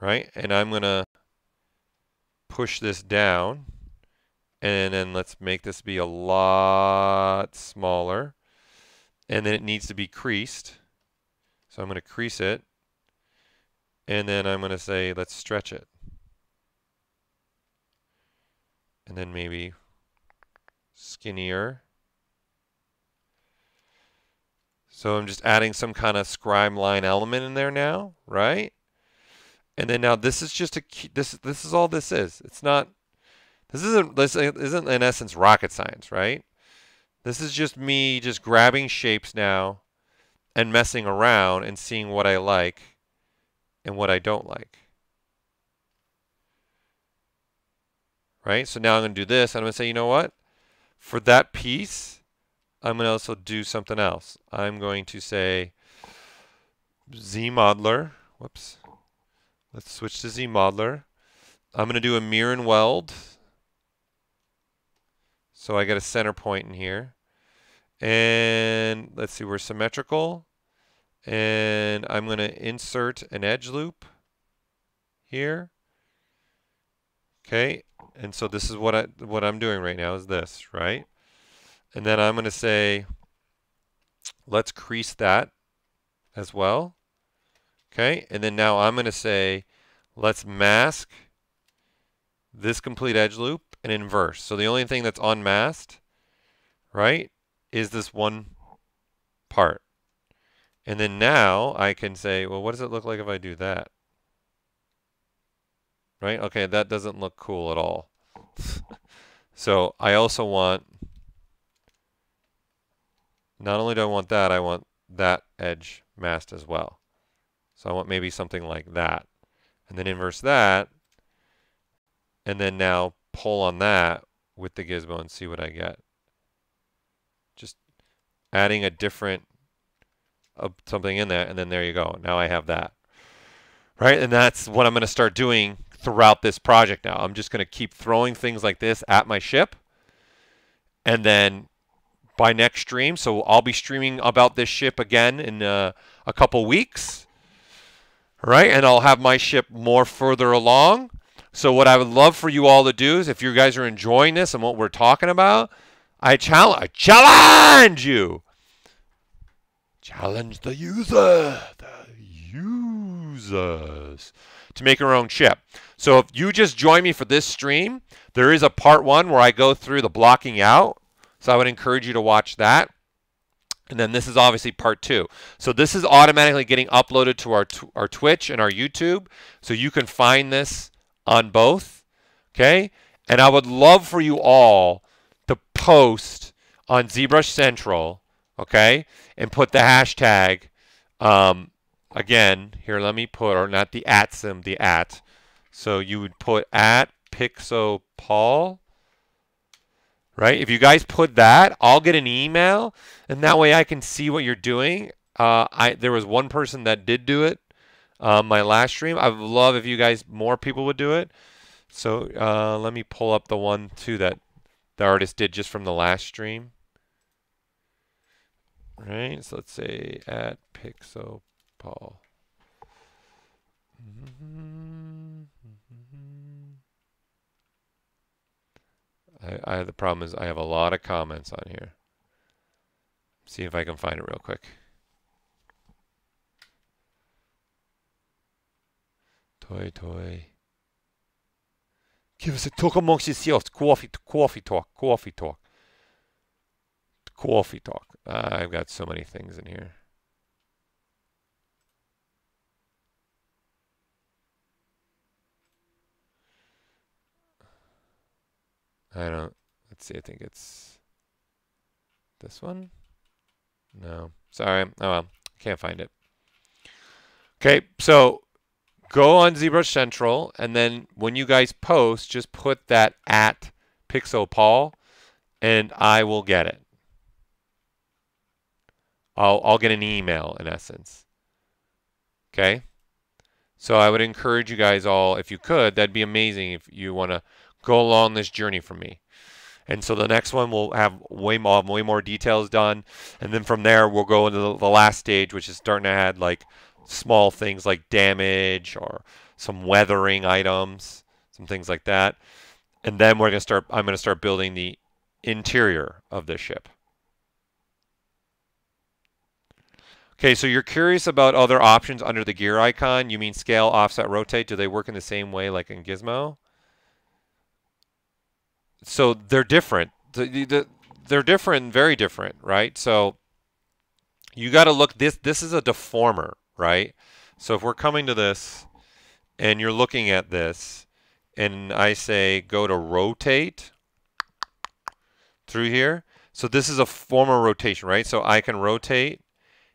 right? And I'm going to push this down, and then let's make this be a lot smaller, and then it needs to be creased, so I'm going to crease it, and then I'm going to say let's stretch it, and then maybe skinnier. So I'm just adding some kind of scribe line element in there now, right? And then now this is just this is all this is. It's not, this isn't in essence rocket science, right? This is just me just grabbing shapes now and messing around and seeing what I like and what I don't like, right? So now I'm going to do this, and I'm going to say, you know what? For that piece, I'm going to also do something else. I'm going to say ZModeler, whoops. Let's switch to ZModeler. I'm going to do a mirror and weld. So I got a center point in here. And let's see, we're symmetrical. And I'm going to insert an edge loop here. Okay. And so this is what I'm doing right now is this, right? And then I'm going to say, let's crease that as well. Okay, and then now I'm going to say, let's mask this complete edge loop and inverse. So the only thing that's unmasked, right, is this one part. And then now I can say, well, what does it look like if I do that? Right? Okay, that doesn't look cool at all. So I also want, not only do I want that edge masked as well. So I want maybe something like that, and then inverse that, and then now pull on that with the gizmo and see what I get. Just adding a different something in there, and then there you go. Now I have that, right? And that's what I'm going to start doing throughout this project now. I'm just going to keep throwing things like this at my ship, and then by next stream, so I'll be streaming about this ship again in a couple weeks. Right, and I'll have my ship more further along. So what I would love for you all to do is, if you guys are enjoying this and what we're talking about, I challenge you. Challenge the user, the users to make your own ship. So if you just join me for this stream, there is a part 1 where I go through the blocking out. So I would encourage you to watch that. And then this is obviously part 2. So this is automatically getting uploaded to our Twitch and our YouTube. So you can find this on both. Okay. And I would love for you all to post on ZBrush Central. Okay. And put the hashtag. Again, here, let me put, or not the at sim, the at. So you would put at Pixo Paul. right? If you guys put that, I'll get an email, and that way I can see what you're doing. There was one person that did do it, my last stream. I would love if you guys, more people would do it. So let me pull up the one too that the artist did just from the last stream. Right, so let's say at Pixo Paul. The problem is I have a lot of comments on here. See if I can find it real quick. Toy. Give us a talk amongst yourselves. Coffee talk. I've got so many things in here. Let's see, I think it's this one. No, sorry. Oh well, can't find it. Okay, so go on ZBrush Central, and then when you guys post, just put that at Pixo Paul, and I will get it. I'll get an email in essence. Okay, so I would encourage you guys all, if you could, that'd be amazing if you want to go along this journey for me. And so the next one will have way more details done, and then from there we'll go into the last stage, which is starting to add like small things like damage or some weathering items, some things like that. And then we're gonna start. I'm gonna start building the interior of this ship. Okay, so you're curious about other options under the gear icon. You mean scale, offset, rotate? Do they work in the same way like in Gizmo? So they're different. They're different, very different, right? So you got to look, this is a deformer, right? So if we're coming to this and you're looking at this and I say go to rotate through here. So this is a form of rotation, right? So I can rotate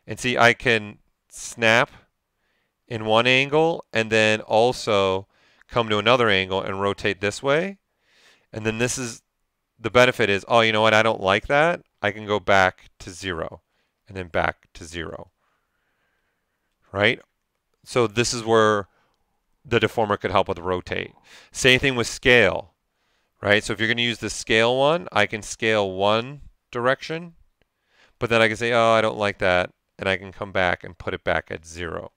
and see I can snap in one angle and then also come to another angle and rotate this way. And then this is, the benefit is, oh, you know what? I don't like that. I can go back to 0 and then back to 0, right? So this is where the deformer could help with rotate. Same thing with scale, right? So if you're going to use the scale one, I can scale one direction, but then I can say, oh, I don't like that. And I can come back and put it back at 0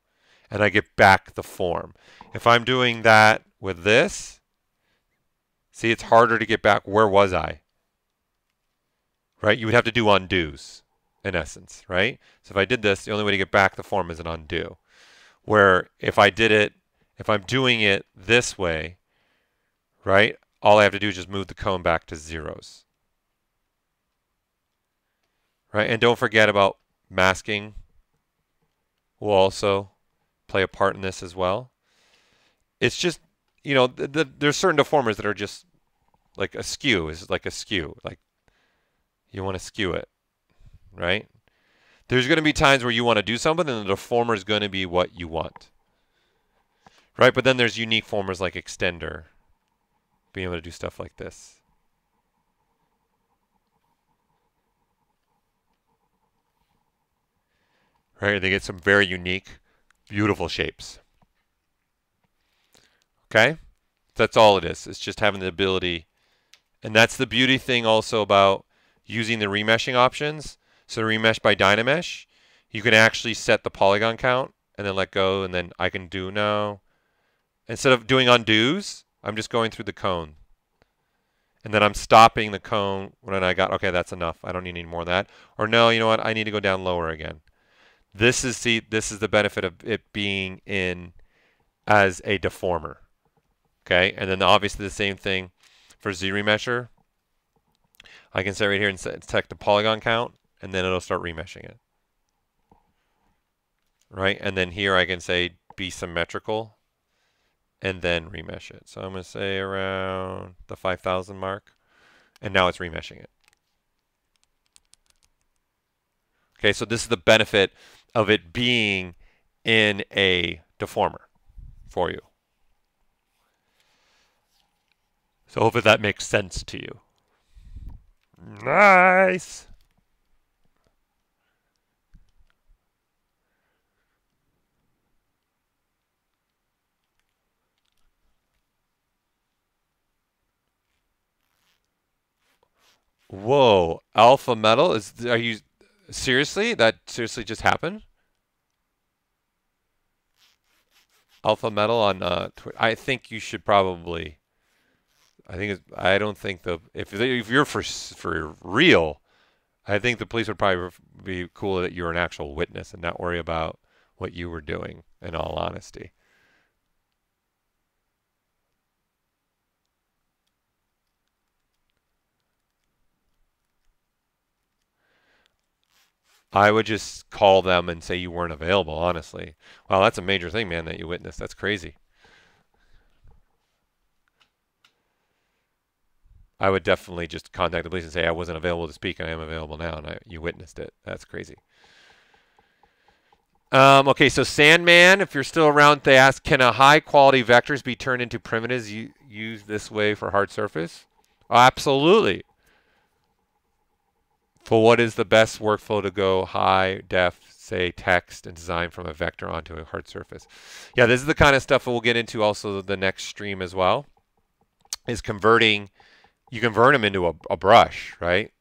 and I get back the form. If I'm doing that with this, see, it's harder to get back. Where was I? Right? You would have to do undos in essence, right? So if I did this, the only way to get back the form is an undo. Where if I did it, if I'm doing it this way, right? All I have to do is just move the cone back to 0s. Right? And don't forget about masking will also play a part in this as well. It's just, you know, there's certain deformers that are just like askew. Is like askew. Like you want to skew it, right? There's going to be times where you want to do something and the deformer is going to be what you want, right? But then there's unique formers like extender, being able to do stuff like this. Right? They get some very unique, beautiful shapes. Okay, that's all it is. It's just having the ability, and that's the beauty thing also about using the remeshing options. So the remesh by DynaMesh, you can actually set the polygon count and then let go, and then I can do now. Instead of doing undos, I'm just going through the cone, and then I'm stopping the cone when I got, okay, that's enough. I don't need any more of that. Or no, you know what? I need to go down lower again. This is, see, this is the benefit of it being in as a deformer. Okay, and then obviously the same thing for ZRemesher. I can sit right here and select the polygon count, and then it'll start remeshing it. Right, and then here I can say be symmetrical, and then remesh it. So I'm going to say around the 5,000 mark, and now it's remeshing it. Okay, so this is the benefit of it being in a deformer for you. So hopefully that makes sense to you. Nice. Whoa, alpha metal is, are you seriously? That seriously just happened? Alpha metal on Twitter. I think you should probably, I think it's, I don't think the, if you're for real, I think the police would probably be cool that you're an actual witness and not worry about what you were doing, in all honesty. I would just call them and say you weren't available, honestly. Wow, that's a major thing, man, that you witnessed. That's crazy. I would definitely just contact the police and say I wasn't available to speak and I am available now, and you witnessed it. That's crazy. Okay, so Sandman, if you're still around, they ask, can a high-quality vectors be turned into primitives used this way for hard surface? Oh, absolutely. For what is the best workflow to go high def, say text, and design from a vector onto a hard surface? Yeah, this is the kind of stuff that we'll get into also the next stream as well, is converting, you convert them into a brush, right?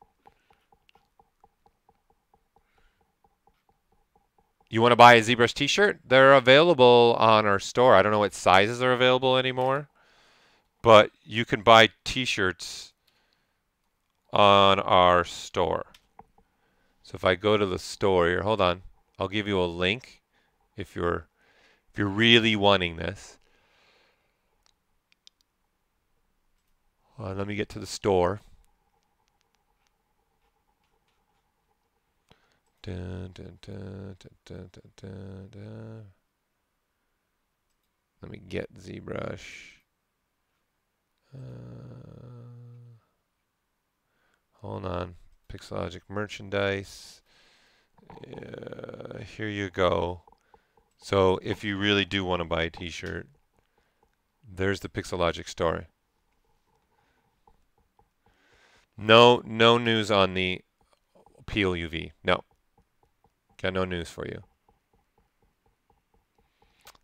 You want to buy a ZBrush t-shirt? They're available on our store. I don't know what sizes are available anymore, but you can buy t-shirts on our store. So if I go to the store here, hold on, I'll give you a link if you're really wanting this. Let me get to the store. Dun, dun, dun, dun, dun, dun, dun. Let me get ZBrush. Hold on, Pixologic merchandise. Here you go. So if you really do want to buy a t-shirt, there's the Pixologic story. No news on the PLUV. No. Got no news for you.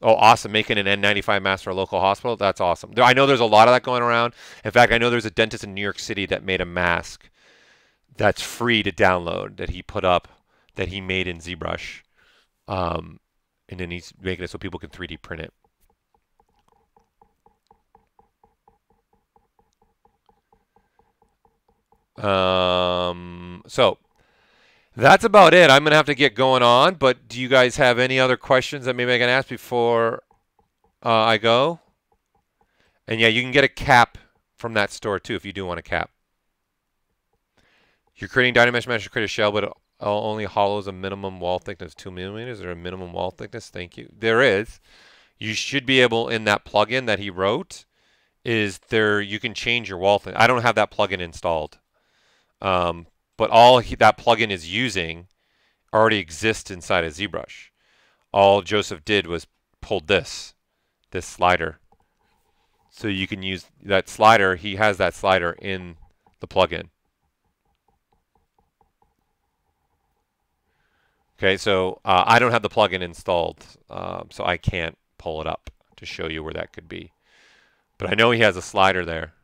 Oh, awesome. Making an N95 mask for a local hospital. That's awesome. I know there's a lot of that going around. In fact, I know there's a dentist in New York City that made a mask that's free to download that he put up, that he made in ZBrush. And then he's making it so people can 3D print it. So that's about it. I'm going to have to get going on, but do you guys have any other questions that maybe I can ask before I go? And yeah, you can get a cap from that store too if you do want a cap. You're creating DynaMesh mesh to create a shell, but it only hollows a minimum wall thickness of 2 millimeters. Is there a minimum wall thickness? Thank you. There is. You should be able, in that plugin that he wrote, is there you can change your wall thickness. I don't have that plugin installed, but all that plugin is using already exists inside of ZBrush. All Joseph did was pulled this slider, so you can use that slider. He has that slider in the plugin. Okay, so I don't have the plugin installed, so I can't pull it up to show you where that could be. But I know he has a slider there.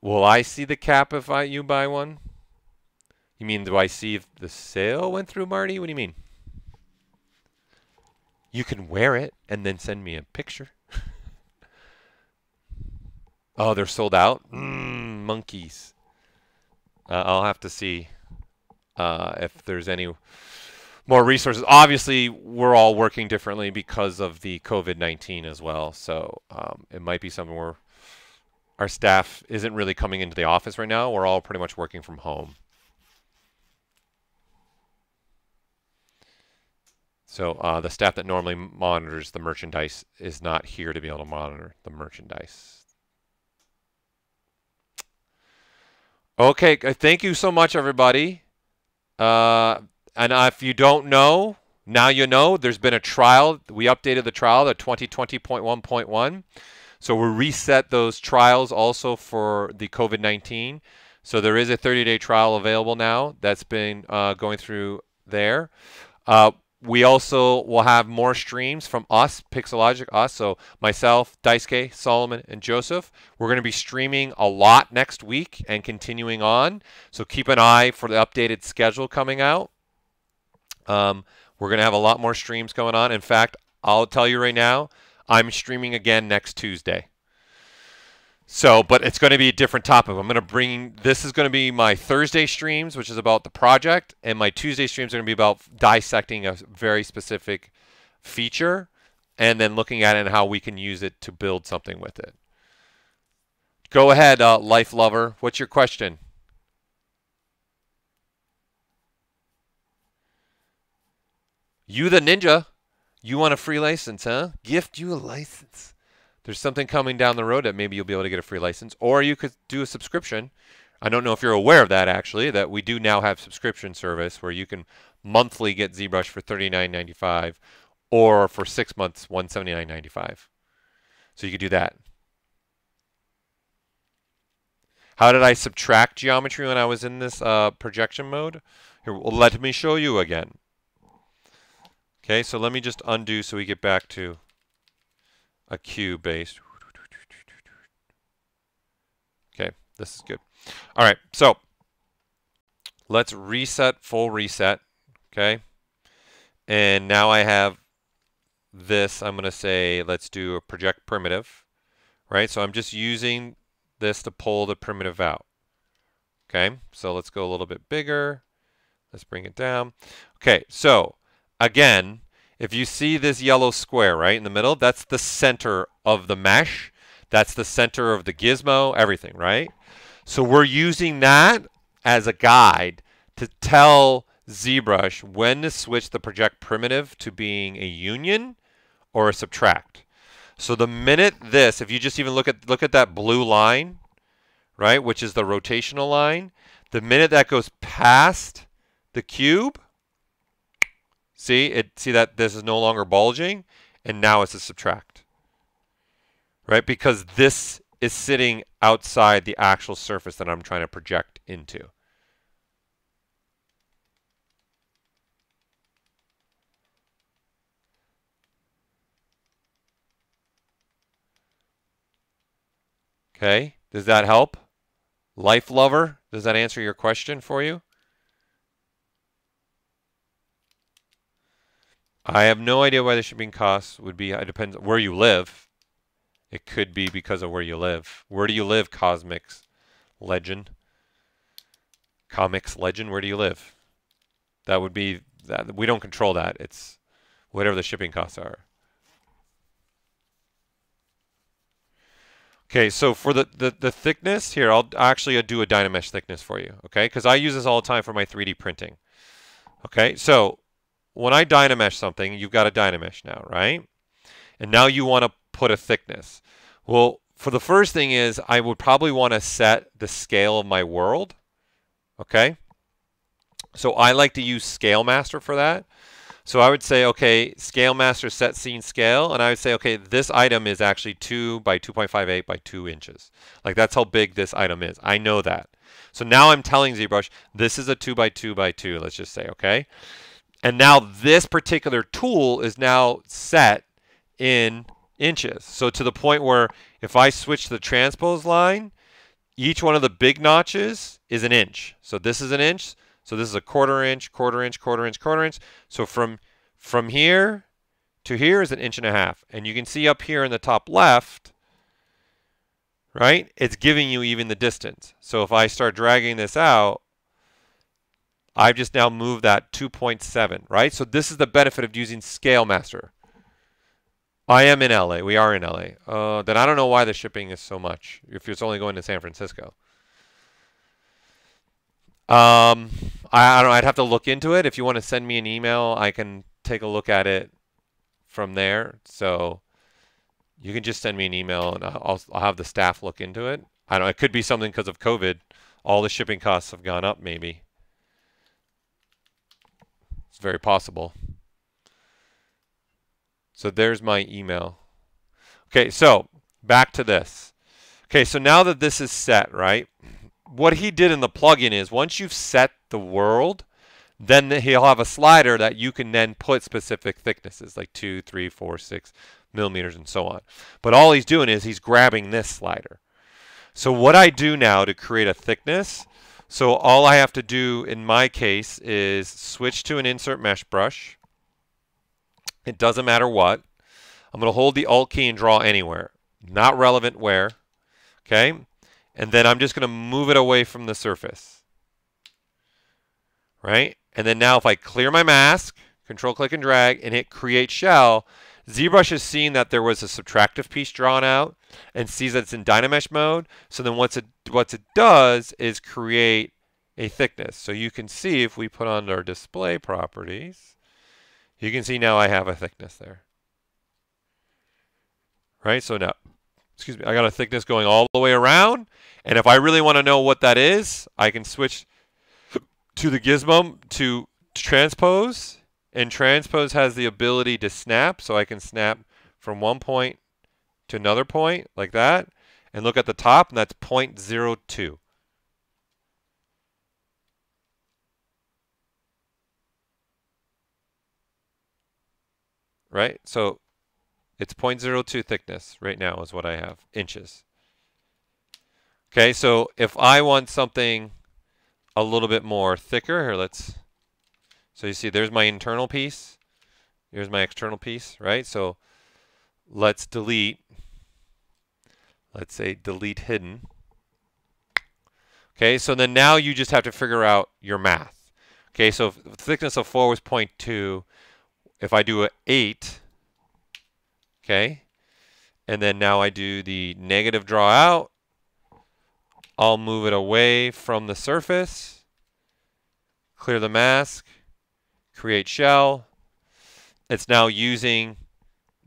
Will I see the cap if you buy one? You mean, do I see if the sale went through, Marty? What do you mean? You can wear it and then send me a picture. Oh, they're sold out? Monkeys. I'll have to see if there's any more resources. Obviously, we're all working differently because of the COVID-19 as well. So it might be something where our staff isn't really coming into the office right now. We're all pretty much working from home. So the staff that normally monitors the merchandise is not here to be able to monitor the merchandise. Okay, thank you so much, everybody. And if you don't know, now you know. There's been a trial. We updated the trial to 2020.1.1. So we'll reset those trials also for the COVID-19. So there is a 30-day trial available now that's been going through there. We also will have more streams from us, Pixologic, us, so myself, Daisuke, Solomon, and Joseph. We're going to be streaming a lot next week and continuing on. So keep an eye for the updated schedule coming out. We're going to have a lot more streams going on. In fact, I'll tell you right now, I'm streaming again next Tuesday. So, but it's going to be a different topic. I'm going to bring, this is going to be my Thursday streams, which is about the project, and my Tuesday streams are going to be about dissecting a very specific feature and then looking at it and how we can use it to build something with it. Go ahead, Life Lover. What's your question? You the ninja. You want a free license, huh? Gift you a license. There's something coming down the road that maybe you'll be able to get a free license, or you could do a subscription. I don't know if you're aware of that, actually, that we do now have subscription service where you can monthly get ZBrush for $39.95 or for 6 months, $179.95. So you could do that. How did I subtract geometry when I was in this projection mode? Here, let me show you again. Okay, so let me just undo so we get back to a cube based. Okay, this is good. All right, so let's reset, full reset. Okay, and now I have this. I'm going to say let's do a project primitive, right? So I'm just using this to pull the primitive out. Okay, so let's go a little bit bigger. Let's bring it down. Okay, so again, if you see this yellow square right in the middle, that's the center of the mesh. That's the center of the gizmo, everything, right? So we're using that as a guide to tell ZBrush when to switch the project primitive to being a union or a subtract. So the minute this, if you just even look at that blue line, right, which is the rotational line, the minute that goes past the cube, see that this is no longer bulging, and now it's a subtract, right? Because this is sitting outside the actual surface that I'm trying to project into. Okay, does that help? Life Lover, does that answer your question for you? I have no idea why the shipping costs would be. It depends where you live. It could be because of where you live. Where do you live, Cosmics Legend? Comics Legend, where do you live? That would be, that we don't control that. It's whatever the shipping costs are. Okay, so for the thickness here, I'll actually do a DynaMesh thickness for you, okay? Because I use this all the time for my 3D printing. Okay, so when I DynaMesh something, you've got a DynaMesh now, right? And now you want to put a thickness. Well, for the first thing is I would probably want to set the scale of my world, okay? So I like to use Scale Master for that. So I would say, okay, Scale Master set scene scale, and I would say, okay, this item is actually 2 by 2.58 by 2 inches. Like that's how big this item is. I know that. So now I'm telling ZBrush, this is a 2 by 2 by 2, let's just say, okay? And now this particular tool is now set in inches. So to the point where if I switch the transpose line, each one of the big notches is an inch. So this is an inch. So this is a quarter inch, quarter inch, quarter inch, quarter inch. So from here to here is an inch and a half. And you can see up here in the top left, right? It's giving you even the distance. So if I start dragging this out, I've just now moved that 2.7, right? So this is the benefit of using Scale Master. I am in LA. We are in LA. Then I don't know why the shipping is so much if it's only going to San Francisco. I don't know. I'd have to look into it. If you want to send me an email, I can take a look at it from there. So you can just send me an email, and I'll have the staff look into it. I don't know. It could be something because of COVID. All the shipping costs have gone up, maybe. It's very possible. So there's my email. Okay, so back to this. Okay, so now that this is set, right, what he did in the plugin is once you've set the world, then he'll have a slider that you can then put specific thicknesses, like 2, 3, 4, 6 millimeters and so on. But all he's doing is he's grabbing this slider. So what I do now to create a thickness, so all I have to do in my case is switch to an insert mesh brush. It doesn't matter what. I'm going to hold the Alt key and draw anywhere. Not relevant where. Okay. And then I'm just going to move it away from the surface. Right? And then now if I clear my mask, control click and drag, and hit create shell, ZBrush is seeing that there was a subtractive piece drawn out and sees that it's in DynaMesh mode. So then what it does is create a thickness. So you can see if we put on our display properties, you can see now I have a thickness there. Right? So now, excuse me, I got a thickness going all the way around. And if I really want to know what that is, I can switch to the gizmo to transpose. And transpose has the ability to snap. So I can snap from one point to another point like that. And look at the top, and that's 0.02. Right? So it's 0.02 thickness right now is what I have, inches. Okay, so if I want something a little bit more thicker, here let's, so you see there's my internal piece, here's my external piece, right? So let's delete, let's say delete hidden. Okay, so then now you just have to figure out your math. Okay, so if the thickness of 4 was 0.2, if I do an 8, okay, and then now I do the negative draw out, I'll move it away from the surface, clear the mask, create shell. It's now using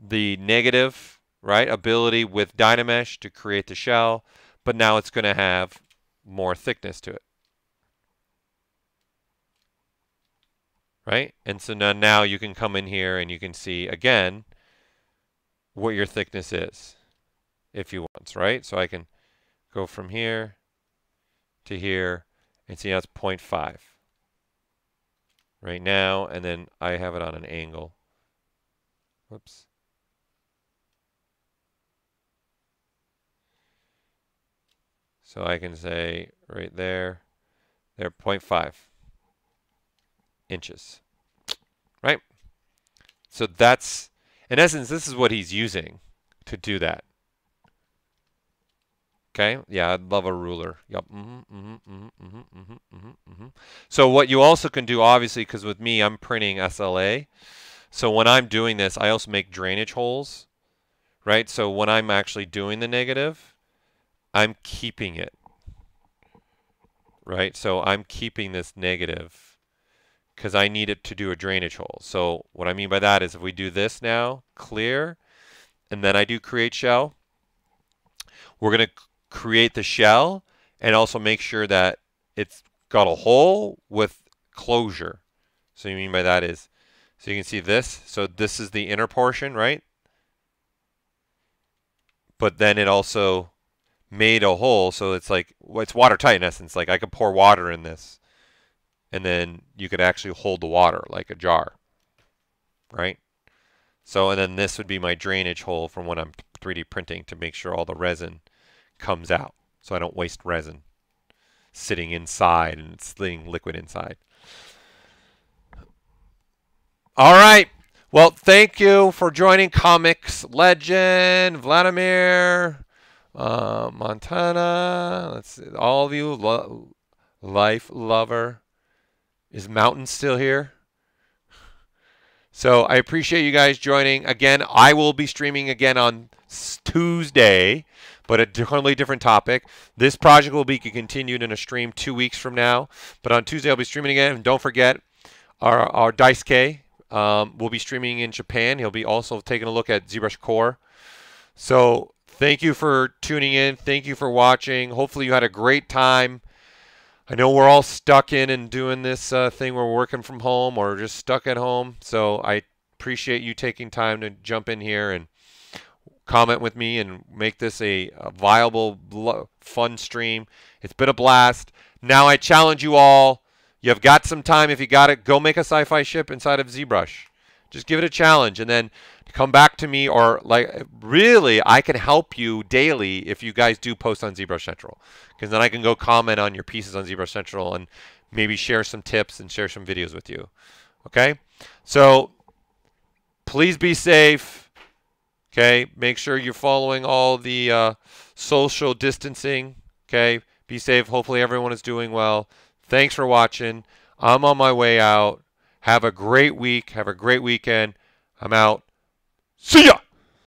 the negative, right, ability with DynaMesh to create the shell, but now it's going to have more thickness to it. Right? And so now you can come in here and you can see again what your thickness is if you want, right? So I can go from here to here and see how it's 0.5 right now, and then I have it on an angle. Whoops. So I can say right there, they're 0.5 inches, right? So that's, in essence, this is what he's using to do that. Okay? Yeah, I'd love a ruler. Yep. So what you also can do, obviously, because with me, I'm printing SLA. So when I'm doing this, I also make drainage holes, right? So when I'm actually doing the negative, I'm keeping it, right? So I'm keeping this negative, because I need it to do a drainage hole. So what I mean by that is if we do this now, clear, and then I do create shell, we're going to create the shell and also make sure that it's got a hole with closure. So you mean by that is, so you can see this, so this is the inner portion, right? But then it also made a hole, so it's like, well, it's watertight in essence, like I could pour water in this. And then you could actually hold the water like a jar, right? So, and then this would be my drainage hole from when I'm 3D printing to make sure all the resin comes out. So I don't waste resin sitting inside and it's sitting liquid inside. All right. Well, thank you for joining Comics Legend, Vladimir, Montana. Let's see, all of you, Life Lover. Is Mountain still here? So I appreciate you guys joining. Again, I will be streaming again on Tuesday, but a totally different topic. This project will be continued in a stream 2 weeks from now. But on Tuesday, I'll be streaming again. And don't forget, our Daisuke will be streaming in Japan. He'll be also taking a look at ZBrush Core. So thank you for tuning in. Thank you for watching. Hopefully you had a great time. I know we're all stuck in and doing this thing. We're working from home or just stuck at home. So I appreciate you taking time to jump in here and comment with me and make this a viable, fun stream. It's been a blast. Now I challenge you all. You've got some time. If you got it, go make a sci-fi ship inside of ZBrush. Just give it a challenge and then come back to me, or like really I can help you daily if you guys do post on ZBrush Central, because then I can go comment on your pieces on ZBrush Central and maybe share some tips and share some videos with you. Okay? So please be safe. Okay? Make sure you're following all the social distancing. Okay? Be safe. Hopefully everyone is doing well. Thanks for watching. I'm on my way out. Have a great week. Have a great weekend. I'm out. See ya!